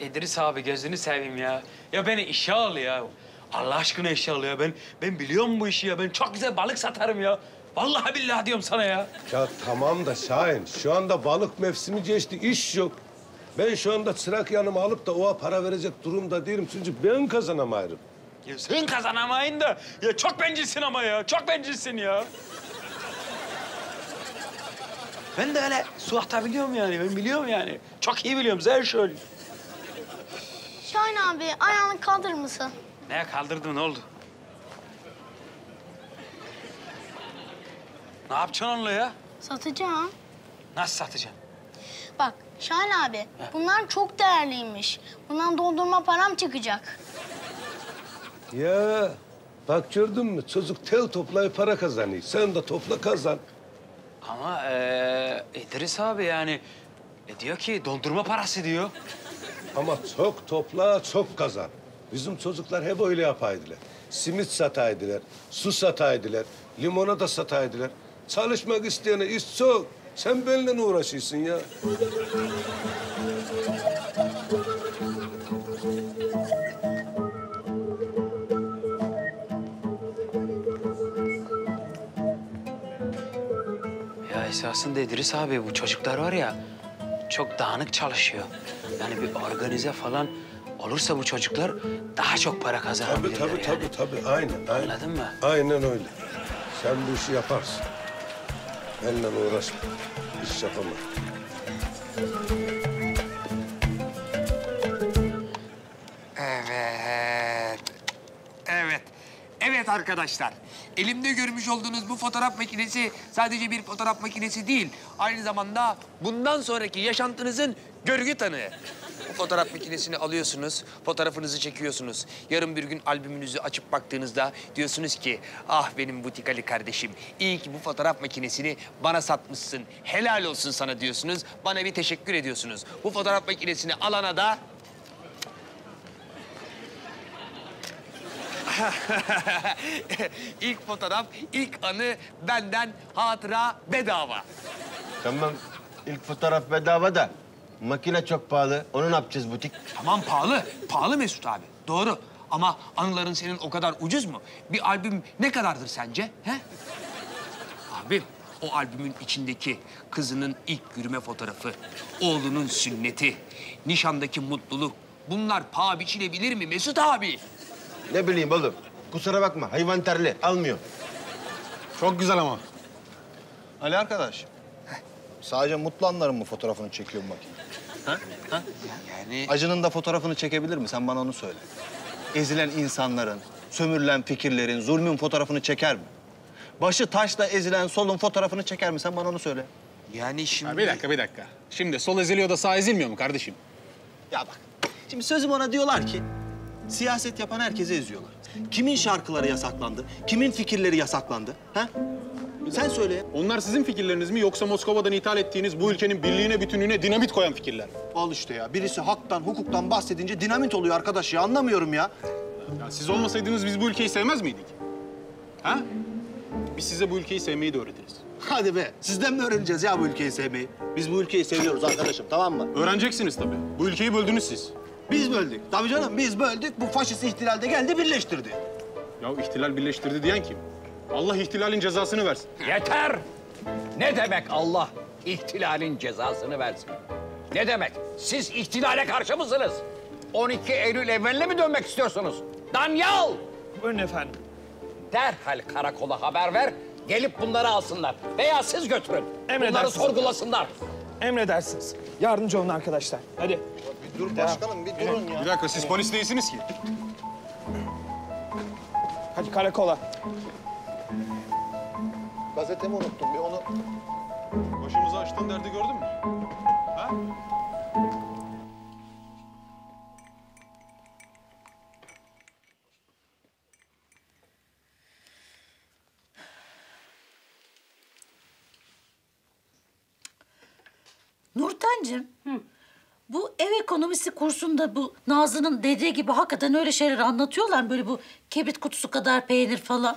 İdris abi gözünü seveyim ya. Ya beni işe al ya. Allah aşkına işe al ya. Ben biliyorum bu işi ya. Ben çok güzel balık satarım ya. Vallahi billahi diyorum sana ya. Ya tamam da Şahin, şu anda balık mevsimi geçti, iş yok. Ben şu anda çırak yanıma alıp da oğa para verecek durumda değilim. Çünkü ben kazanamayırım. Ya sen kazanamayın da. Ya çok bencilsin ama ya. Çok bencilsin ya. Ben de öyle su atabiliyorum yani. Ben biliyorum yani. Çok iyi biliyorum. Her şey öyle. Şahin abi, ayağını kaldırır mısın? Ne kaldırdım, ne oldu? Ne yapacaksın onunla ya? Satacağım. Nasıl satacaksın? Bak Şahin abi, heh, bunlar çok değerliymiş. Bundan doldurma param çıkacak. Ya bak gördün mü? Çocuk tel toplayıp para kazanıyor. Sen de topla kazan. Ama İdris abi yani diyor ki dondurma parası diyor. Ama çok topla, çok kazan. Bizim çocuklar hep öyle yapaydılar. Simit sataydılar, su sataydılar, limonata sataydılar. Çalışmak isteyene iş çok. Sen benimle uğraşıyorsun ya. Ya esasında İdris abi bu çocuklar var ya... çok dağınık çalışıyor. Yani bir organize falan olursa bu çocuklar daha çok para kazanabilirler. Tabii. Aynen. Anladın mı? Aynen öyle. Sen bu işi yaparsın. Benimle uğraşma. İş yapamam. Evet arkadaşlar, elimde görmüş olduğunuz bu fotoğraf makinesi sadece bir fotoğraf makinesi değil. Aynı zamanda bundan sonraki yaşantınızın görgü tanığı. Bu fotoğraf makinesini alıyorsunuz, fotoğrafınızı çekiyorsunuz. Yarın bir gün albümünüzü açıp baktığınızda diyorsunuz ki... ah benim butikali kardeşim, iyi ki bu fotoğraf makinesini bana satmışsın. Helal olsun sana diyorsunuz, bana bir teşekkür ediyorsunuz. Bu fotoğraf makinesini alana da... ilk fotoğraf, ilk anı benden hatıra bedava. Tamam, ilk fotoğraf bedava da makine çok pahalı. Onu ne yapacağız butik? Tamam pahalı, pahalı Mesut abi. Doğru ama anıların senin o kadar ucuz mu? Bir albüm ne kadardır sence? He? Abim, o albümün içindeki kızının ilk yürüme fotoğrafı, oğlunun sünneti, nişandaki mutluluk. Bunlar paha biçilebilir mi Mesut abi? Ne bileyim oğlum, kusura bakma hayvan terli, almıyor. Çok güzel ama. Ali arkadaş, Sadece mutlu anların mı fotoğrafını çekiyor makine? Ha? Yani... Acının da fotoğrafını çekebilir mi? Sen bana onu söyle. Ezilen insanların, sömürülen fikirlerin, zulmün fotoğrafını çeker mi? Başı taşla ezilen solun fotoğrafını çeker mi? Sen bana onu söyle. Yani şimdi... Ya bir dakika. Şimdi sol eziliyor da sağ ezilmiyor mu kardeşim? Ya bak, şimdi sözüm ona diyorlar ki... Siyaset yapan herkese eziyorlar. Kimin şarkıları yasaklandı? Kimin fikirleri yasaklandı? Ha? Sen söyle. Onlar sizin fikirleriniz mi yoksa Moskova'dan ithal ettiğiniz bu ülkenin birliğine, bütünlüğüne dinamit koyan fikirler mi? Al işte ya. Birisi haktan, hukuktan bahsedince dinamit oluyor arkadaş ya. Anlamıyorum ya. Ya siz olmasaydınız biz bu ülkeyi sevmez miydik? Ha? Biz size bu ülkeyi sevmeyi de öğretiriz. Hadi be. Sizden mi öğreneceğiz ya bu ülkeyi sevmeyi? Biz bu ülkeyi seviyoruz arkadaşım, tamam mı? Öğreneceksiniz tabii. Bu ülkeyi böldünüz siz. Biz böldük. Tabii canım, biz böldük. Bu faşist ihtilal de geldi, birleştirdi. Ya ihtilal birleştirdi diyen kim? Allah ihtilalin cezasını versin. Yeter! Ne demek Allah ihtilalin cezasını versin? Ne demek? Siz ihtilale karşı mısınız? 12 Eylül evveline mi dönmek istiyorsunuz? Danyal! Buyurun efendim. Derhal karakola haber ver, gelip bunları alsınlar. Veya siz götürün. Bunları sorgulasınlar. Emredersiniz. Yardımcı olun arkadaşlar. Hadi. Dur başkanım, bir durun ya. Bir dakika, siz polis değilsiniz ki. Hadi karakola. Gazetemi unuttum, bir onu... Başımıza açtığın derdi gördün mü? Ha? Nurten'cim, bu ev ekonomisi kursunda bu Nazlı'nın dediği gibi hakikaten öyle şeyler anlatıyorlar mı? Böyle bu kibrit kutusu kadar peynir falan.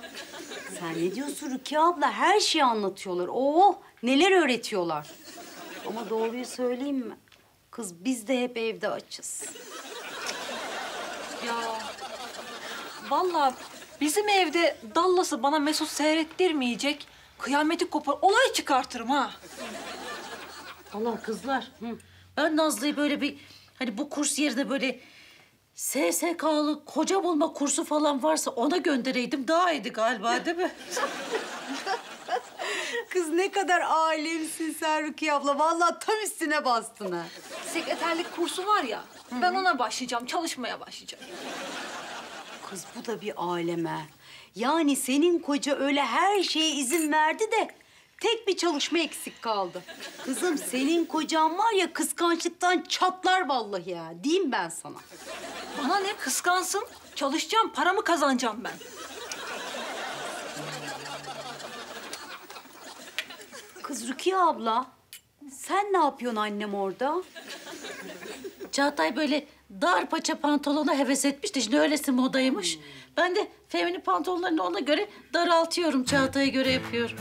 Sen ne diyorsun Rukiye abla? Her şeyi anlatıyorlar. Oo, neler öğretiyorlar. Ama doğruyu söyleyeyim mi? Kız biz de hep evde açız. Ya vallahi bizim evde Dallas'ı bana Mesut seyrettirmeyecek. Kıyameti kopar, olay çıkartırım ha. Allah kızlar. Ben Nazlı'yı böyle bir hani bu kurs yerine böyle SSK'lı koca bulma kursu falan varsa ona göndereydim daha iyiydi galiba değil mi? Kız ne kadar alemsin sen Rukiye abla. Vallahi tam üstüne bastın ha. Sekreterlik kursu var ya. Hı-hı. Ben ona başlayacağım, çalışmaya başlayacağım. Kız bu da bir aleme. Yani senin koca öyle her şeye izin verdi de tek bir çalışma eksik kaldı. Kızım senin kocan var ya kıskançlıktan çatlar vallahi ya. Diyeyim ben sana. Bana ne kıskansın? Çalışacağım, paramı kazanacağım ben. Kız Rukiye abla, sen ne yapıyorsun annem orada? Çağatay böyle dar paça pantolona heves etmişti. Şimdi öylesi modaymış. Ben de Fehmi'nin pantolonlarını ona göre daraltıyorum. Çağatay'a göre yapıyorum.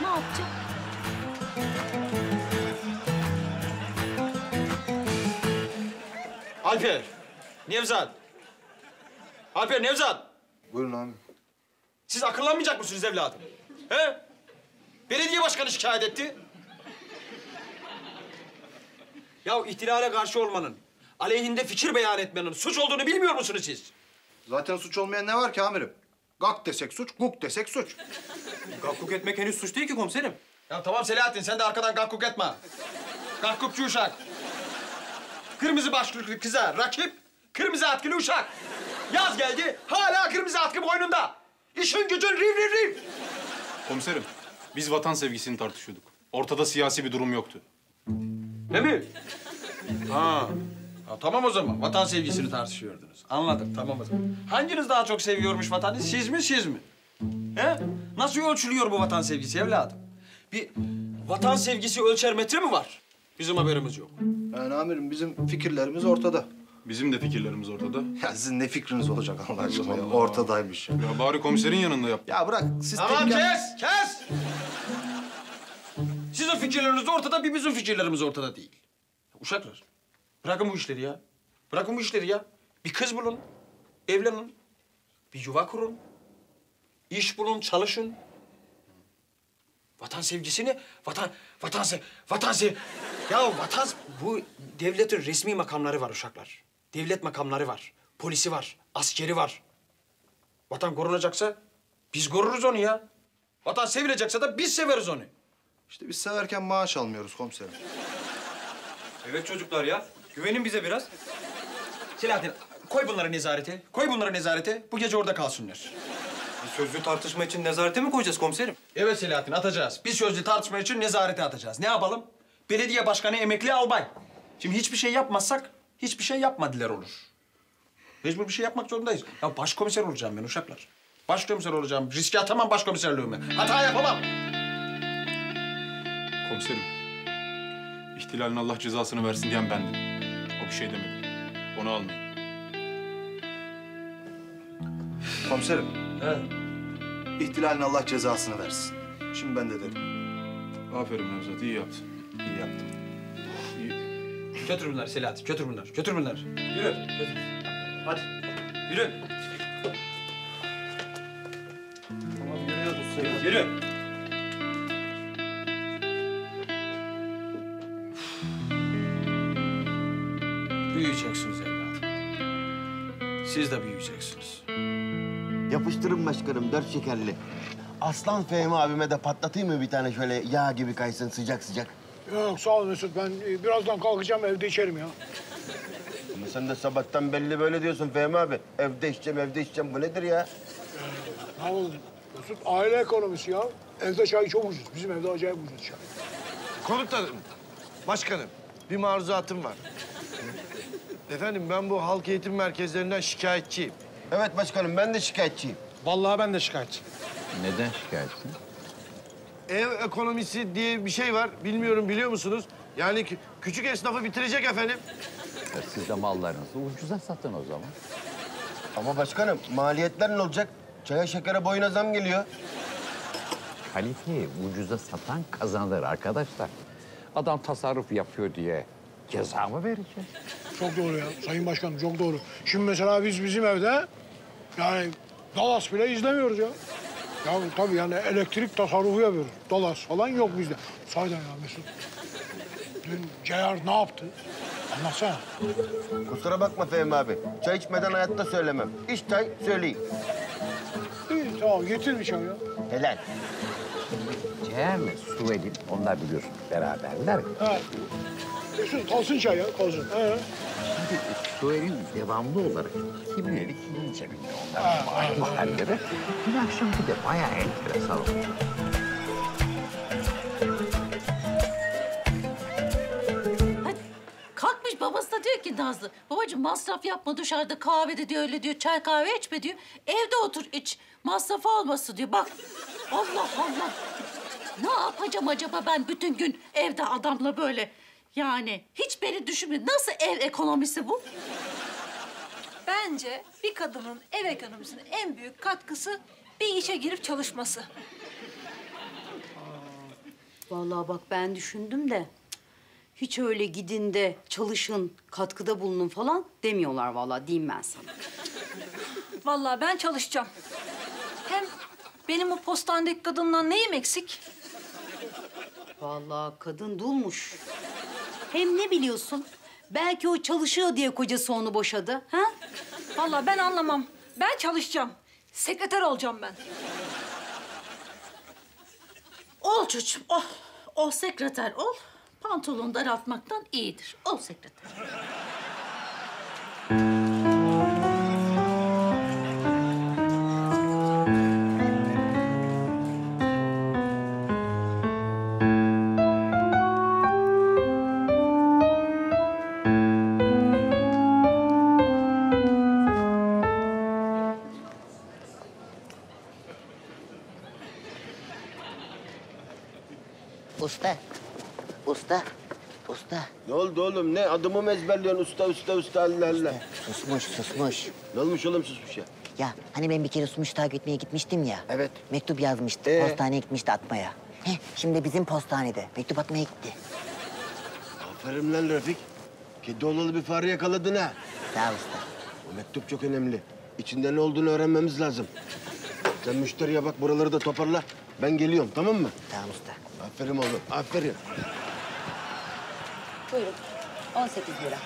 Ne yapacağım? Alper, Nevzat. Alper, Nevzat. Buyurun abi. Siz akıllanmayacak mısınız evladım? He? Belediye başkanı şikayet etti. Ya ihtilale karşı olmanın, aleyhinde fikir beyan etmenin suç olduğunu bilmiyor musunuz siz? Zaten suç olmayan ne var ki amirim? Gak desek suç, guk desek suç. Gakkuk etmek henüz suç değil ki komiserim. Ya tamam Selahattin, sen de arkadan gakkuk etme. Gakkukçu uşak. Kırmızı başlıklı kıza rakip, kırmızı atkılı uşak. Yaz geldi, hala kırmızı atkı boynunda. İşin gücün riv. Komiserim, biz vatan sevgisini tartışıyorduk. Ortada siyasi bir durum yoktu. Değil mi? Ha. Ya tamam o zaman, vatan sevgisini tartışıyordunuz. Anladım, tamam o zaman. Hanginiz daha çok seviyormuş vatanı, siz mi? He? Nasıl ölçülüyor bu vatan sevgisi evladım? Bir vatan sevgisi ölçer metre mi var? Bizim haberimiz yok. Yani amirim bizim fikirlerimiz ortada. Bizim de fikirlerimiz ortada. Ya sizin ne fikriniz olacak Allah aşkına ya? Ortadaymış. Ya bari komiserin yanında yap. Ya bırak siz... Tamam kes! Sizin fikirleriniz ortada, bir bizim fikirlerimiz ortada değil. Uşaklar, bırakın bu işleri ya. Bir kız bulun, evlenin, bir yuva kurun. İş bulun, çalışın. Vatan sevgisini, bu devletin resmi makamları var uşaklar. Devlet makamları var, polisi var, askeri var. Vatan korunacaksa biz koruruz onu ya. Vatan sevilecekse de biz severiz onu. İşte biz severken maaş almıyoruz komiserim. Evet çocuklar ya. Güvenin bize biraz. Selahattin, koy bunları nezarete. Koy bunları nezarete. Bu gece orada kalsınlar. Biz sözlü tartışma için nezarete mi koyacağız komiserim? Evet Selahattin, atacağız. Biz sözlü tartışma için nezarete atacağız. Ne yapalım? Belediye başkanı emekli albay. Şimdi hiçbir şey yapmazsak hiçbir şey yapmadılar olur. Mecbur bir şey yapmak zorundayız. Ya başkomiser olacağım ben uşaklar. Başkomiser olacağım. Riske atamam başkomiserliğimi. Hata yapamam. Komiserim, ihtilalin Allah cezasını versin diyen bendim. O bir şey demedi. Onu almayın. Komiserim. He. İhtilalin Allah cezasını versin. Şimdi ben de dedim. Aferin Nevzat, iyi yaptın. İyi yaptın. İyi. Götür bunları Selahattin, götür bunları. Götür bunları. Yürü. Hadi. Yürü. Tamam, yürüyoruz. Yürü. Büyüyeceksiniz evladım. Siz de büyüyeceksiniz. Yapıştırın başkanım, 4 şekerli. Aslan Fehmi abime de patlatayım mı bir tane şöyle yağ gibi kaysın sıcak sıcak? Yok sağ ol Mesut, ben birazdan kalkacağım evde içerim ya. Ama sen de sabahtan belli böyle diyorsun Fehmi abi. Evde içeceğim, evde içeceğim. Bu nedir ya? Ne oldu? Mesut aile ekonomisi ya. Evde çay çok ucuz. Bizim evde acayip ucuz çay. Komutanım, başkanım bir maruzatım var. Efendim ben bu halk eğitim merkezlerinden şikayetçiyim. Evet başkanım ben de şikayetçiyim. Vallahi ben de şikayetçiyim. Neden şikayetçi? Ev ekonomisi diye bir şey var. Bilmiyorum biliyor musunuz? Yani küçük esnafı bitirecek efendim. Siz de mallarınızı ucuza satın o zaman. Ama başkanım maliyetler ne olacak? Çaya şekere boyuna zam geliyor. Kaliteyi ucuza satan kazanır arkadaşlar. Adam tasarruf yapıyor diye ceza mı vereceğiz? Çok doğru ya Sayın Başkanım, çok doğru. Şimdi mesela bizim evde yani Dallas bile izlemiyoruz ya. Ya tabii yani elektrik tasarrufu yapıyoruz. Dallas falan yok bizde. Saydan ya Mesut. Dün Ceyar ne yaptı? Anlatsana. Kusura bakma Fehmi abi. Çay içmeden hayatta söylemem. İç çay, söyleyeyim. İyi tamam, getir bir çay ya. Helal. Ceyar mı? Su edip onlar bilir. Beraberler. Evet. Kalsın çay ya, kalsın. Şimdi Suel'in devamlı olarak kimileri kimin cebinde onların mahalleri. Dün akşamki de bayağı enteresan oldu. Hadi kalkmış babası da diyor ki Nazlı, babacığım masraf yapma dışarıda kahvede diyor öyle diyor, çay kahve içme diyor. Evde otur iç, masrafı olmasın diyor. Bak, Allah Allah. Ne yapacağım acaba ben bütün gün evde adamla böyle? Yani hiç beni düşünmüyor. Nasıl ev ekonomisi bu? Bence bir kadının ev ekonomisinin en büyük katkısı bir işe girip çalışması. Vallahi bak ben düşündüm de hiç öyle gidin de çalışın, katkıda bulunun falan demiyorlar vallahi diyeyim ben sana. Vallahi ben çalışacağım. Hem benim o postanedeki kadından neyim eksik? Vallahi kadın dulmuş. Hem ne biliyorsun? Belki o çalışıyor diye kocası onu boşadı, ha? Vallahi ben anlamam. Ben çalışacağım. Sekreter olacağım ben. Ol çocuğum, ol. Ol sekreter ol. Pantolonu daraltmaktan iyidir. Ol sekreter. Ne oldu oğlum? Ne adımı ezberliyorsun? Usta, usta, usta, Allah Allah. Susmuş, susmuş. Ne olmuş oğlum susmuş ya? Ya hani ben bir kere susmuş takip etmeye gitmiştim ya. Evet. Mektup yazmıştı. Postaneye gitmişti atmaya. Heh, şimdi bizim postanede. Mektup atmaya gitti. Aferin lan Refik. Kedi olalı bir fare yakaladın ha. Sağ ol usta. O mektup çok önemli. İçinde ne olduğunu öğrenmemiz lazım. Sen müşteriye bak, buraları da toparla. Ben geliyorum, tamam mı? Tamam usta. Aferin oğlum, aferin. Buyurun, 18 lira.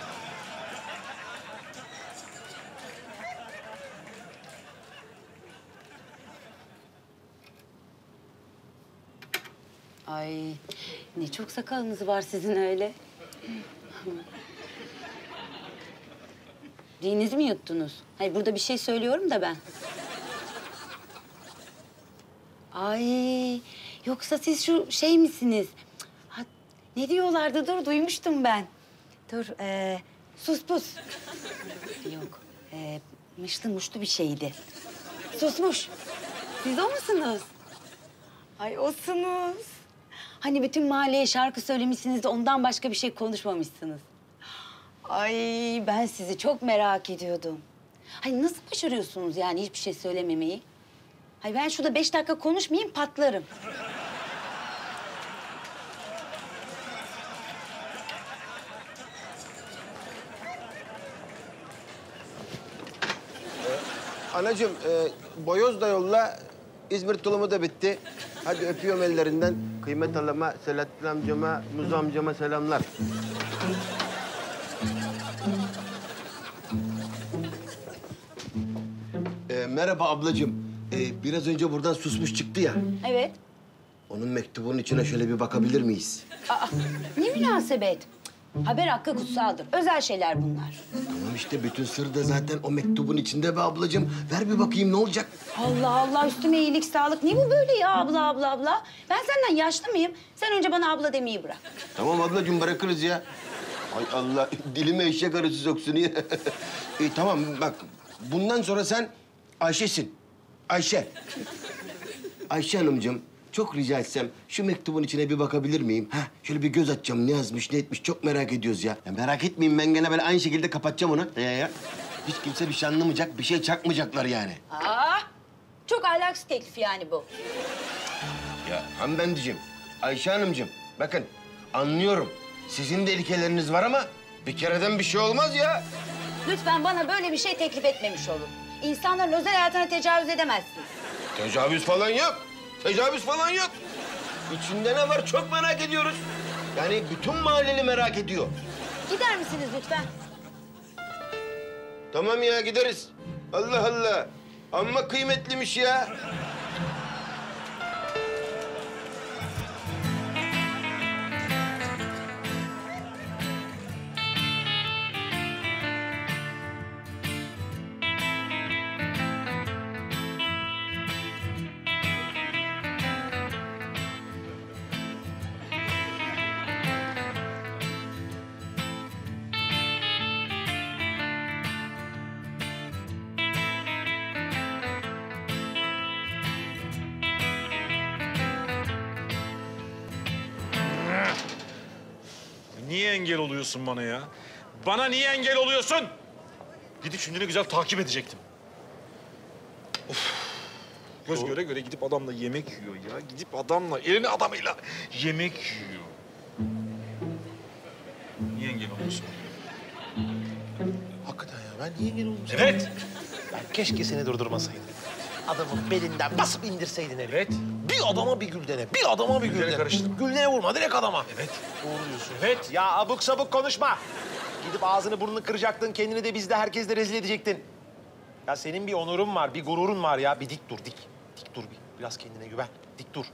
Ay ne çok sakalınız var sizin öyle. Diliniz mi yuttunuz? Hayır burada bir şey söylüyorum da ben. Ay yoksa siz şu şey misiniz? Ha, ne diyorlardı? Dur duymuştum ben. Dur sus pus. Yok mışlı muşlu bir şeydi. Susmuş. Siz o musunuz? Ay osunuz. Hani bütün mahalleye şarkı söylemişsiniz de ondan başka bir şey konuşmamışsınız. Ay ben sizi çok merak ediyordum. Hani nasıl başarıyorsunuz yani hiçbir şey söylememeyi? Hay ben şurada 5 dakika konuşmayayım patlarım. Anacığım boyoz da yolla, İzmir tulumu da bitti. Hadi öpüyorum ellerinden. Kıymet halama, Selahattin amcama, Muz amcama selamlar. Merhaba ablacığım. Biraz önce buradan susmuş çıktı ya. Evet. Onun mektubunun içine şöyle bir bakabilir miyiz? Aa, ne münasebet. Haber hakkı kutsaldır. Özel şeyler bunlar. Tamam işte bütün sır da zaten o mektubun içinde be ablacığım. Ver bir bakayım ne olacak? Allah Allah üstüme iyilik sağlık. Niye bu böyle ya abla abla abla? Ben senden yaşlı mıyım? Sen önce bana abla demeyi bırak. Tamam ablacığım bırakırız ya. Ay Allah dilime eşek arısı soksun ya. Tamam bak bundan sonra sen Ayşe'sin. Ayşe. Ayşe Hanımcığım çok rica etsem şu mektubun içine bir bakabilir miyim? Ha, şöyle bir göz atacağım ne yazmış ne etmiş çok merak ediyoruz ya. Merak etmeyin ben gene böyle aynı şekilde kapatacağım onu. Hiç kimse bir şey anlamayacak bir şey çakmayacaklar yani. Aa, çok ahlaksız teklif yani bu. Ya hanımefendiciğim Ayşe Hanımcığım bakın anlıyorum sizin de ilkeleriniz var ama bir kereden bir şey olmaz ya. Lütfen bana böyle bir şey teklif etmemiş olun. İnsanların özel hayatına tecavüz edemezsiniz. Tecavüz falan yok. Tecavüz falan yok. İçinde ne var çok merak ediyoruz. Yani bütün mahalleli merak ediyor. Gider misiniz lütfen? Tamam ya gideriz. Allah Allah. Amma kıymetliymiş ya. Engel oluyorsun bana ya. Bana niye engel oluyorsun? Gidip şimdi ne güzel takip edecektim. Of. Göz göre göre gidip adamla yemek yiyor ya. Gidip adamla, elini adamıyla yemek yiyor. Niye engel oluyorsun? Hakikaten ya ben niye engel olmuşum? Evet. Ben keşke seni durdurmasaydım. Adamın belinden basıp indirseydin evi. Evet. Bir adama bir Gülden'e, bir adama bir Gülden'e. Karıştırdım. Gülden'e vurma, direkt adama. Evet. Doğru diyorsun. Evet. Ya abuk sabuk konuşma. Gidip ağzını burnunu kıracaktın, kendini de biz de herkes de rezil edecektin. Ya senin bir onurun var, bir gururun var ya. Bir dik dur, dik. Dik dur bir. Biraz kendine güven. Dik dur.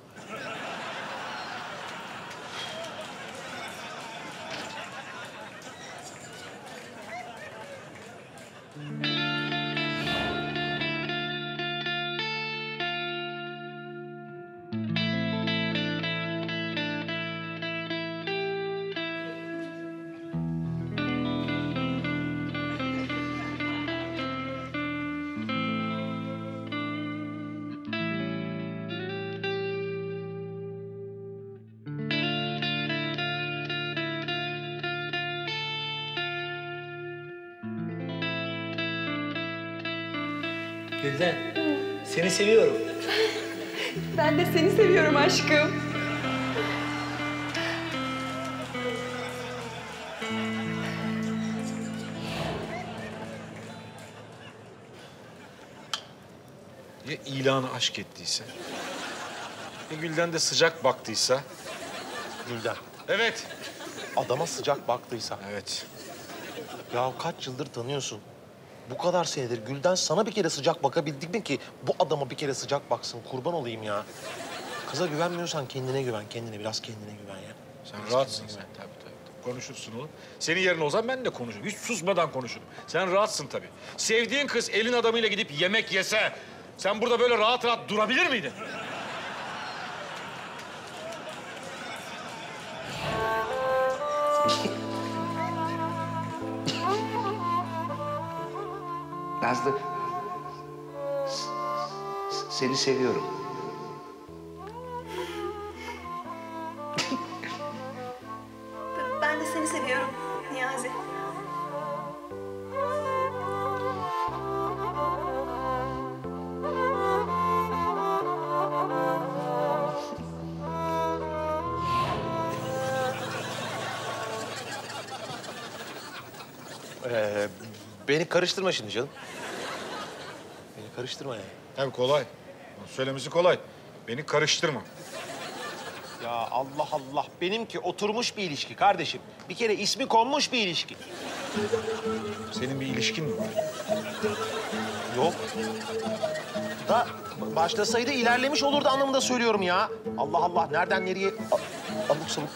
Gülden, seni seviyorum. Ben de seni seviyorum aşkım. Ya ilanı aşk ettiyse? Ya Gülden de sıcak baktıysa? Gülden. Evet. Adama sıcak baktıysa? Evet. Ya kaç yıldır tanıyorsun? Bu kadar senedir Gülden sana bir kere sıcak bakabildik mi ki bu adama bir kere sıcak baksın kurban olayım ya. Kıza güvenmiyorsan kendine güven, biraz kendine güven ya. Sen rahatsın sen, tabii. Konuşursun oğlum. Senin yerin olsam ben de konuşurum. Hiç susmadan konuşurum. Sen rahatsın tabii. Sevdiğin kız elin adamıyla gidip yemek yese... ...sen burada böyle rahat rahat durabilir miydin? Nazlı, seni seviyorum. Ben de seni seviyorum Niyazi. Beni karıştırma şimdi canım. Beni karıştırma yani. Tabii kolay. Söylemesi kolay. Beni karıştırma. Ya Allah Allah. Benimki oturmuş bir ilişki kardeşim. Bir kere ismi konmuş bir ilişki. Senin bir ilişkin mi var? Yok. Da başlasaydı ilerlemiş olurdu anlamında söylüyorum ya. Allah Allah. Nereden nereye? Abuk sabuk.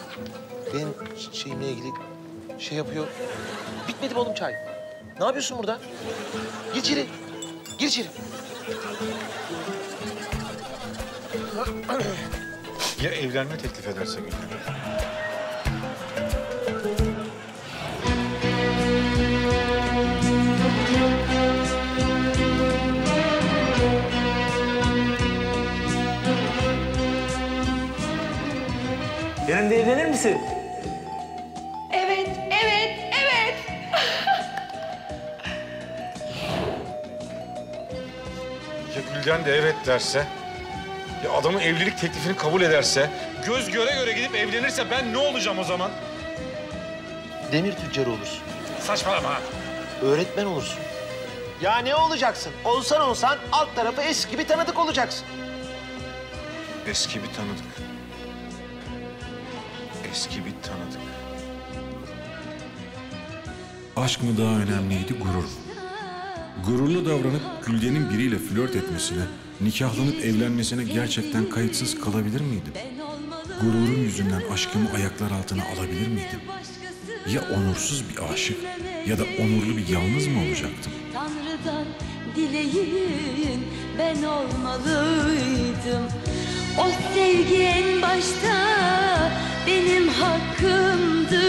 Benim şeyimle ilgili şey yapıyor. Bitmedi mi oğlum çay? Ne yapıyorsun burada? Gir içeri. Gir içeri. Ya evlenme teklif ederse Gülden? Benimle evlenir misin? Gülden de evet derse, ya adamın evlilik teklifini kabul ederse, göz göre göre gidip evlenirse ben ne olacağım o zaman? Demir tüccarı olursun. Saçmalama ha. Öğretmen olursun. Ya ne olacaksın? Olsan alt tarafı eski bir tanıdık olacaksın. Eski bir tanıdık. Eski bir tanıdık. Aşk mı daha önemliydi, gurur mu? Gururlu davranıp Gülden'in biriyle flört etmesine, nikahlanıp evlenmesine gerçekten kayıtsız kalabilir miydim? Gururum yüzünden aşkımı ayaklar altına alabilir miydim? Ya onursuz bir aşık ya da onurlu bir yalnız mı olacaktım? Tanrı'dan dileğim ben olmalıydım. O sevgi en başta benim hakkımdı.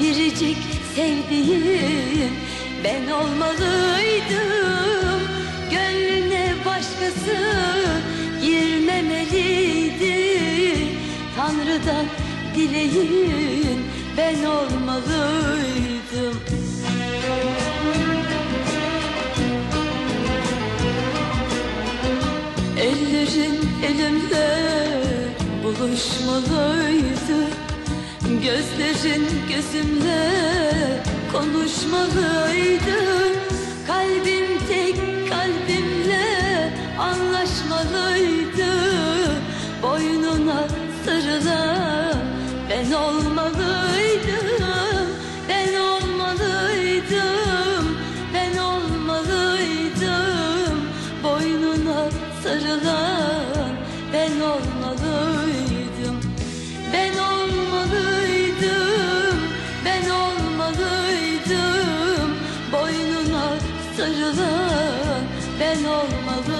Biricik sevdiğim ben olmalıydım, gönlüne başkası girmemeliydi. Tanrı'dan dileğin ben olmalıydım. Ellerin elimde buluşmalıydı, gözlerin gözümle konuşmalıydım, kalbim tek kalbimle anlaşmalıydı. Boynuna sarılan ben olmalıydım, ben olmalıydım, ben olmalıydım. Boynuna sarılan ben olmalıydım, ben olmalıydım, ben olmalıydım. Boynuna sarılan ben olmalıydım.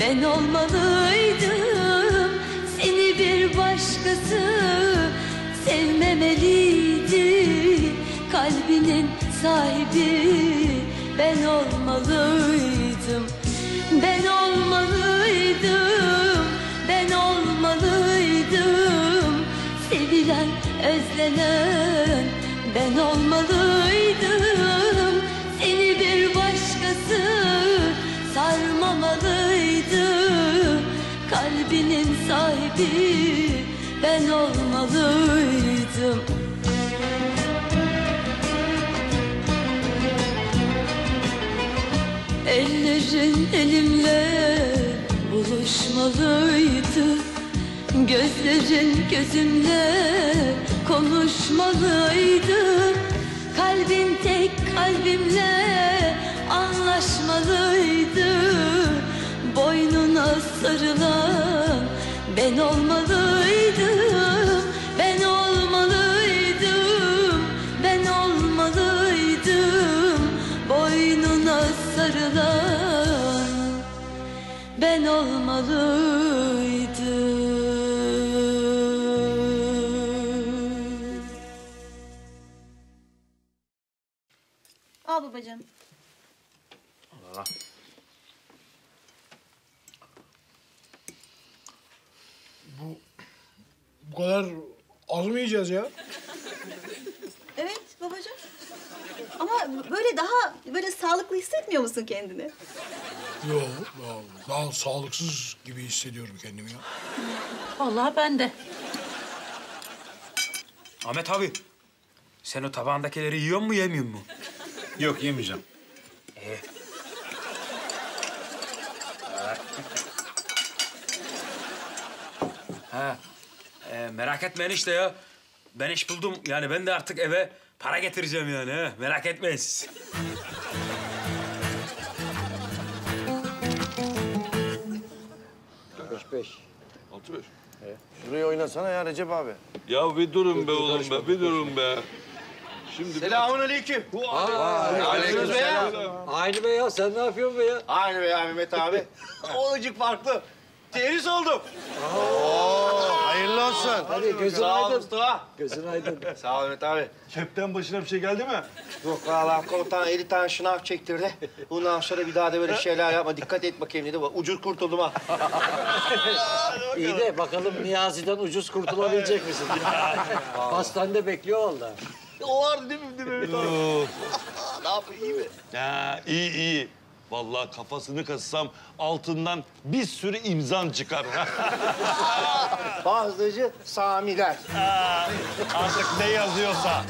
Ben olmalıydım, seni bir başkası sevmemeliydi. kalbinin sahibi ben olmalıydım, ben olmalıydım, ben olmalıydım. Sevilen, özlenen ben olmalıydım. Seni bir başkası sarmamalıydı. Kalbinin sahibi ben olmalıydım. Ellerin elimle buluşmalıydı, gözlerin gözümle konuşmalıydı, kalbim tek kalbimle anlaşmalıydı, boynuna sarılan ben olmalıydım, ben olmalıydım, ben olmalıydım, boynuna sarılan ben olmalıydım. Al babacığım. Allah. Bu kadar az mı yiyeceğiz ya? Evet babacığım. Ama böyle daha böyle sağlıklı hissetmiyor musun kendini? Yok, daha sağlıksız gibi hissediyorum kendimi ya. Vallahi ben de. Ahmet abi, sen o tabağındakileri yiyor mu, yemiyor mu? Yok, yemeyeceğim. Merak etmeyin işte ya. Ben iş buldum. Yani ben de artık eve para getireceğim yani. He. Merak etmeyin siz. Altı beş. Şurayı oynasana ya Recep abi. Ya bir durun be oğlum be. Bir durun be. Şimdi selamünaleyküm. Aleyküm selam. Aynı be ya. Sen ne yapıyorsun be ya? Aynı be ya Mehmet abi. Oğlucuk farklı. Teris oldum. Hayırlı olsun. Hadi gözün aydın. Gözün aydın. Sağ ol Mehmet abi. Kepten başına bir şey geldi mi? Yok vallahi komutan 50 tane şınav çektirdi. Bundan sonra bir daha da böyle şeyler yapma. Dikkat et bakayım dedi. Ucuz kurtuldum ha. İyi de bakalım Niyazi'den ucuz kurtulabilecek misin? Hastanede bekliyor vallahi. O vardı değil mi Mehmet abi? Ne yapayım, iyi mi? Ha, iyi iyi. Vallahi kafasını kazısam altından bir sürü imzan çıkar. Bazıcı Sami'ler. Artık ne yazıyorsa.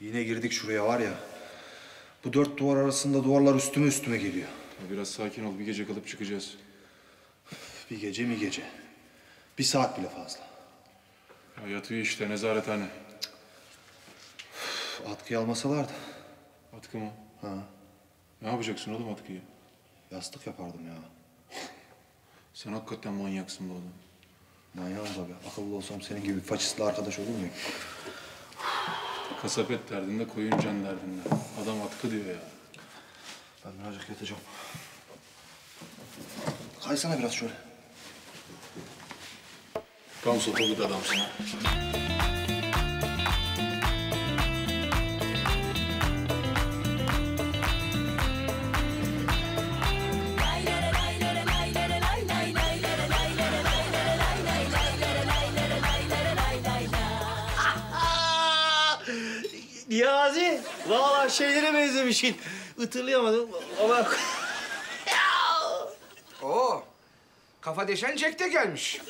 Yine girdik şuraya var ya. Bu dört duvar arasında duvarlar üstüme geliyor. Biraz sakin ol, bir gece kalıp çıkacağız. Bir gece. Bir saat bile fazla. Ya yatıyor işte, nezarethane. Atkıyı almasalardı. Atkı mı? Ha. Ne yapacaksın oğlum atkıyı? Yastık yapardım ya. Sen hakikaten manyaksın be oğlum. Manyağım tabii. Akıllı olsam senin gibi faşistli arkadaş olur muyum? Kasap et derdinde, koyun can derdinde. Adam atkı diyor ya. Ben birazcık yatacağım. Kaysana biraz şöyle. Tam sopalı bir adamsın ha. Niyazi, vallahi şeylere benzemişsin. Itırlayamadım ama... Oo, kafa deşen Jack de gelmiş.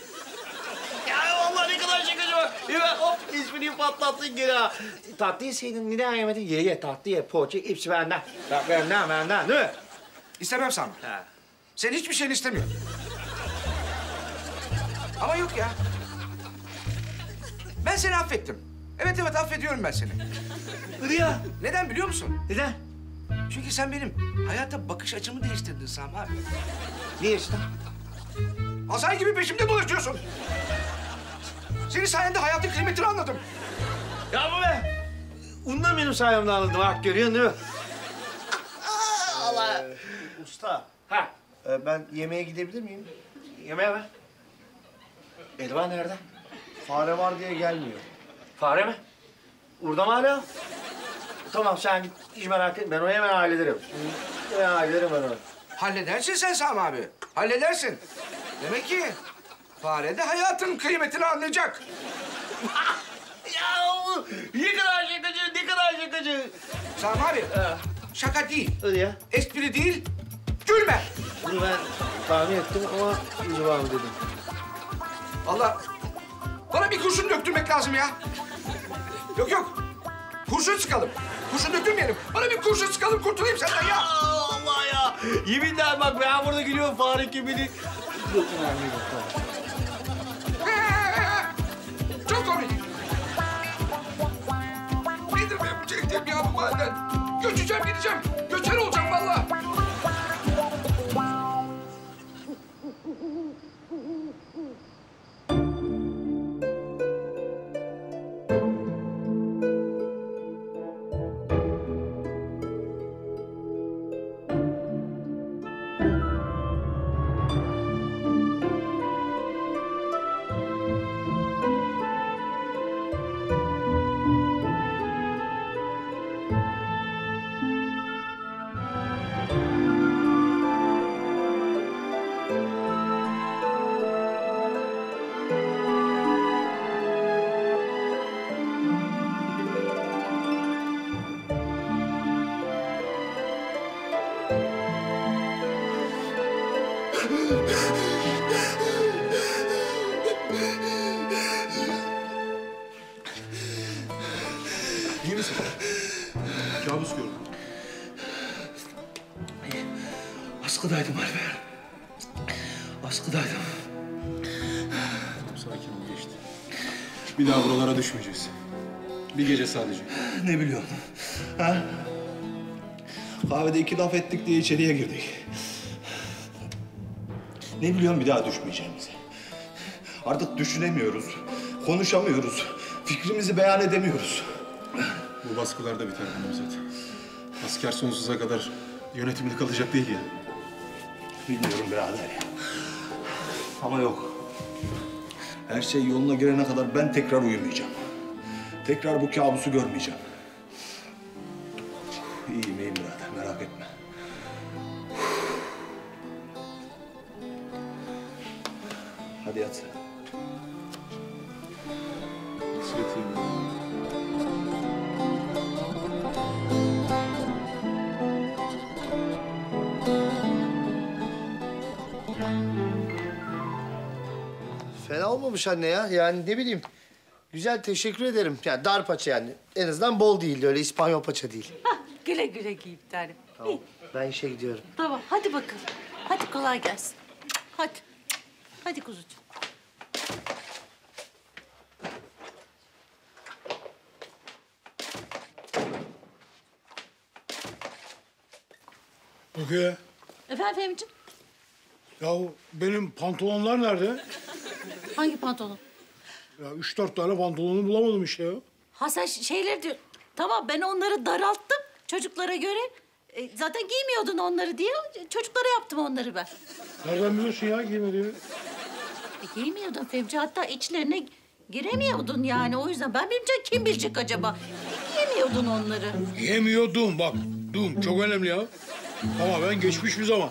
Ne kadar şakacı bak. Hop ismini patlattın geri ha. Tatlı yeseydin neden yemedin? Ye tatlı ye, poğaça, hepsi benden. Benden değil mi? İstemem sana. Ha. Sen hiçbir şeyini istemiyorsun. Ama yok ya. Ben seni affettim. Evet affediyorum ben seni. Rüya. Neden biliyor musun? Neden? Çünkü sen benim hayata bakış açımı değiştirdin Sami abi. Niye işte? Azay gibi peşimde dolaşıyorsun. Senin sayende hayatın kıymetini anladım. Ya bu be! Ondan benim sayemde anladım. Bak görüyorsun değil mi? Allah! Usta. Ha? Ben yemeğe gidebilir miyim? Yemeğe mi? Elva nerede? Fare var diye gelmiyor. Fare mi? Burada mı hala? Tamam sen git, hiç merak etme. Ben onu hemen hallederim. Hemen hallederim ben onu. Halledersin sen Sami abi. Halledersin. Demek ki fare de hayatın kıymetini anlayacak. Ya ne kadar şakacı, ne kadar şakacı. Sami abi, şaka değil. Öyle ya. Espri değil, gülme. Bunu ben tahmin ettim ama cevabı dedim. Vallahi bana bir kurşun döktürmek lazım ya. Yok yok, kurşun sıkalım. Kurşun döktürmeyelim. Bana bir kurşun sıkalım, kurtulayım senden ya. Allah ya. Yeminle bak ben burada gülüyorum fare gibi. Çok komik. Nedir ben bu çektiğim ya bu mahalleden? Göçeceğim gideceğim. Göçer olacağım vallahi. Askıdaydım Alper. Askıdaydım. Sakin ol geçti. Bir daha buralara düşmeyeceğiz. Bir gece sadece. Ne biliyorsun? Ha? Kahvede iki laf ettik diye içeriye girdik. Ne biliyorsun bir daha düşmeyeceğimizi? Artık düşünemiyoruz. Konuşamıyoruz. Fikrimizi beyan edemiyoruz. Bu baskılar da biter bunun zaten. Asker sonsuza kadar yönetimde kalacak değil ya. Bilmiyorum birader ya. Ama yok. Her şey yoluna girene kadar ben tekrar uyumayacağım. Tekrar bu kabusu görmeyeceğim. İyiyim, iyiyim birader. Merak etme. Hadi yat sen. Nasıl yatayım ya? Fena olmamış anne ya. Yani ne bileyim. Güzel teşekkür ederim. Yani dar paça yani. En azından bol değildi. Öyle İspanyol paça değil. Güle güle giy bir tanem. Tamam. Ben işe gidiyorum. Tamam. Hadi bakalım. Hadi kolay gelsin. Hadi. Hadi kuzucuğum. Rukiye. Efendim Fehmiciğim? Yahu benim pantolonlar nerede? Hangi pantolon? Ya 3-4 tane pantolonu bulamadım işte ya. Ha sen şeyleri diyor. Tamam ben onları daralttım çocuklara göre. Zaten giymiyordun onları diye çocuklara yaptım onları ben. Nereden biliyorsun ya giymediğini? Giymiyordun Fehmici. Hatta içlerine giremiyordun yani. O yüzden ben bilmeyeceğim kim bilecek acaba? Giyemiyordun onları. Giyemiyordum bak. Dum çok önemli ya. Ama ben geçmiş bir zaman.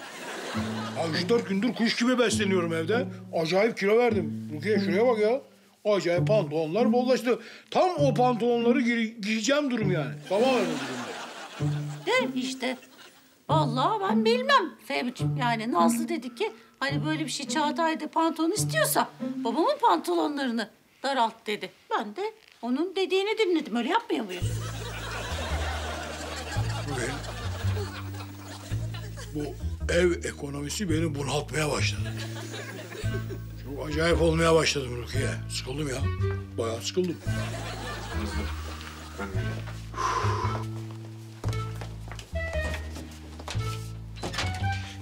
Ya 3-4 gündür kuş gibi besleniyorum evde. Acayip kilo verdim. Rukiye şuraya bak ya. Acayip pantolonlar bollaştı. Tam o pantolonları giyeceğim durum yani. Tamam öyle durumda. De işte. Vallahi ben bilmem Fehmiciğim yani. Nazlı dedi ki hani böyle bir şey Çağatay'da pantolon istiyorsa babamın pantolonlarını daralt dedi. Ben de onun dediğini dinledim. Öyle yapmıyor muyuz? Bu... Ev ekonomisi beni bunaltmaya başladı. Çok acayip olmaya başladım Rukiye. Sıkıldım ya. Bayağı sıkıldım.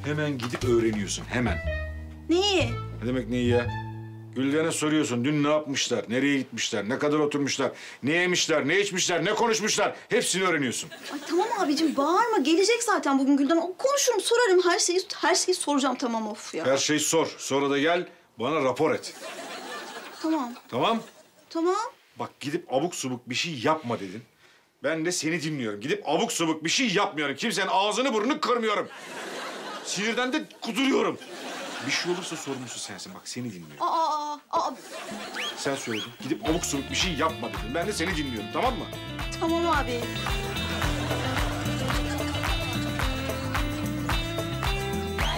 Hemen gidip öğreniyorsun, hemen. Neyi? Ne demek neyi ya? Gülden'e soruyorsun, dün ne yapmışlar, nereye gitmişler, ne kadar oturmuşlar, ne yemişler, ne içmişler, ne konuşmuşlar, hepsini öğreniyorsun. Ay tamam abicim, bağırma, gelecek zaten bugün Gülden. Konuşurum, sorarım, her şeyi soracağım tamam of ya. Her şeyi sor, sonra da gel, bana rapor et. Tamam. Tamam. Tamam. Bak gidip abuk subuk bir şey yapma dedin. Ben de seni dinliyorum. Gidip abuk subuk bir şey yapmıyorum. Kimsenin ağzını burnunu kırmıyorum. Sinirden de kuduruyorum. Bir şey olursa sorumlusu sensin. Bak seni dinliyorum. Sen söyledin. Gidip abuk subuk bir şey yapma dedin. Ben de seni dinliyorum. Tamam mı? Tamam abi.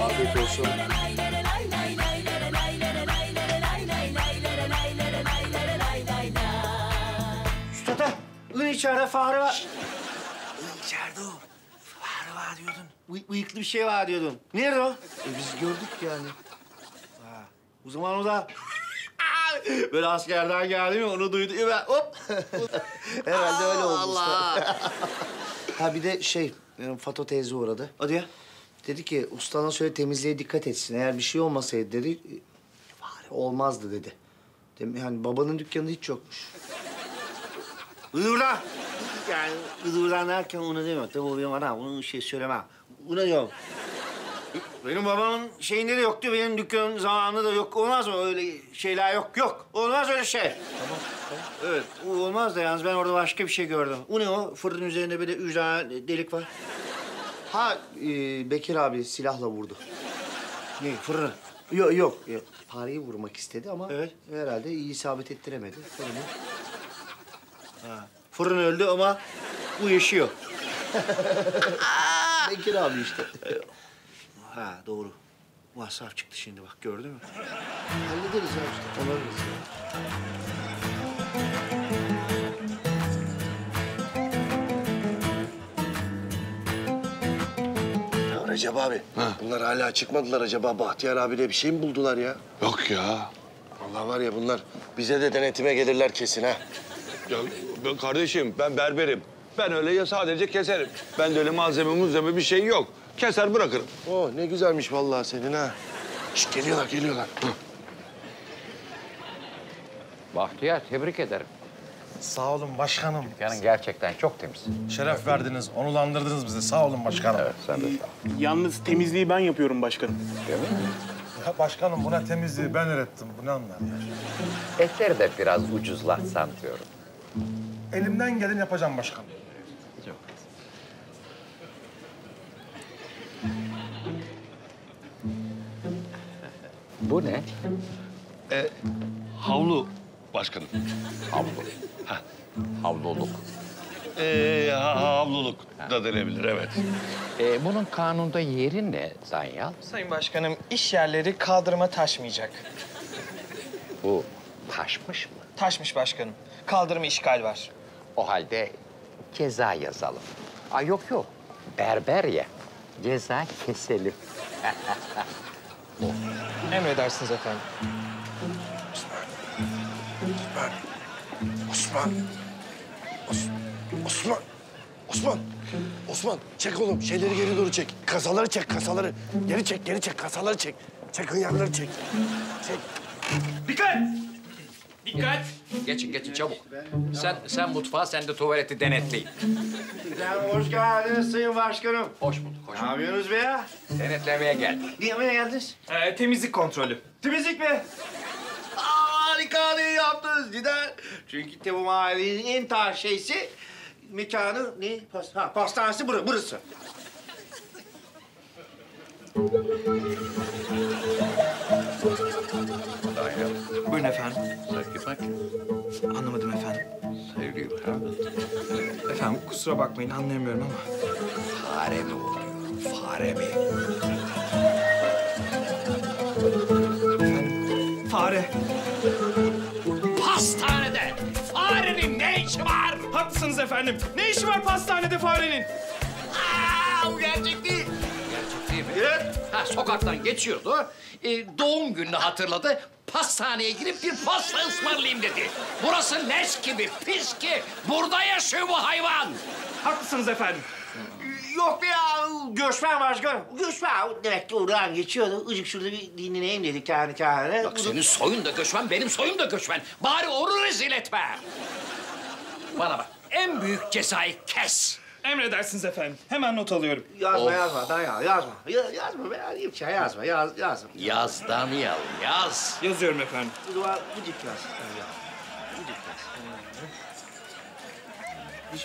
Afiyet olsun. Üstada, içeride fare var. İçeride o. Fare var diyordun. Bıyıklı bir şey var diyordun. Nerede o? Biz gördük yani. Ha, o zaman o da... Böyle askerden geldi mi, onu duydu. Ben hop! Herhalde öyle oldu usta. Ha bir de şey, Fato teyze uğradı. Hadi ya. Dedi ki, ustana söyle temizliğe dikkat etsin. Eğer bir şey olmasaydı dedi, fare olmazdı dedi. Yani babanın dükkanı hiç yokmuş. Hıdırdan! Yani hıdırdan derken ona demiyorum. Tabii oluyor bana, onu şey söylemem. Buna diyorum. Benim babamın şeyinde de yoktu, benim dükkanım zamanında da yok. Olmaz mı? Öyle şeyler yok, yok. Olmaz öyle şey. Tamam, tamam. Evet, olmaz da yalnız ben orada başka bir şey gördüm. O ne o? Fırın üzerinde böyle 3 tane delik var. Ha, Bekir abi silahla vurdu. Ne, fırını? Yok, yok. Fareyi vurmak istedi ama evet, herhalde iyi isabet ettiremedi. Fırını. Ha, fırın öldü ama bu yaşıyor. Bekir abi işte. Ha, doğru. Masraf çıktı şimdi bak, gördün mü? Hallederiz ya işte, olarız ya. Recep abi, ha, bunlar hala çıkmadılar acaba? Bahtiyar abiyle bir şey mi buldular ya? Yok ya. Vallahi var ya bunlar, bize de denetime gelirler kesin ha. Ya ben kardeşim, ben berberim. Ben öyle ya sadece keserim. Ben de öyle malzeme muzleme bir şey yok. Keser bırakırım. Oh ne güzelmiş vallahi senin ha. Şişt, geliyorlar, geliyorlar. Hı. Bahtiyar, tebrik ederim. Sağ olun başkanım. Dükkanın gerçekten çok temiz. Şeref verdiniz, onulandırdınız bizi. Sağ olun başkanım. Evet, sen de sağ ol. Yalnız temizliği ben yapıyorum başkanım. Değil mi? Ya başkanım buna temizliği ben öğrettim. Bu ne anlar ya? Etleri de biraz ucuzlatsan diyorum. Elimden geleni yapacağım başkanım. Çok. Bu ne? Havlu başkanım. Havlu. Heh. Havluluk. Havluluk da denebilir, evet. Bunun kanunda yeri ne Danyal? Sayın Başkanım, iş yerleri kaldırıma taşmayacak. Bu taşmış mı? Taşmış başkanım. Kaldırıma işgal var. O halde ceza yazalım. Ay yok yok, berber ya. Ceza keselim. Emredersiniz efendim. Osman, çek oğlum. Şeyleri geri doğru çek. Kasaları çek, kasaları. Geri çek, kasaları çek. Çek, hıyarları çek. Çek. Dikkat! Dikkat! Geçin, çabuk. Sen mutfağı, sen de tuvaleti denetleyin. Hoş geldiniz Sayın Başkanım. Hoş bulduk, hoş bulduk. Ne yapıyorsunuz be ya? Denetlemeye geldik. Niye geldiniz? Temizlik kontrolü. Temizlik mi? Harikane yaptınız Gülden. Çünkü bu mahallenin en tarz şeysi, mekanı ne? Pastanesi burası. Buyurun efendim. Sevgi bak. Anlamadım efendim. Sevgi bak. Efendim kusura bakmayın, anlayamıyorum ama. Fare mi oluyor? Fare mi? Efendim? Fare. Pastanede farenin ne işi var? Haklısınız efendim. Ne işi var pastanede farenin? Aa, bu gerçek değil. Gerçek değil mi? Evet. Ha, sokaktan geçiyordu. Doğum gününü hatırladı. Pastaneye girip bir pasta ısmarlayayım dedi. Burası leş gibi, pis ki. Burada yaşıyor bu hayvan. Haklısınız efendim. Yok be ya, göçmen başkanım. Göçmen, demek ki oradan geçiyordu. Ucuk şurada bir dinleneyim dedi kendi kendine. Bak senin soyun da göçmen, benim soyum da göçmen. Bari onu rezil etme. Bana bak, en büyük cezayı kes. Emredersiniz efendim. Hemen not alıyorum. Yazma, yazma. Yaz Danyal, yaz. Yazıyorum efendim.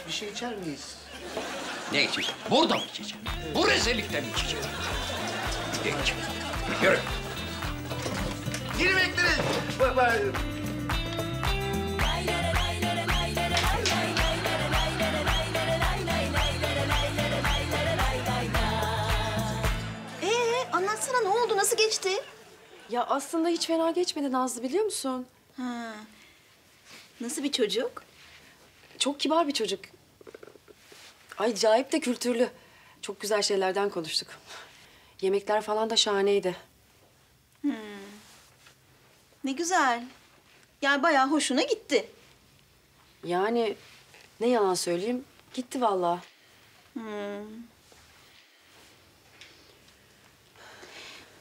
Bir şey içer miyiz? Ne içeceğim? Burada mı içeceğim? Bu rezillikten içeceğim. Ne içeceğim? Yürü. Geri bekleriz. Bak bak. Anlatsana, ne oldu? Nasıl geçti? Ya aslında hiç fena geçmedi Nazlı, biliyor musun? Ha. Nasıl bir çocuk? Çok kibar bir çocuk. Acayip de kültürlü. Çok güzel şeylerden konuştuk. Yemekler falan da şahaneydi. Ne güzel. Yani bayağı hoşuna gitti. Yani ne yalan söyleyeyim, gitti vallahi.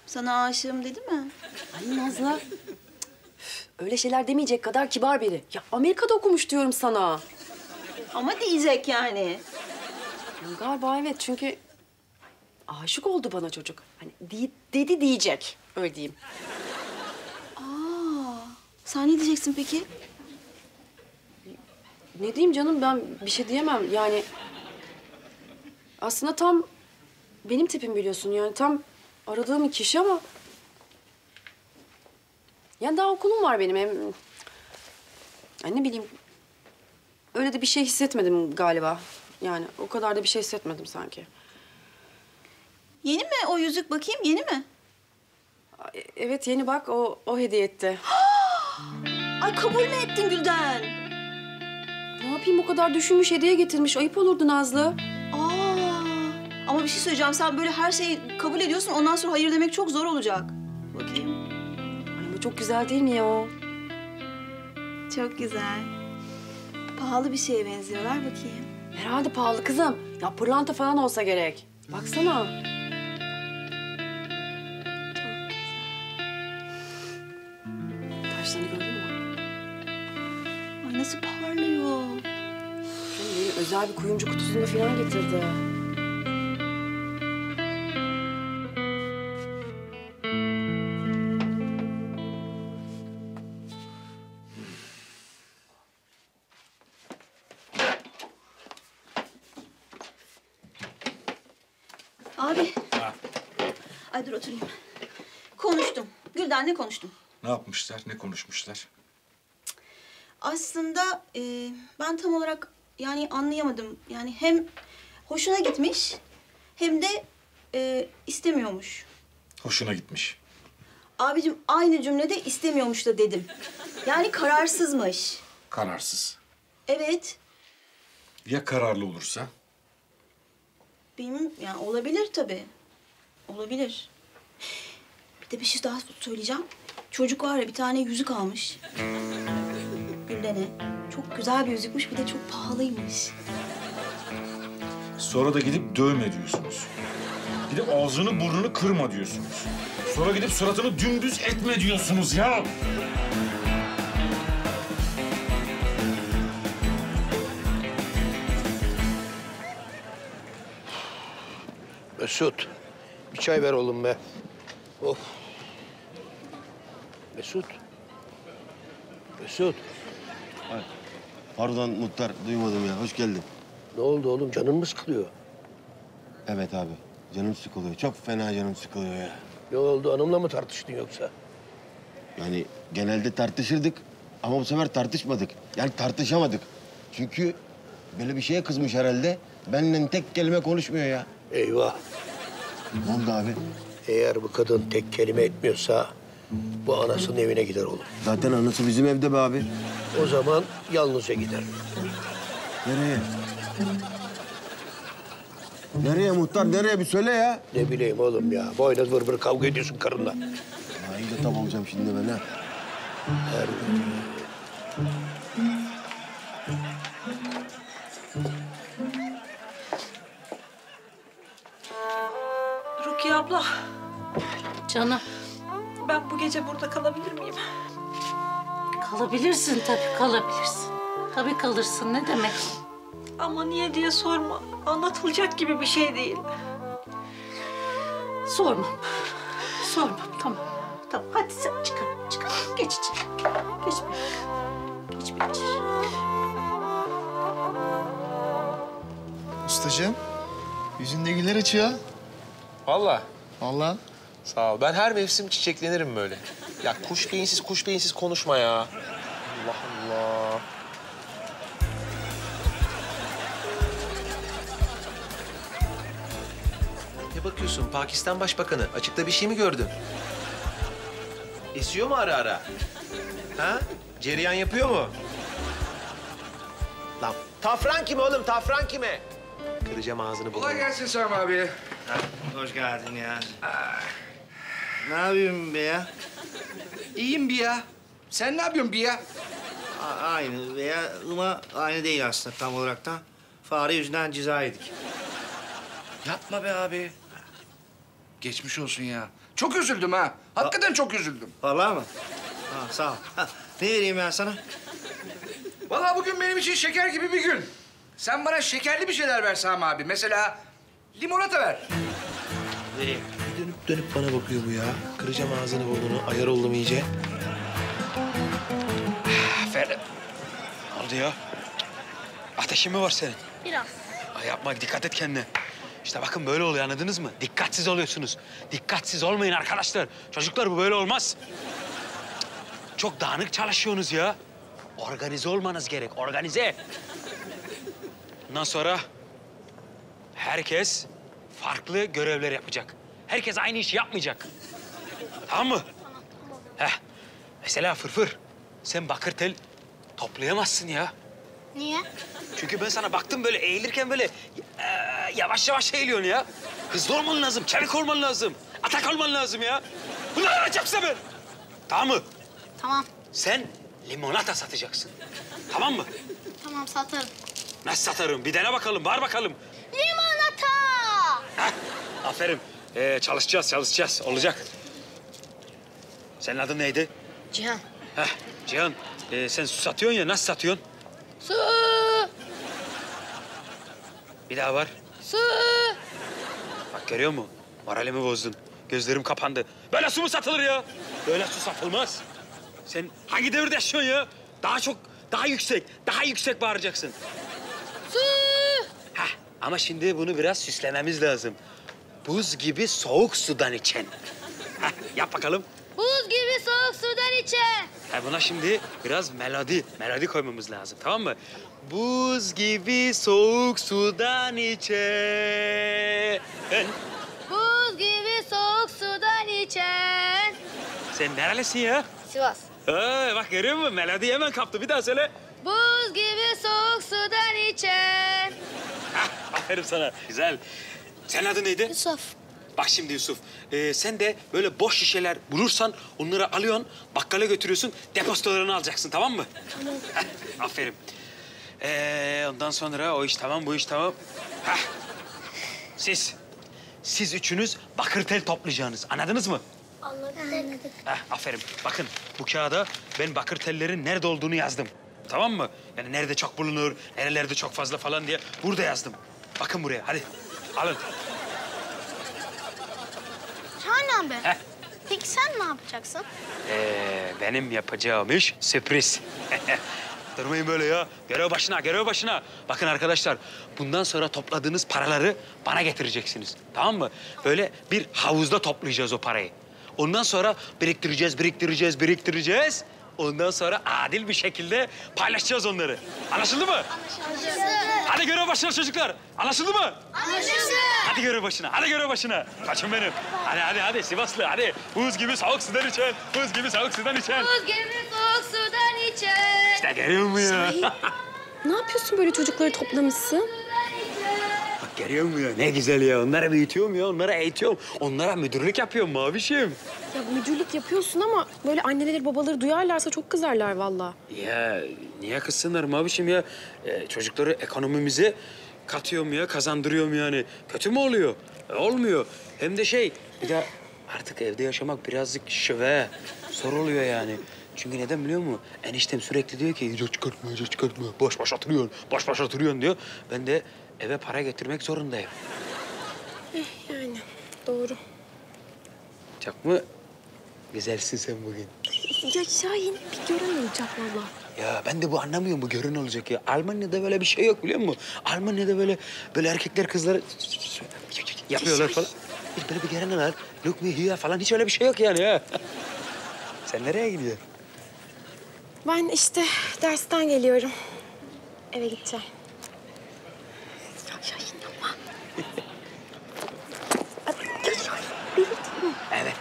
Sana aşığım dedi mi? Ay Nazlı. Öyle şeyler demeyecek kadar kibar biri. Ya Amerika'da okumuş diyorum sana. Ama diyecek yani. Ya galiba evet, çünkü aşık oldu bana çocuk. Hani dedi diyecek, öyle diyeyim. Sen ne diyeceksin peki? Ne diyeyim canım, ben bir şey diyemem yani. Aslında tam benim tipim, biliyorsun yani, tam aradığım kişi ama... Yani daha okulum var benim. Yani ne bileyim, öyle de bir şey hissetmedim galiba. Yani o kadar da bir şey hissetmedim sanki. Yeni mi o yüzük, bakayım, yeni mi? Evet yeni, bak o hediye etti. Ay kabul mü ettin Gülden? Ne yapayım, o kadar düşünmüş, hediye getirmiş. Ayıp olurdu Nazlı. Ama bir şey söyleyeceğim, sen böyle her şeyi kabul ediyorsun, ondan sonra hayır demek çok zor olacak. Bakayım. Ay ama çok güzel değil mi ya? Çok güzel. Pahalı bir şeye benziyorlar, bakayım. Herhalde pahalı kızım. Ya pırlanta falan olsa gerek. Baksana. Çok güzel. Taşlarını gördün mü? Ay nasıl parlıyor. Şimdi özel bir kuyumcu kutusunda falan getirdi. Ne konuştum? Ne yapmışlar, ne konuşmuşlar? Aslında ben tam olarak yani anlayamadım. Yani hem hoşuna gitmiş hem de istemiyormuş. Hoşuna gitmiş. Abicim aynı cümlede istemiyormuş da dedim. Yani kararsızmış. Kararsız. Evet. Ya kararlı olursa? Bilmem yani, olabilir tabii. Olabilir. Bir şey daha söyleyeceğim. Çocuk var ya, bir tane yüzük almış. Gülden'e. Çok güzel bir yüzükmüş, bir de çok pahalıymış. Sonra da gidip dövme diyorsunuz. Bir de ağzını burnunu kırma diyorsunuz. Sonra gidip suratını dümdüz etme diyorsunuz ya. Mesut, bir çay ver oğlum be. Of. Mesut. Ay, pardon Muhtar, duymadım ya. Hoş geldin. Ne oldu oğlum? Canın mı sıkılıyor? Evet abi, canım sıkılıyor. Çok fena canım sıkılıyor ya. Ne oldu? Hanımla mı tartıştın yoksa? Yani genelde tartışırdık ama bu sefer tartışmadık. Yani tartışamadık. Çünkü böyle bir şeye kızmış herhalde. Benimle tek kelime konuşmuyor ya. Eyvah. Ne oldu abi? Eğer bu kadın tek kelime etmiyorsa bu anasının evine gider oğlum. Zaten anası bizim evde be abi. O zaman yalnızca gider. Nereye? Nereye Muhtar? Nereye? Bir söyle ya. Ne bileyim oğlum ya. Boyuna vır vır kavga ediyorsun karınla. Ya iyi de tam olacağım şimdi ben ha. Ergun. Rukiye abla. Canım. Ben bu gece burada kalabilir miyim? Kalabilirsin tabii, kalabilirsin. Tabii kalırsın, ne demek? Ama niye diye sorma. Anlatılacak gibi bir şey değil. Sormam. Sormam. Tamam. Tamam. Hadi sen çıkar. Çıkar. Geç içeri. Geç bir. Geç bir içeri. Ustacığım. Yüzünde güller açıyor. Vallahi. Vallahi. Sağ ol. Ben her mevsim çiçeklenirim böyle. Ya kuş beyinsiz kuş beyinsiz konuşma ya. Allah Allah. Ne bakıyorsun? Pakistan Başbakanı. Açıkta bir şey mi gördün? Esiyor mu ara ara? Ha? Cereyan yapıyor mu? Lan tafran kime oğlum? Tafran kime? Kıracağım ağzını. Kolay gelsin Sami abi. Ha, hoş geldin ya. Ne yapıyorsun be ya? İyiyim be ya. Sen ne yapıyorsun be ya? Aynı be ya ama aynı değil aslında tam olarak da. Fare yüzünden ceza yedik. Yapma be abi. Geçmiş olsun ya. Çok üzüldüm ha. Hakikaten çok üzüldüm. Vallahi mı? Ha, sağ ol. Ne vereyim ben sana? Vallahi bugün benim için şeker gibi bir gün. Sen bana şekerli bir şeyler ver Sami abi. Mesela limonata ver. Vereyim. Dönüp dönüp bana bakıyor bu ya. Kıracağım ağzını burnunu. Ayar oldum iyice. Aferin. Ne oldu ya? Ateşin mi var senin? Biraz. Ay yapma. Dikkat et kendine. İşte bakın böyle oluyor anladınız mı? Dikkatsiz oluyorsunuz. Dikkatsiz olmayın arkadaşlar. Çocuklar bu böyle olmaz. Çok dağınık çalışıyorsunuz ya. Organize olmanız gerek. Organize. Bundan sonra herkes farklı görevler yapacak. Herkes aynı işi yapmayacak. Tamam mı? Heh. Mesela Fırfır, sen bakır tel toplayamazsın ya. Niye? Çünkü ben sana baktım böyle eğilirken böyle yavaş yavaş eğiliyorsun ya. Hızlı olman lazım, çevik olman lazım. Atak olman lazım ya. Bunları alacağım sana ben. Tamam mı? Tamam. Sen limonata satacaksın. Tamam mı? Tamam, satarım. Nasıl satarım? Bir dene bakalım, var bakalım. Limonata! Heh, aferin. Çalışacağız. Olacak. Senin adın neydi? Cihan. Heh, Cihan. Sen su satıyorsun ya, nasıl satıyorsun? Su! Bir daha var. Su! Bak görüyor musun? Moralimi bozdun. Gözlerim kapandı. Böyle su mu satılır ya? Böyle su satılmaz. Sen hangi devirde yaşıyorsun ya? Daha çok, daha yüksek bağıracaksın. Su! Heh, ama şimdi bunu biraz süslememiz lazım. Buz gibi soğuk sudan içen. Heh, yap bakalım. Buz gibi soğuk sudan içen. Ha, buna şimdi biraz melodi koymamız lazım, tamam mı? Buz gibi soğuk sudan içen. Buz gibi soğuk sudan içen. Sen nerelisin ya? Sivas. Aa, bak görüyor musun? Melodi hemen kaptı. Bir daha söyle. Buz gibi soğuk sudan içen. Hah, aferin sana. Güzel. Senin adın neydi? Yusuf. Bak şimdi Yusuf, sen de böyle boş şişeler bulursan onları alıyorsun, bakkala götürüyorsun, depozitolarını alacaksın, tamam mı? Tamam. Heh, aferin. Ondan sonra o iş tamam, bu iş tamam. Heh. Siz üçünüz bakır tel toplayacaksınız, anladınız mı? Anladık. Heh, aferin. Bakın, bu kağıda ben bakır tellerin nerede olduğunu yazdım, tamam mı? Yani nerede çok bulunur, nerelerde çok fazla falan diye burada yazdım. Bakın buraya, hadi. Alın. Şahin abi. Heh. Peki sen ne yapacaksın? Benim yapacağım iş sürpriz. Durmayın böyle ya. Görev başına. Bakın arkadaşlar, bundan sonra topladığınız paraları bana getireceksiniz. Tamam mı? Böyle bir havuzda toplayacağız o parayı. Ondan sonra biriktireceğiz. Ondan sonra adil bir şekilde paylaşacağız onları. Anlaşıldı mı? Anlaşıldı. Hadi görev başına çocuklar. Anlaşıldı mı? Anlaşıldı. Hadi görev başına. Kaçın benim. Hadi Sivaslı hadi. Buz gibi soğuk sudan içen. Buz gibi soğuk sudan içen. İşte görüyor musun ya? Sahi, ne yapıyorsun böyle çocukları toplamışsın? Bak görüyor musun ya? Ne güzel ya. Onlara büyütüyorum ya. Onlara eğitiyorum. Onlara müdürlük yapıyorum mavişim. Ya müdürlük yapıyorsun ama böyle anneleri babaları duyarlarsa çok kızarlar vallahi. Ya niye kızsınlar mavişim ya? Çocukları ekonomimize katıyorum ya, kazandırıyorum yani. Kötü mü oluyor? Olmuyor. Hem de bir de artık evde yaşamak birazcık zor oluyor yani. Çünkü neden biliyor musun? Eniştem sürekli diyor ki çıkartma, boş boş oturuyorsun diyor. Ben de eve para getirmek zorundayım. Yani doğru. Çak mı? Güzelsin sen bugün. Ya Şahin bir görün olacak valla. Ya ben de bu anlamıyorum, bu görün olacak ya. Almanya'da böyle bir şey yok biliyor musun? Almanya'da böyle erkekler kızları yapıyorlar falan. Böyle bir görünler, look me here falan hiç öyle bir şey yok yani ya. Sen nereye gidiyorsun? Ben işte dersten geliyorum. Eve gideceğim. Şahin yapma. Evet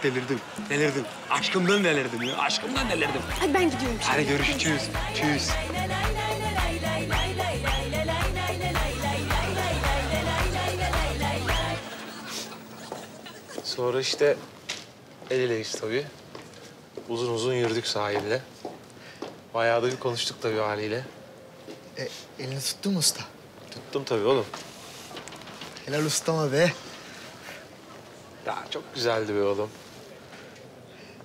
delirdim. Aşkımdan delirdim ya, Hadi ben gidiyorum. Hadi görüşürüz. Tschüss. Sonra işte el eleyiz tabii. Uzun yürüdük sahilde. Bayağı da bir konuştuk tabii haliyle. Elini tuttun mu usta? Tuttum tabii oğlum. Helal ustama be. Ya çok güzeldi be oğlum.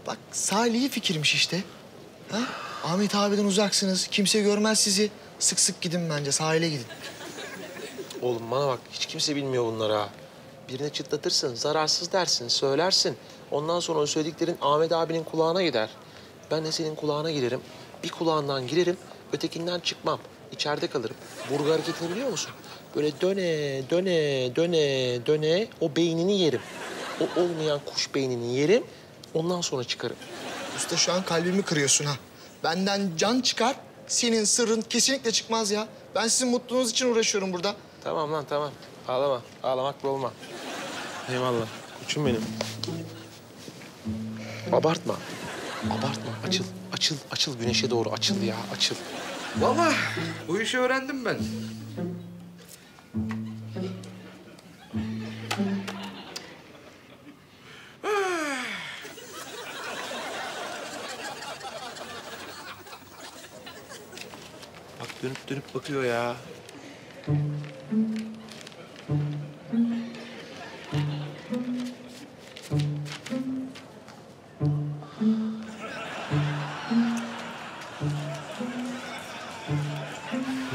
Bak sahil iyi fikirmiş işte. Ha? Ahmet abiden uzaksınız, kimse görmez sizi. Sık sık gidin bence, sahile gidin. Oğlum bana bak, hiç kimse bilmiyor bunları ha. Birine çıtlatırsın, zararsız dersin, söylersin. Ondan sonra o söylediklerin Ahmet abinin kulağına gider. Ben de senin kulağına girerim. Bir kulağından girerim, ötekinden çıkmam. İçeride kalırım. Burgu hareketini biliyor musun? Böyle döne o beynini yerim. O olmayan kuş beynini yerim, ondan sonra çıkarım. Usta şu an kalbimi kırıyorsun ha. Benden can çıkar, senin sırrın kesinlikle çıkmaz ya. Ben sizin mutluluğunuz için uğraşıyorum burada. Tamam lan tamam. Ağlama, ağlamakla olma. Eyvallah, uçum benim. Abartma. Açıl. Güneşe doğru açıl ya, açıl. Baba, bu işi öğrendim ben. Bak dönüp bakıyor ya.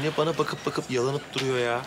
Yine bana bakıp yalanıp duruyor ya.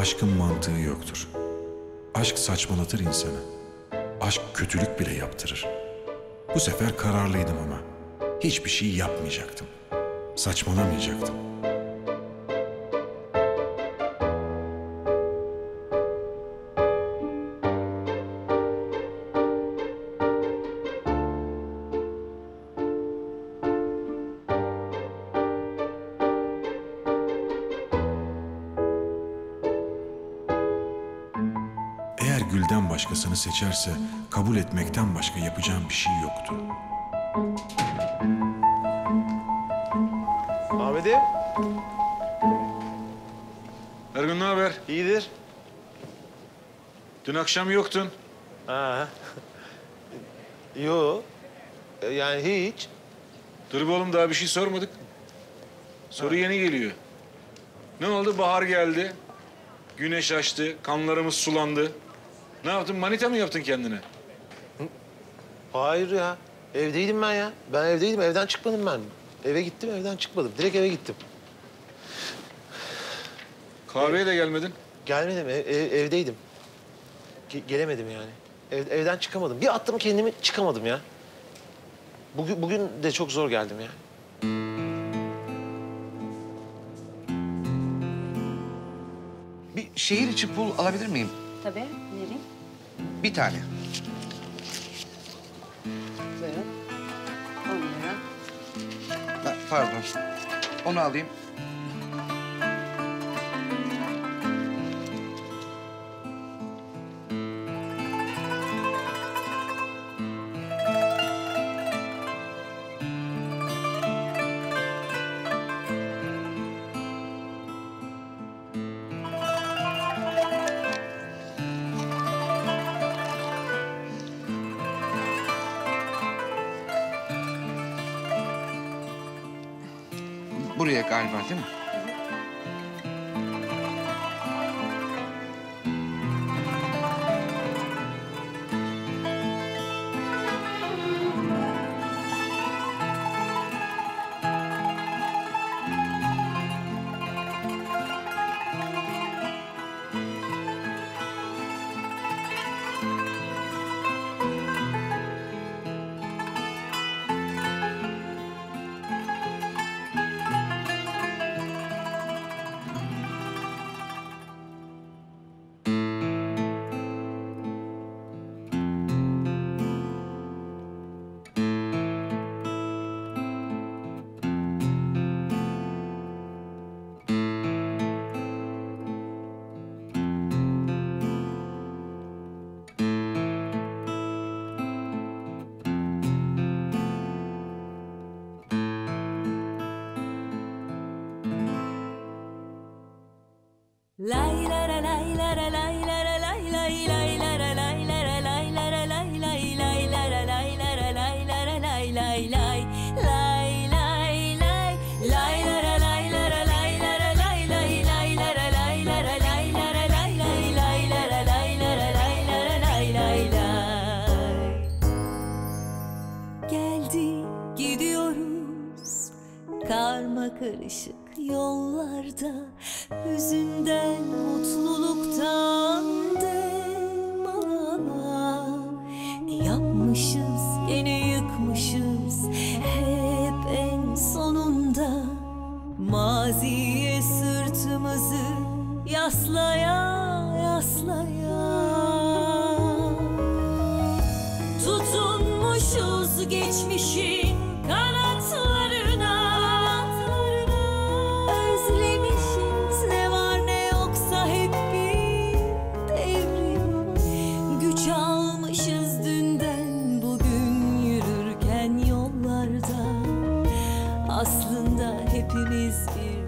Aşkın mantığı yoktur. Aşk saçmalatır insanı. Aşk kötülük bile yaptırır. Bu sefer kararlıydım ama. Hiçbir şey yapmayacaktım. Saçmalamayacaktım. Başkasını seçerse kabul etmekten başka yapacağım bir şey yoktu. Ahmet'im. Ergun ne haber? İyidir. Dün akşam yoktun. Ha. Yo. Yani hiç. Dur be oğlum daha bir şey sormadık. Soru yeni geliyor. Ne oldu? Bahar geldi. Güneş açtı. Kanlarımız sulandı. Ne yaptın? Manita mı yaptın kendine? Hayır ya. Evdeydim ben ya. Ben evdeydim. Evden çıkmadım ben. Eve gittim, evden çıkmadım. Direkt eve gittim. Kahveye de gelmedin. Gelmedim. Evdeydim. Gelemedim yani. Evden çıkamadım. Bir attım kendimi, çıkamadım ya. Bugün de çok zor geldim ya. Bir şehir içi pul alabilir miyim? Tabii. Nereye? Bir tane. Buyurun. 10 lira. Pardon. Onu alayım. Buraya galiba değil mi? Aslında hepimiz bir